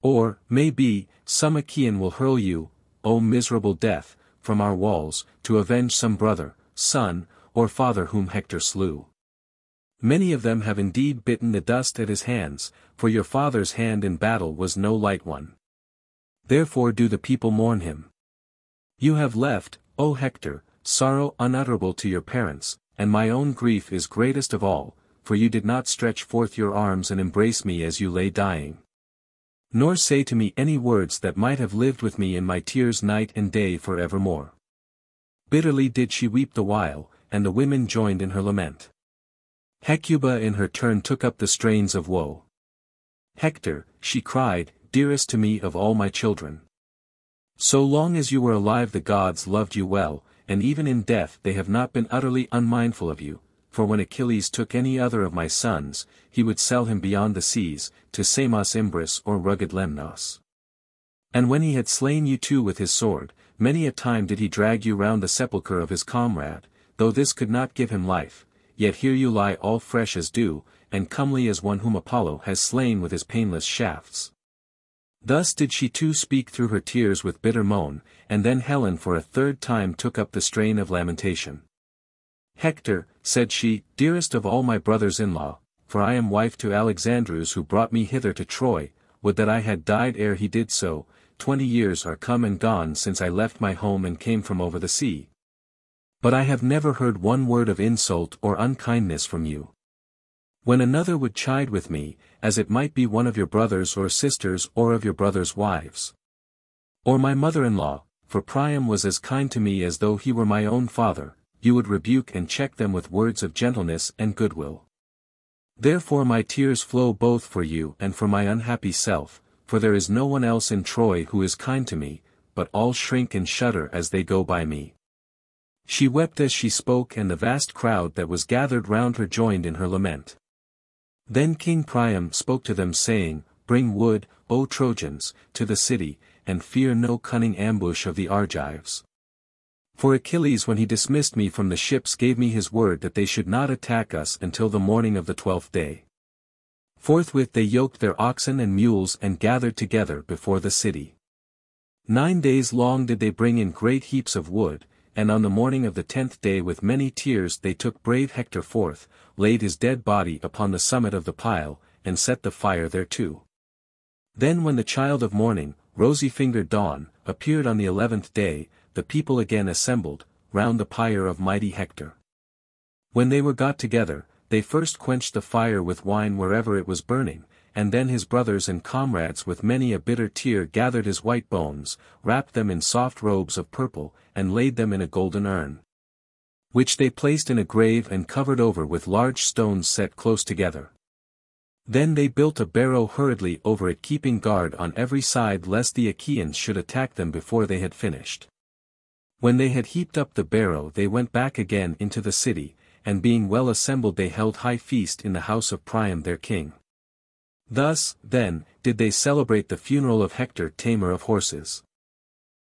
Or, maybe, some Achaean will hurl you, O miserable death, from our walls, to avenge some brother, son, or father whom Hector slew. Many of them have indeed bitten the dust at his hands, for your father's hand in battle was no light one. Therefore do the people mourn him. You have left, O Hector, sorrow unutterable to your parents, and my own grief is greatest of all, for you did not stretch forth your arms and embrace me as you lay dying. Nor say to me any words that might have lived with me in my tears night and day for evermore." Bitterly did she weep the while, and the women joined in her lament. Hecuba in her turn took up the strains of woe. "Hector," she cried, "dearest to me of all my children. So long as you were alive the gods loved you well, and even in death they have not been utterly unmindful of you. For when Achilles took any other of my sons, he would sell him beyond the seas, to Samos Imbris or rugged Lemnos. And when he had slain you too with his sword, many a time did he drag you round the sepulchre of his comrade, though this could not give him life, yet here you lie all fresh as dew, and comely as one whom Apollo has slain with his painless shafts." Thus did she too speak through her tears with bitter moan, and then Helen for a third time took up the strain of lamentation. "Hector," said she, "dearest of all my brothers-in-law, for I am wife to Alexandrus who brought me hither to Troy, would that I had died ere he did so, twenty years are come and gone since I left my home and came from over the sea. But I have never heard one word of insult or unkindness from you. When another would chide with me, as it might be one of your brothers or sisters or of your brothers' wives. Or my mother-in-law, for Priam was as kind to me as though he were my own father, you would rebuke and check them with words of gentleness and goodwill. Therefore my tears flow both for you and for my unhappy self, for there is no one else in Troy who is kind to me, but all shrink and shudder as they go by me." She wept as she spoke and the vast crowd that was gathered round her joined in her lament. Then King Priam spoke to them saying, "Bring wood, O Trojans, to the city, and fear no cunning ambush of the Argives. For Achilles when he dismissed me from the ships gave me his word that they should not attack us until the morning of the twelfth day." Forthwith they yoked their oxen and mules and gathered together before the city. Nine days long did they bring in great heaps of wood, and on the morning of the tenth day with many tears they took brave Hector forth, laid his dead body upon the summit of the pile, and set the fire thereto. Then when the child of morning, rosy-fingered dawn, appeared on the eleventh day, the people again assembled, round the pyre of mighty Hector. When they were got together, they first quenched the fire with wine wherever it was burning, and then his brothers and comrades with many a bitter tear gathered his white bones, wrapped them in soft robes of purple, and laid them in a golden urn, which they placed in a grave and covered over with large stones set close together. Then they built a barrow hurriedly over it, keeping guard on every side lest the Achaeans should attack them before they had finished. When they had heaped up the barrow, they went back again into the city, and being well assembled they held high feast in the house of Priam their king. Thus, then, did they celebrate the funeral of Hector, tamer of horses.